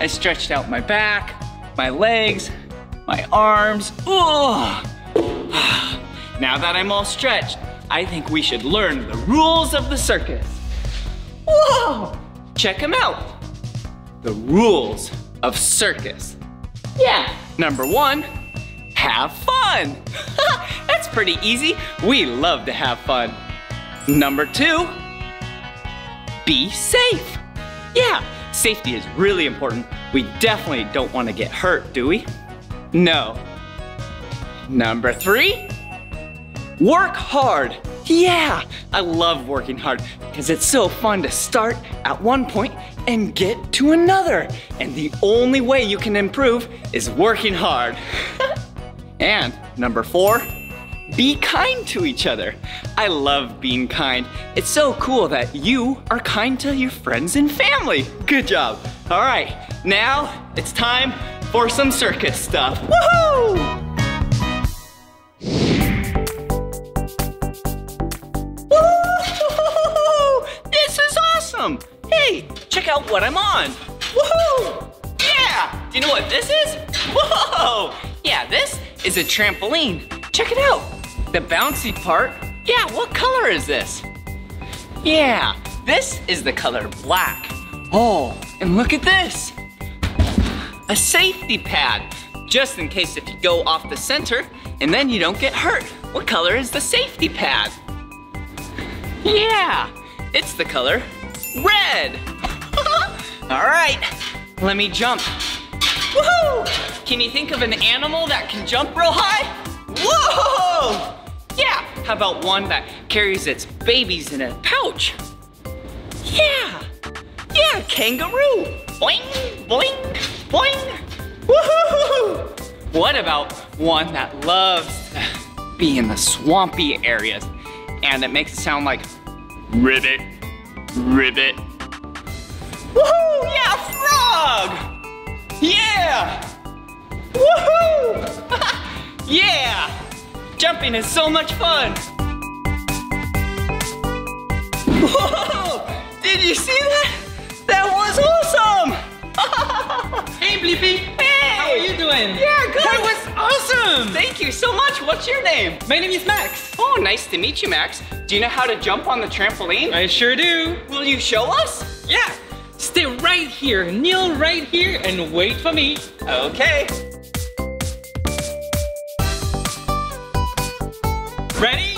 I stretched out my back, my legs, my arms. Oh. Now that I'm all stretched, I think we should learn the rules of the circus. Whoa, check them out. The rules of circus. Yeah, number one, have fun. That's pretty easy. We love to have fun. Number two, be safe. Yeah, safety is really important. We definitely don't want to get hurt, do we? No. Number three, work hard. Yeah, I love working hard because it's so fun to start at one point and get to another. And the only way you can improve is working hard. And number four, be kind to each other. I love being kind. It's so cool that you are kind to your friends and family. Good job. All right, now it's time for some circus stuff. Woohoo! Woohoo! This is awesome. Hey, check out what I'm on. Woohoo! Yeah! Do you know what this is? Whoa! Yeah, this is a trampoline. Check it out. The bouncy part. Yeah, what color is this? Yeah, this is the color black. Oh, and look at this. A safety pad, just in case if you go off the center and then you don't get hurt. What color is the safety pad? Yeah, it's the color red. All right, let me jump. Woohoo! Can you think of an animal that can jump real high? Whoa! Yeah, how about one that carries its babies in a pouch? Yeah! Yeah, kangaroo! Boing, boing, boing! Woohoo! What about one that loves to be in the swampy areas and it makes it sound like ribbit, ribbit? Woohoo! Yeah, frog! Yeah! Woohoo! Yeah! Jumping is so much fun! Whoa! Did you see that? That was awesome! Hey, Blippi! Hey! How are you doing? Yeah, good! That was awesome! Thank you so much! What's your name? My name is Max. Oh, nice to meet you, Max. Do you know how to jump on the trampoline? I sure do. Will you show us? Yeah! Stay right here, kneel right here, and wait for me. Okay. Ready?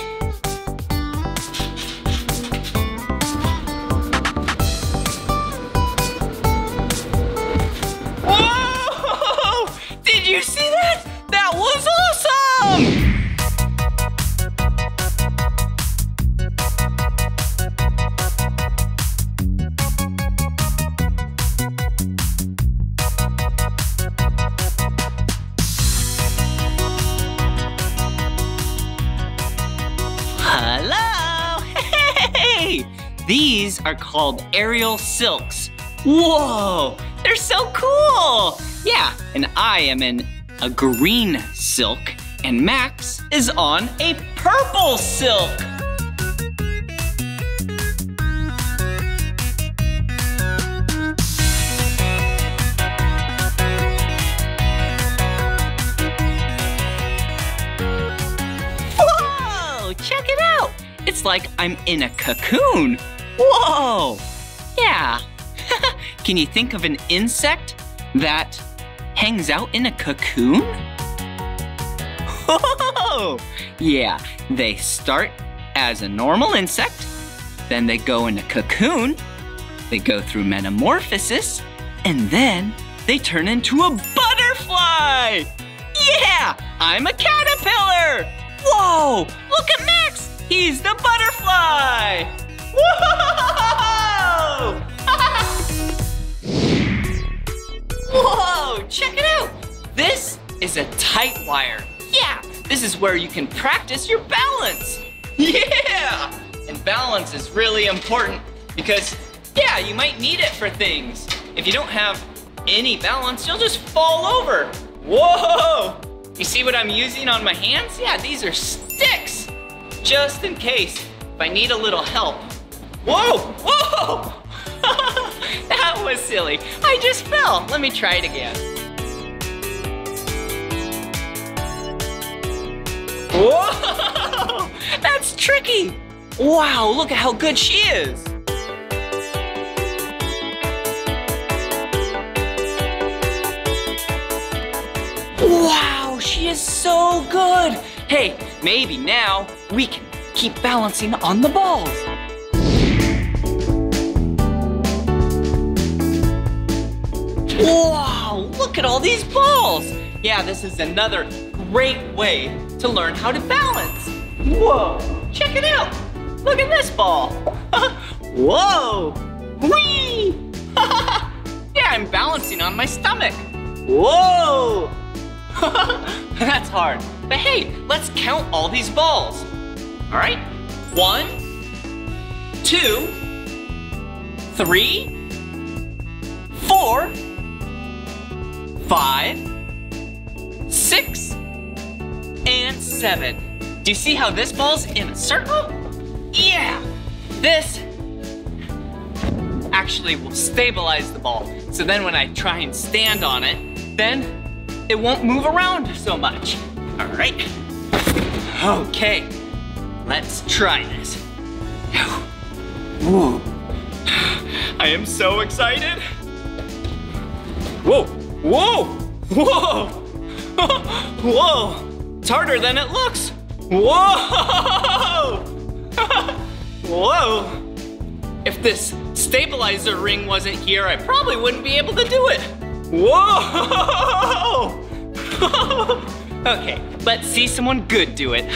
These are called aerial silks. Whoa, they're so cool. Yeah, and I am in a green silk, and Max is on a purple silk. Whoa, check it out. It's like I'm in a cocoon. Whoa, yeah. Can you think of an insect that hangs out in a cocoon? Whoa! Yeah, they start as a normal insect, then they go in a cocoon, they go through metamorphosis, and then they turn into a butterfly! Yeah, I'm a caterpillar! Whoa, look at Max! He's the butterfly! Whoa! Whoa, check it out. This is a tight wire. Yeah, this is where you can practice your balance. Yeah, and balance is really important because, yeah, you might need it for things. If you don't have any balance, you'll just fall over. Whoa, you see what I'm using on my hands? Yeah, these are sticks, just in case if I need a little help. Whoa, whoa. That was silly. I just fell. Let me try it again. Whoa! That's tricky. Wow, look at how good she is. Wow, she is so good. Hey, maybe now we can keep balancing on the balls. Wow, look at all these balls. Yeah, this is another great way to learn how to balance. Whoa, check it out. Look at this ball. Whoa, whee. Yeah, I'm balancing on my stomach. Whoa. That's hard. But hey, let's count all these balls. All right, one, two, three, four, five, six, and seven. Do you see how this ball's in a circle? Yeah, this actually will stabilize the ball. So then when I try and stand on it, then it won't move around so much. All right, okay, let's try this. Whoa, I am so excited. Whoa. Whoa! Whoa! Whoa! It's harder than it looks! Whoa! Whoa! If this stabilizer ring wasn't here, I probably wouldn't be able to do it! Whoa! Okay, let's see someone good do it.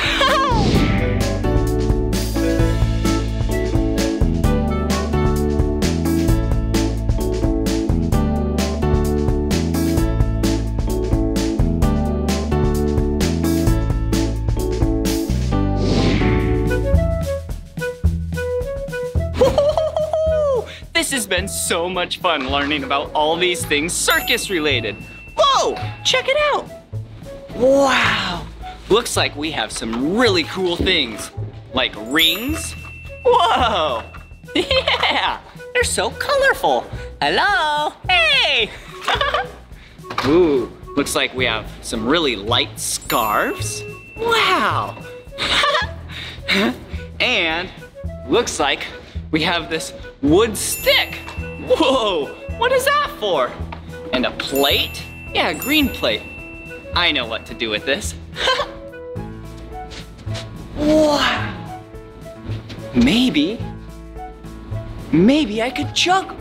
It's been so much fun learning about all these things circus related. Whoa, check it out. Wow, looks like we have some really cool things like rings. Whoa, yeah, they're so colorful. Hello, hey. Ooh, looks like we have some really light scarves. Wow. And looks like we have this wood stick. Whoa, what is that for? And a plate? Yeah, a green plate. I know what to do with this. Wow. Maybe, maybe I could juggle.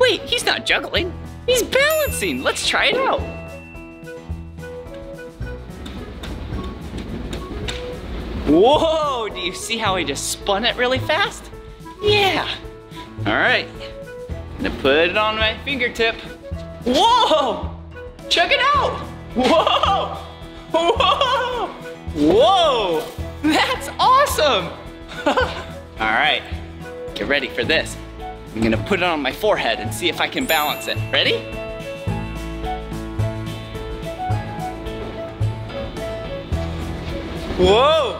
Wait, he's not juggling, he's balancing. Let's try it out. Whoa, do you see how I just spun it really fast? Yeah. All right, I'm gonna put it on my fingertip. Whoa, check it out. Whoa, whoa, whoa, that's awesome. All right, Get ready for this. I'm gonna put it on my forehead and see if I can balance it. Ready? Whoa!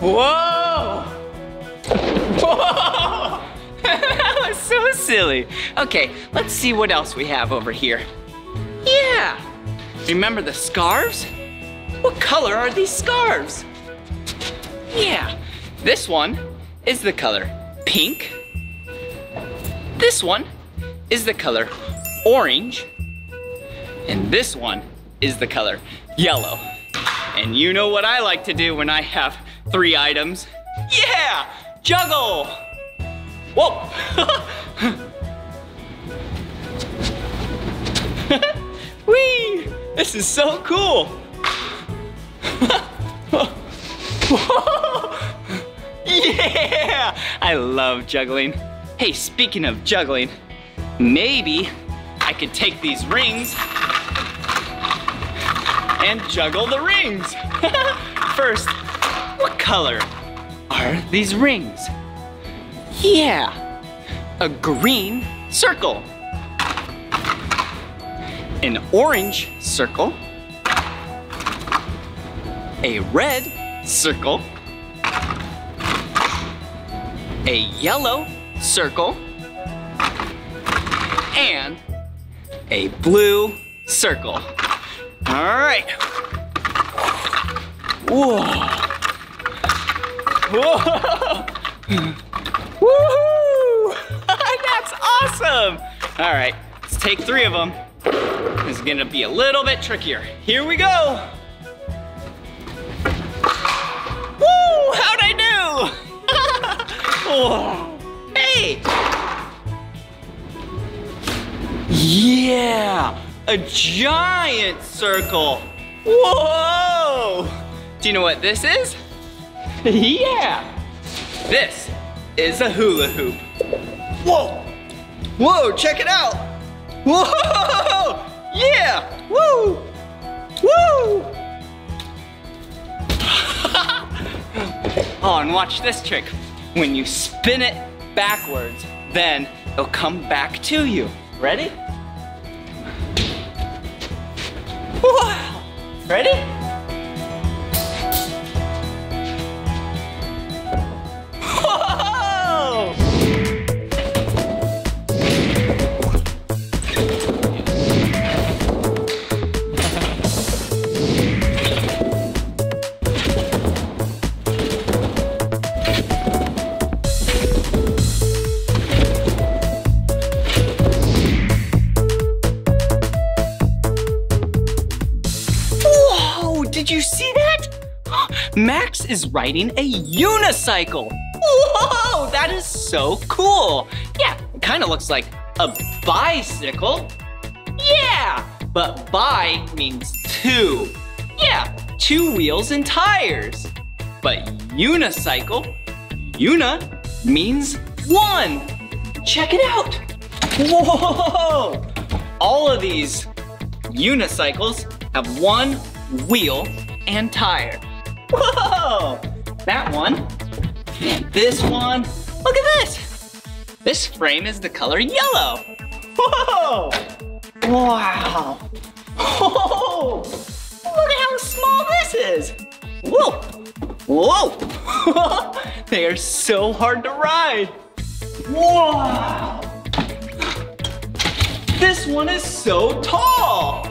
Whoa! Whoa! That was so silly. Okay, let's see what else we have over here. Yeah! Remember the scarves? What color are these scarves? Yeah, this one is the color pink. This one is the color orange. And this one is the color yellow. And you know what I like to do when I have three items. Yeah, juggle. Whoa. Whee, this is so cool. Yeah, I love juggling. Hey, speaking of juggling, maybe I could take these rings and juggle the rings. First, what color are these rings? Yeah, a green circle, an orange circle, a red circle, a yellow circle, and a blue circle. All right. Whoa. Whoa. Woohoo! That's awesome. All right, let's take three of them. This is gonna be a little bit trickier. Here we go. Woo, how'd I do? Whoa. Hey! Yeah! A giant circle! Whoa! Do you know what this is? Yeah! This is a hula hoop. Whoa! Whoa, check it out! Whoa! Yeah! Woo! Woo! Oh, and watch this trick. When you spin it backwards, then it'll come back to you. Ready? Wow. Ready? Whoa! Max is riding a unicycle. Whoa, that is so cool. Yeah, it kind of looks like a bicycle. Yeah, but bi means two. Yeah, two wheels and tires. But unicycle, una, means one. Check it out. Whoa, all of these unicycles have one wheel and tire. Whoa! That one, and this one. Look at this! This frame is the color yellow. Whoa! Wow! Whoa! Look at how small this is! Whoa! Whoa! They are so hard to ride. Wow! This one is so tall.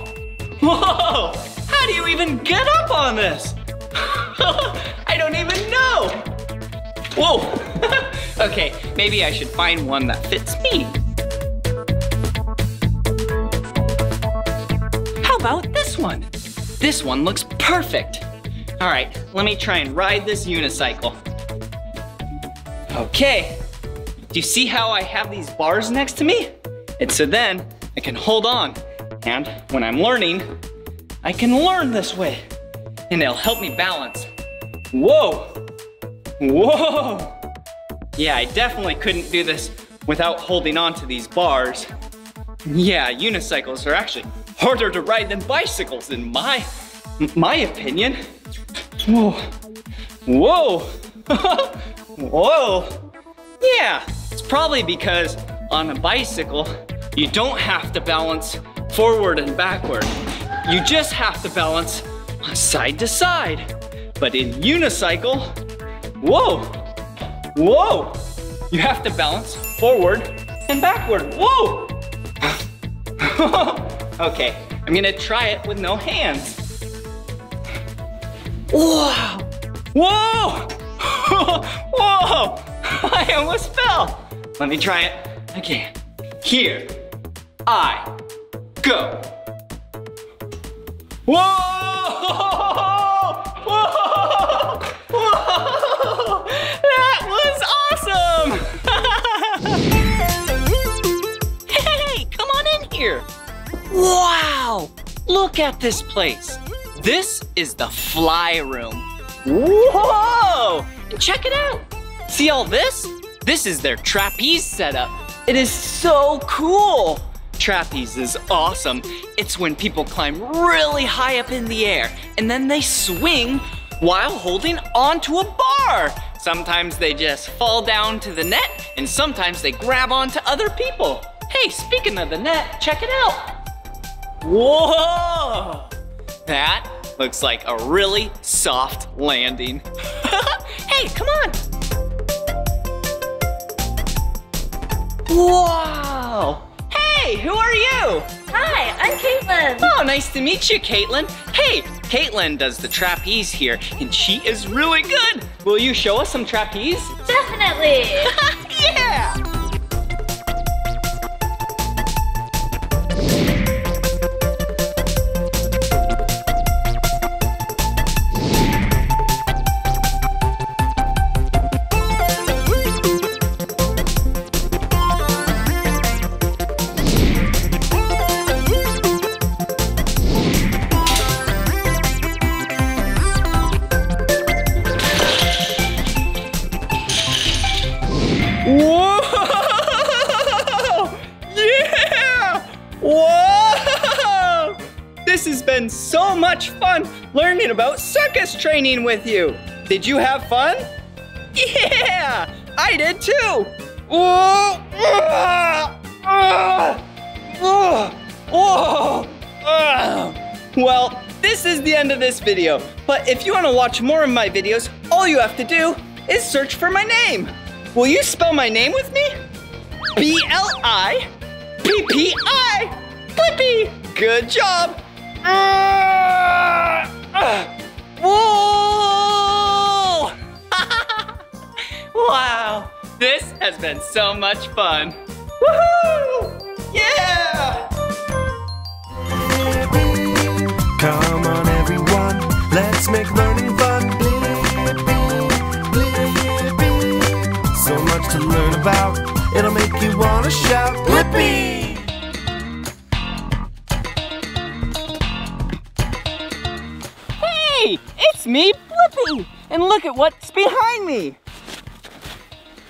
Whoa! How do you even get up on this? I don't even know. Whoa. Okay, maybe I should find one that fits me. How about this one? This one looks perfect. All right, let me try and ride this unicycle. Okay. Do you see how I have these bars next to me? And so then I can hold on. And when I'm learning, I can learn this way. And they'll help me balance. Whoa, whoa. Yeah, I definitely couldn't do this without holding on to these bars. Yeah, unicycles are actually harder to ride than bicycles in my, my opinion. Whoa, whoa, whoa. Yeah, it's probably because on a bicycle, you don't have to balance forward and backward. You just have to balance side to side. But in unicycle, whoa, whoa, you have to balance forward and backward. Whoa! Okay, I'm gonna try it with no hands. Whoa! Whoa! Whoa! I almost fell. Let me try it again. Here I go. Whoa! Whoa! Whoa! That was awesome! Hey, come on in here. Wow! Look at this place. This is the fly room. Whoa! Check it out. See all this? This is their trapeze setup. It is so cool. Trapeze is awesome. It's when people climb really high up in the air and then they swing while holding onto a bar. Sometimes they just fall down to the net and sometimes they grab onto other people. Hey, speaking of the net, check it out. Whoa! That looks like a really soft landing. Hey, come on. Wow! Hey, who are you? Hi, I'm Caitlin. Oh, nice to meet you, Caitlin. Hey, Caitlin does the trapeze here, and she is really good. Will you show us some trapeze? Definitely. Yeah. So much fun learning about circus training with you. Did you have fun? Yeah, I did too. Whoa, ah, ah, ah, whoa, ah. Well, this is the end of this video, but if you want to watch more of my videos, all you have to do is search for my name. Will you spell my name with me? B L I P P I. Blippi. Good job. Uh, uh, whoa! Wow, this has been so much fun. Woohoo! Yeah! Come on, everyone, let's make learning fun. So much to learn about, it'll make you want to shout, Blippi! It's me, Blippi, and look at what's behind me.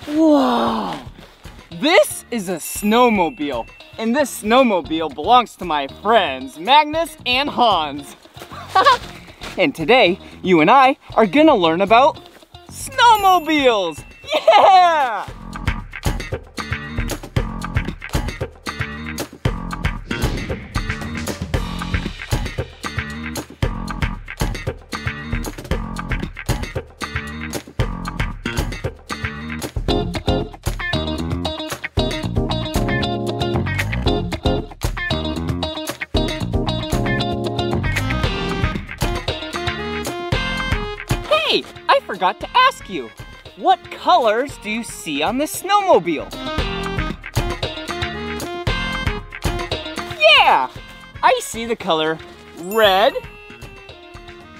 Whoa, this is a snowmobile, and this snowmobile belongs to my friends, Magnus and Hans. And today, you and I are gonna learn about snowmobiles. Yeah! Forgot to ask you, what colors do you see on the snowmobile? Yeah, I see the color red,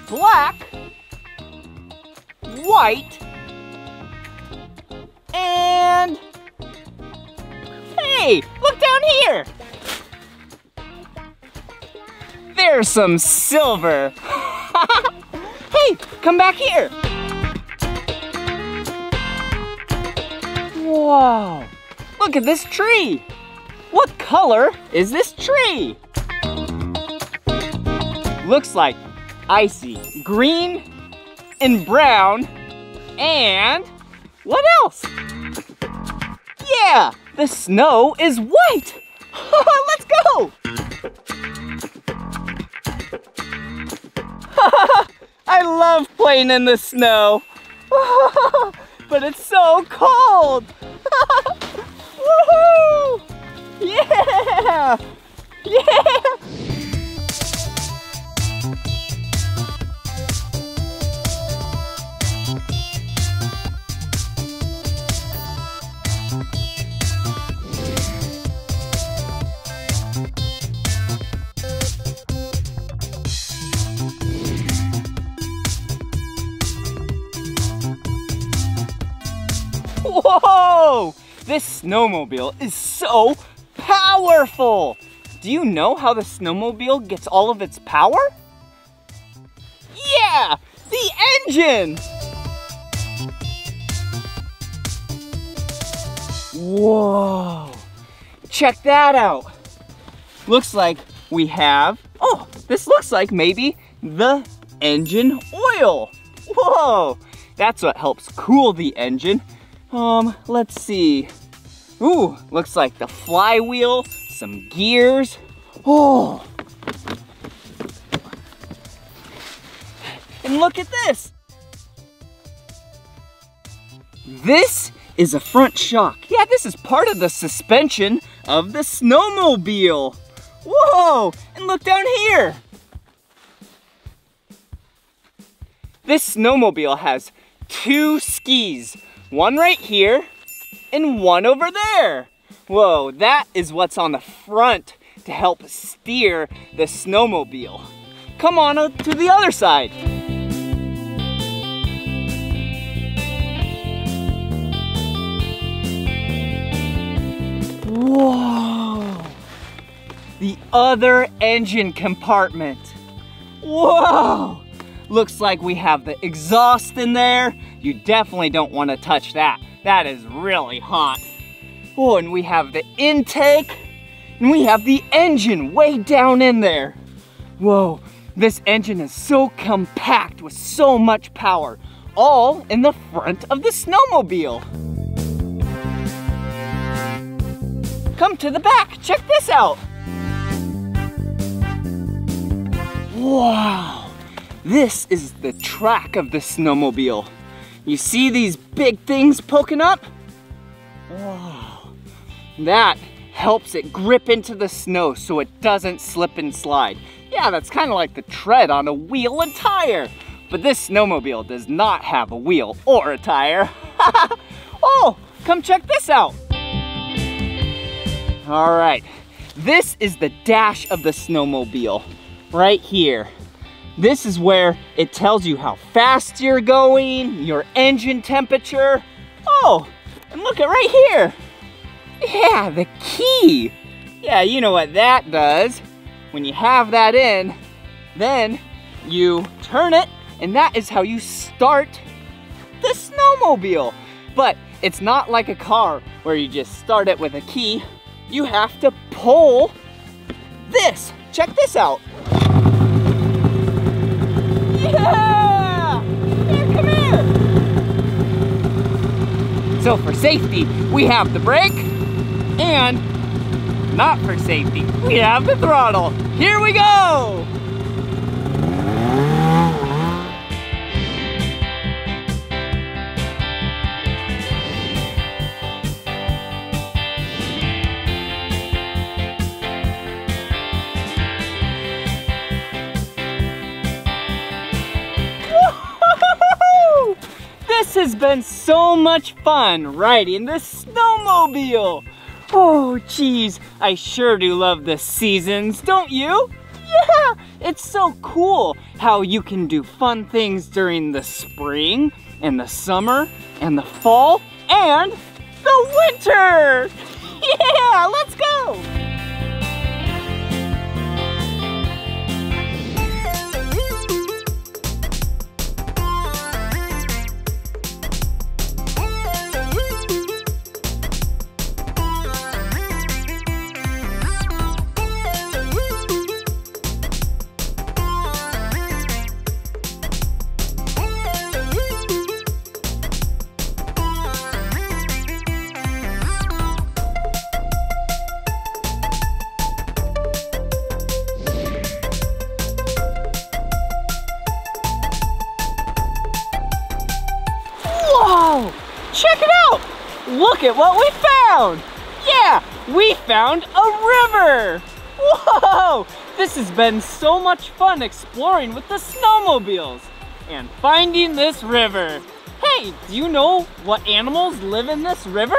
black, white, and hey, look down here. There's some silver. Hey, come back here. Whoa, look at this tree. What color is this tree? Looks like icy green and brown and what else? Yeah, the snow is white. Let's go. I love playing in the snow, but it's so cold. Woohoo! Yeah! Yeah! Whoa! This snowmobile is so powerful! Do you know how the snowmobile gets all of its power? Yeah! The engine! Whoa! Check that out! Looks like we have, oh, this looks like maybe the engine oil. Whoa! That's what helps cool the engine. Um, let's see. Ooh, looks like the flywheel, some gears. Oh! And look at this! This is a front shock. Yeah, this is part of the suspension of the snowmobile. Whoa! And look down here! This snowmobile has two skis. One right here, and one over there. Whoa, that is what's on the front to help steer the snowmobile. Come on to the other side. Whoa, the other engine compartment. Whoa, looks like we have the exhaust in there. You definitely don't want to touch that. That is really hot. Oh, and we have the intake, and we have the engine way down in there. Whoa, this engine is so compact with so much power, all in the front of the snowmobile. Come to the back, check this out. Wow, this is the track of the snowmobile. You see these big things poking up? Wow. That helps it grip into the snow so it doesn't slip and slide. Yeah, that's kind of like the tread on a wheel and tire. But this snowmobile does not have a wheel or a tire. Oh, come check this out. All right, this is the dash of the snowmobile right here. This is where it tells you how fast you're going, your engine temperature. Oh, and look at right here. Yeah, the key. Yeah, you know what that does. When you have that in, then you turn it, and that is how you start the snowmobile. But it's not like a car where you just start it with a key. You have to pull this. Check this out. Yeah! Here, come here! So for safety, we have the brake, and not for safety, we have the throttle. Here we go! This has been so much fun riding this snowmobile. Oh, geez, I sure do love the seasons, don't you? Yeah, it's so cool how you can do fun things during the spring and the summer and the fall and the winter. Yeah, let's go. Wow! Check it out! Look at what we found! Yeah, we found a river! Whoa! This has been so much fun exploring with the snowmobiles and finding this river. Hey, do you know what animals live in this river?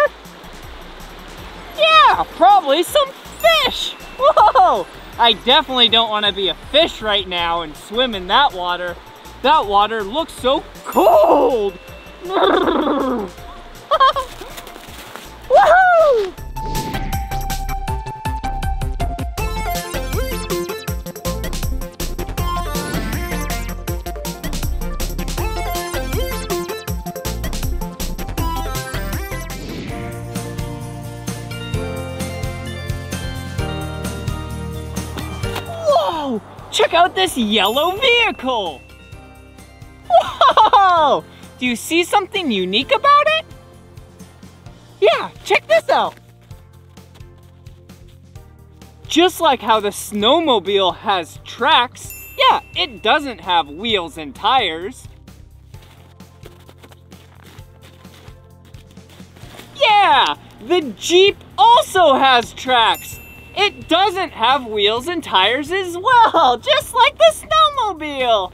Yeah, probably some fish! Whoa! I definitely don't want to be a fish right now and swim in that water. That water looks so cold! Woohoo! Whoa! Check out this yellow vehicle! Whoa! Do you see something unique about it? Yeah, check this out. Just like how the snowmobile has tracks, yeah, it doesn't have wheels and tires. Yeah, the Jeep also has tracks. It doesn't have wheels and tires as well, just like the snowmobile.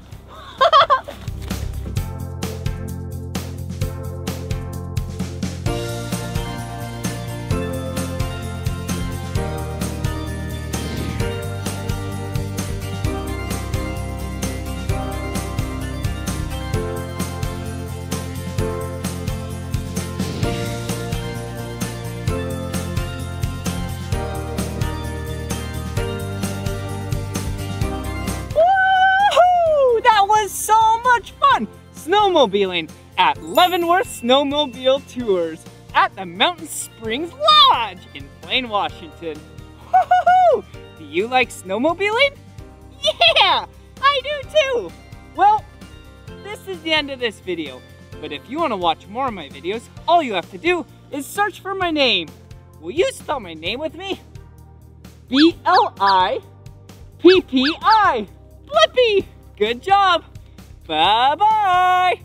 Snowmobiling at Leavenworth Snowmobile Tours at the Mountain Springs Lodge in Plain, Washington. Woo-hoo-hoo! Do you like snowmobiling? Yeah, I do too! Well, this is the end of this video, but if you want to watch more of my videos, all you have to do is search for my name. Will you spell my name with me? B L I P P I. Blippi! Good job! Bye-bye!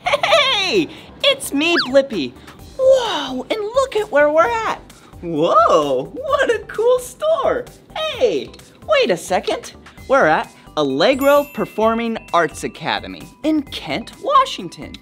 Hey! It's me, Blippi. Whoa, and look at where we're at. Whoa, what a cool store. Hey, wait a second. We're at Allegro Performing Arts Academy in Kent, Washington.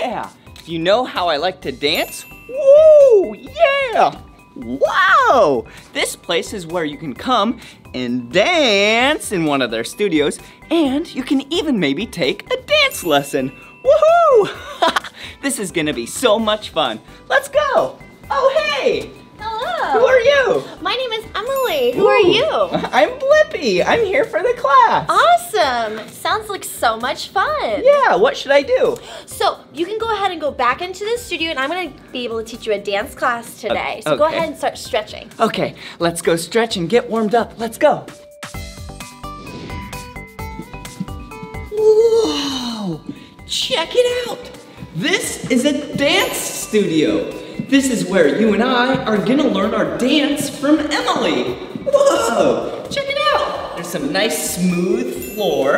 Yeah, you know how I like to dance? Whoa, yeah. Wow, this place is where you can come and dance in one of their studios, and you can even maybe take a dance lesson. Woohoo! This is gonna be so much fun. Let's go! Oh, hey! Hello! Who are you? My name is Emily. Who Ooh. Are you? I'm Blippi. I'm here for the class. Awesome! Sounds like so much fun. Yeah, what should I do? So, you can go ahead and go back into the studio, and I'm gonna be able to teach you a dance class today. Okay. So go ahead and start stretching. Okay, let's go stretch and get warmed up. Let's go. Whoa! Check it out! This is a dance studio. This is where you and I are gonna learn our dance from Emily. Whoa, check it out. There's some nice smooth floor.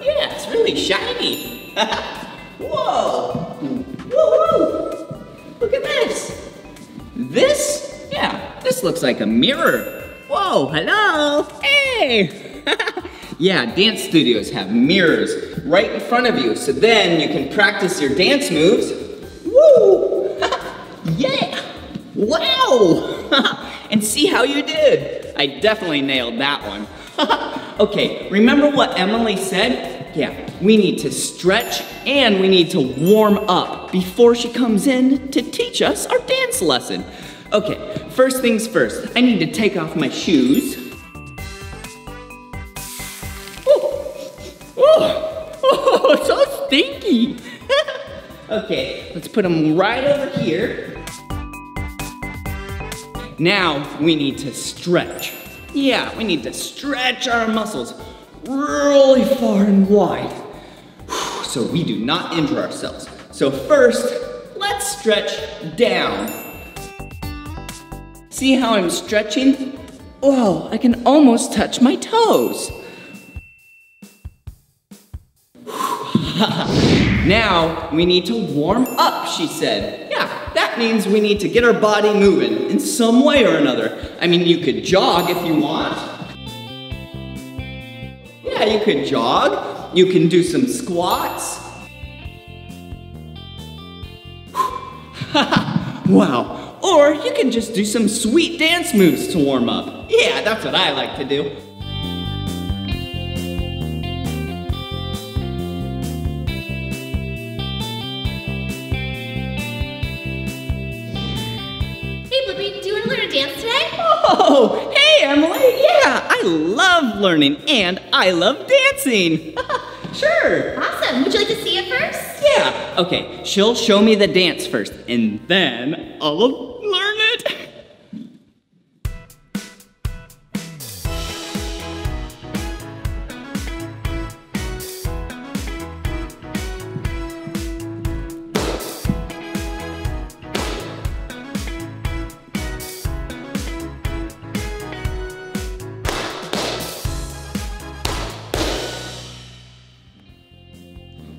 Yeah, it's really shiny. Whoa, woo-hoo, look at this. This, yeah, this looks like a mirror. Whoa, hello, hey. Yeah, dance studios have mirrors right in front of you, so then you can practice your dance moves. Woo! Yeah! Wow! And see how you did. I definitely nailed that one. Okay, remember what Emily said? Yeah, we need to stretch and we need to warm up before she comes in to teach us our dance lesson. Okay, first things first, I need to take off my shoes. Oh, it's so stinky. Okay, let's put them right over here. Now we need to stretch. Yeah, we need to stretch our muscles really far and wide so we do not injure ourselves. So first, let's stretch down. See how I'm stretching? Whoa, I can almost touch my toes. Now we need to warm up, she said. Yeah, that means we need to get our body moving in some way or another. I mean, you could jog if you want. Yeah, you could jog. You can do some squats. Wow. Or you can just do some sweet dance moves to warm up. Yeah, that's what I like to do. Oh, hey Emily, yeah, I love learning and I love dancing. Sure. Awesome, would you like to see it first? Yeah, okay, she'll show me the dance first and then I'll learn it.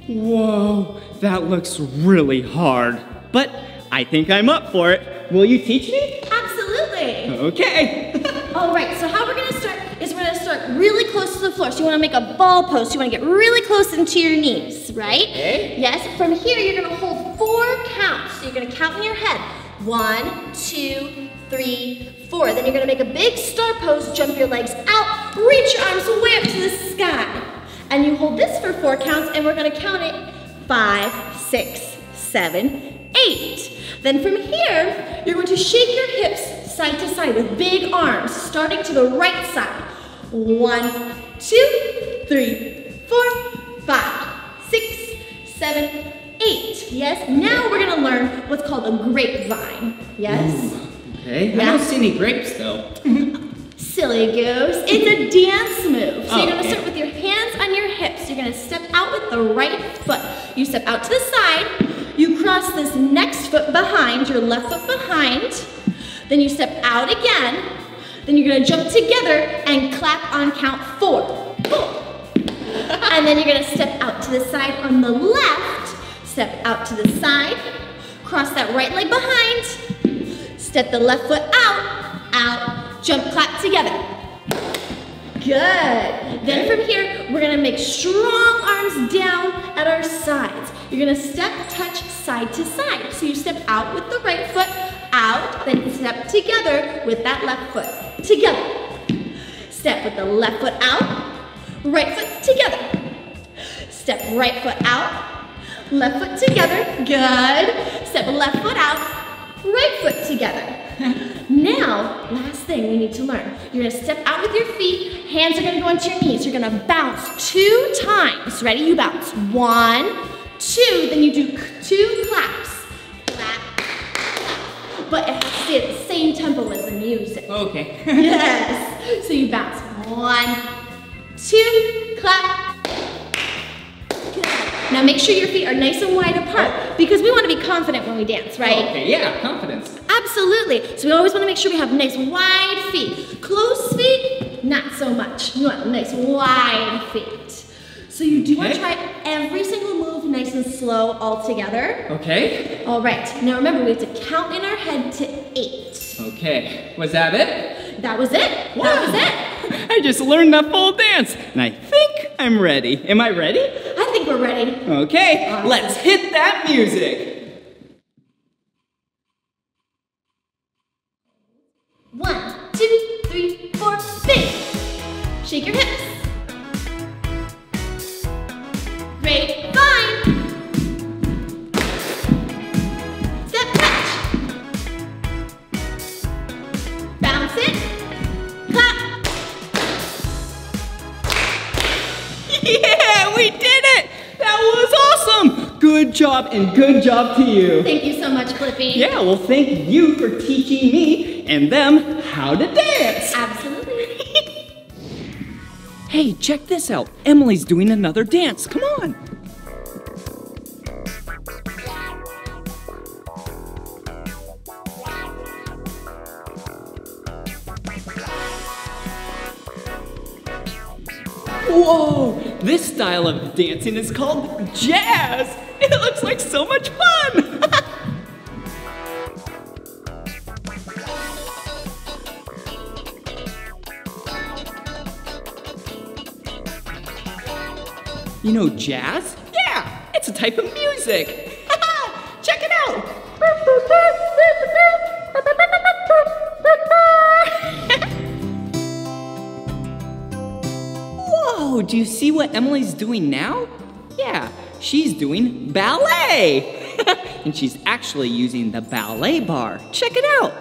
Whoa, that looks really hard, but I think I'm up for it. Will you teach me? Absolutely. Okay. All right, so how we're gonna start is we're gonna start really close to the floor. So you wanna make a ball pose. You wanna get really close into your knees, right? Okay. Yes, from here you're gonna hold four counts. So you're gonna count in your head. One, two, three, four. Then you're gonna make a big star pose, jump your legs out, reach your arms way up to the sky. And you hold this for four counts, and we're gonna count it five, six, seven, eight. Then from here, you're going to shake your hips side to side with big arms, starting to the right side. One, two, three, four, five, six, seven, eight. Yes, now we're gonna learn what's called a grapevine. Yes? Ooh, okay, yeah. I don't see any grapes though. Silly goose, it's a dance move. So oh, you're gonna okay. start with your hands on your hips. You're gonna step out with the right foot. You step out to the side, you cross this next foot behind, your left foot behind, then you step out again, then you're gonna jump together and clap on count four. And then you're gonna step out to the side on the left, step out to the side, cross that right leg behind, step the left foot out, out, jump, clap together. Good. Then from here, we're gonna make strong arms down at our sides. You're gonna step, touch, side to side. So you step out with the right foot, out, then step together with that left foot, together. Step with the left foot out, right foot together. Step right foot out, left foot together, good. Step left foot out, right foot together. Now, last thing we need to learn. You're gonna step out with your feet, hands are gonna go onto your knees. You're gonna bounce two times. Ready? You bounce. One, two, then you do two claps. Clap, clap. But it has to stay at the same tempo as the music. Okay. Yes. So you bounce. One, two, clap. Good. Now make sure your feet are nice and wide apart because we wanna be confident when we dance, right? Okay, yeah, confidence. Absolutely. So we always want to make sure we have nice wide feet. Close feet, not so much. You want nice wide feet. So you do okay. want to try every single move nice and slow all together. Okay. All right. Now remember, we have to count in our head to eight. Okay. Was that it? That was it. Wow. That was it. I just learned that full dance, and I think I'm ready. Am I ready? I think we're ready. Okay. Awesome. Let's hit that music. One, two, three, four, big. Shake your hips. Great, fine. Step, touch. Bounce it. Clap. Yeah, we did it. That was awesome. Good job and good job to you. Thank you so much, Blippi. Yeah, well, thank you for teaching me and them how to dance. Absolutely. Hey, check this out. Emily's doing another dance. Come on. Whoa! This style of dancing is called jazz. It looks like so much fun. You know jazz? Yeah, it's a type of music. Check it out. Whoa, do you see what Emily's doing now? Yeah, she's doing ballet. And she's actually using the ballet bar. Check it out.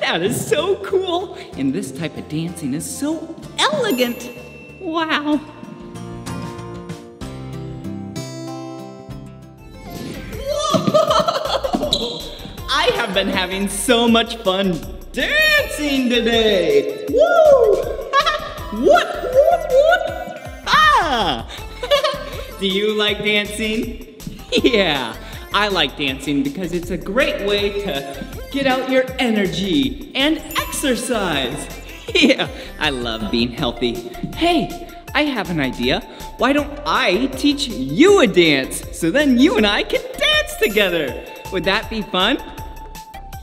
That is so cool. And this type of dancing is so elegant. Wow. Whoa! I have been having so much fun dancing today. Woo! What? What? What? Ah! Do you like dancing? Yeah, I like dancing because it's a great way to get out your energy and exercise. Yeah, I love being healthy. Hey, I have an idea. Why don't I teach you a dance so then you and I can dance together? Would that be fun?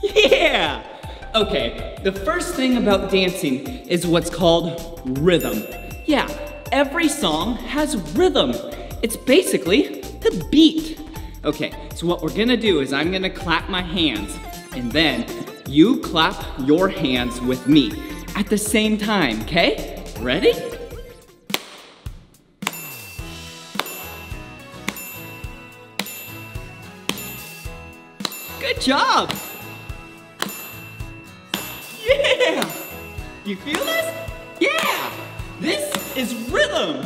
Yeah. Okay, the first thing about dancing is what's called rhythm. Yeah, every song has rhythm. It's basically the beat. Okay, so what we're gonna do is I'm gonna clap my hands. And then you clap your hands with me at the same time, okay? Ready? Good job! Yeah! You feel this? Yeah! This is rhythm!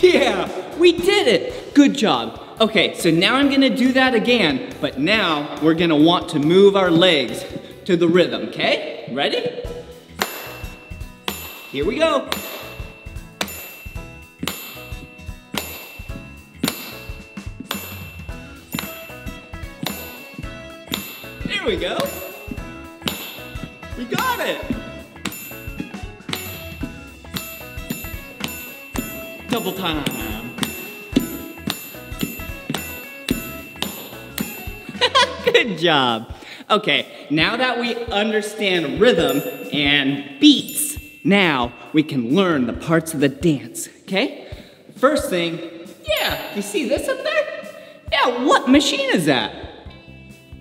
Yeah! We did it! Good job! Okay, so now I'm gonna do that again, but now we're gonna want to move our legs to the rhythm, okay? Ready? Here we go. There we go. We got it. Double time. Good job. Okay, now that we understand rhythm and beats, now we can learn the parts of the dance, okay? First thing, yeah, you see this up there? Yeah, what machine is that?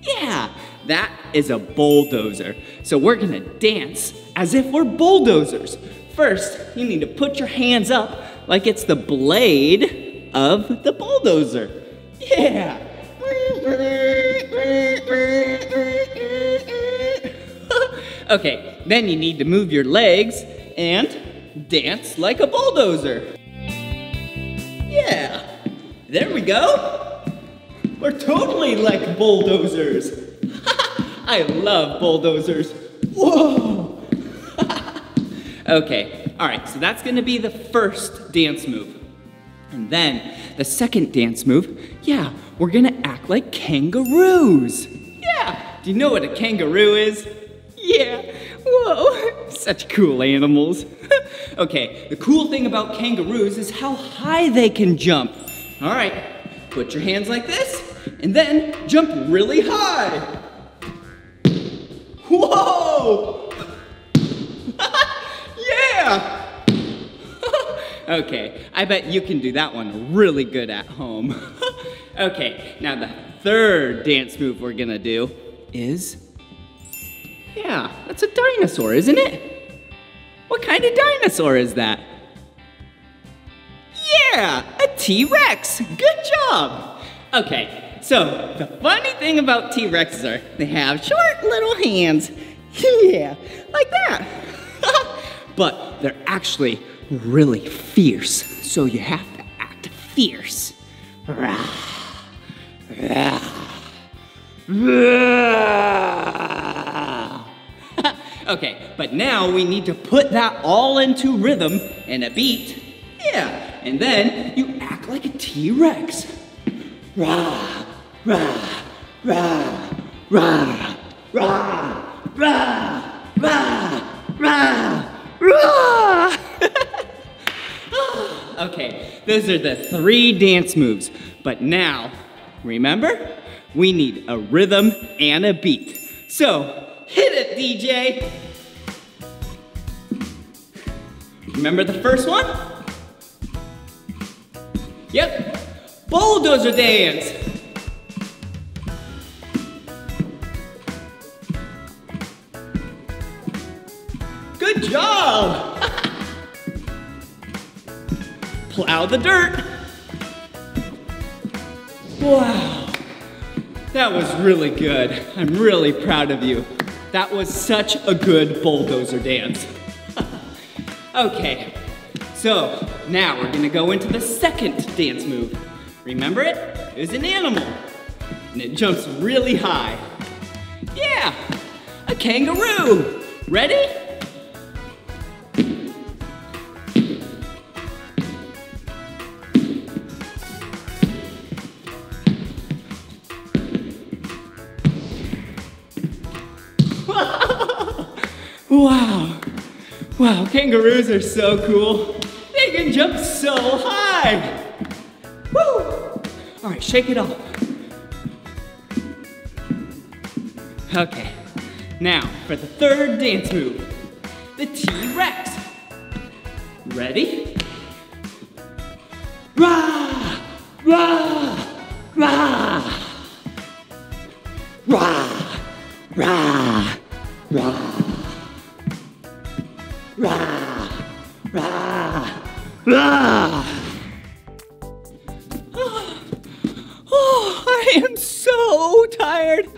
Yeah, that is a bulldozer. So we're gonna dance as if we're bulldozers. First, you need to put your hands up like it's the blade of the bulldozer. Yeah. Okay, then you need to move your legs and dance like a bulldozer. Yeah, there we go. We're totally like bulldozers. I love bulldozers. Whoa. Okay, all right, so that's gonna be the first dance move. And then the second dance move, yeah, we're gonna act like kangaroos. Yeah, do you know what a kangaroo is? Yeah, whoa, such cool animals. Okay, the cool thing about kangaroos is how high they can jump. All right, put your hands like this and then jump really high. Whoa! Okay, I bet you can do that one really good at home. Okay, now the third dance move we're gonna do is, yeah, that's a dinosaur, isn't it? What kind of dinosaur is that? Yeah, a T-Rex, good job. Okay, so the funny thing about T-Rexes are they have short little hands. Yeah, like that. But they're actually really fierce, so you have to act fierce. Okay, but now we need to put that all into rhythm and a beat. Yeah, and then you act like a T-Rex. Rah, rah, rah, rah, rah, rah, rah, rah, rah. Okay, those are the three dance moves. But now, remember, we need a rhythm and a beat. So, hit it, D J. Remember the first one? Yep, bulldozer dance. Good job. Plow the dirt. Wow, that was really good. I'm really proud of you. That was such a good bulldozer dance. Okay, so now we're gonna go into the second dance move. Remember it? It's an animal, and it jumps really high. Yeah, a kangaroo. Ready? Wow, wow, kangaroos are so cool. They can jump so high. Woo! All right, shake it off. Okay, now for the third dance move, the T-Rex. Ready? Rah, rah, rah. Rah, rah, rah. Rah, rah, rah. Oh, oh, I am so tired.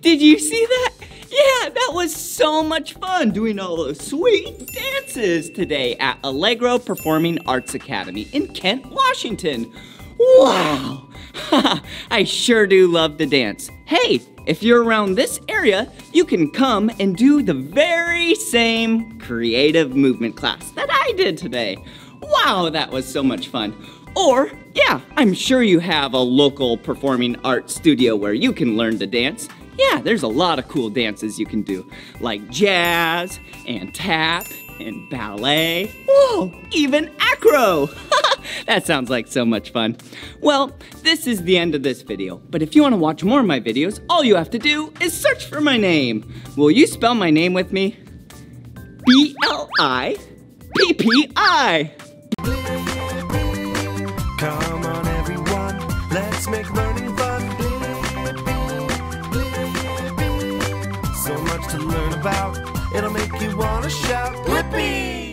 Did you see that? Yeah, that was so much fun doing all those sweet dances today at Allegro Performing Arts Academy in Kent, Washington. Wow, I sure do love to dance. Hey, if you're around this area, you can come and do the very same creative movement class that I did today. Wow, that was so much fun. Or, yeah, I'm sure you have a local performing arts studio where you can learn to dance. Yeah, there's a lot of cool dances you can do, like jazz and tap and ballet. Whoa, even acro. That sounds like so much fun. Well, this is the end of this video, but if you want to watch more of my videos, all you have to do is search for my name. Will you spell my name with me? B L I P P I. Come on everyone, let's make learning fun. So much to learn about, it'll make you want to shout, Blippi!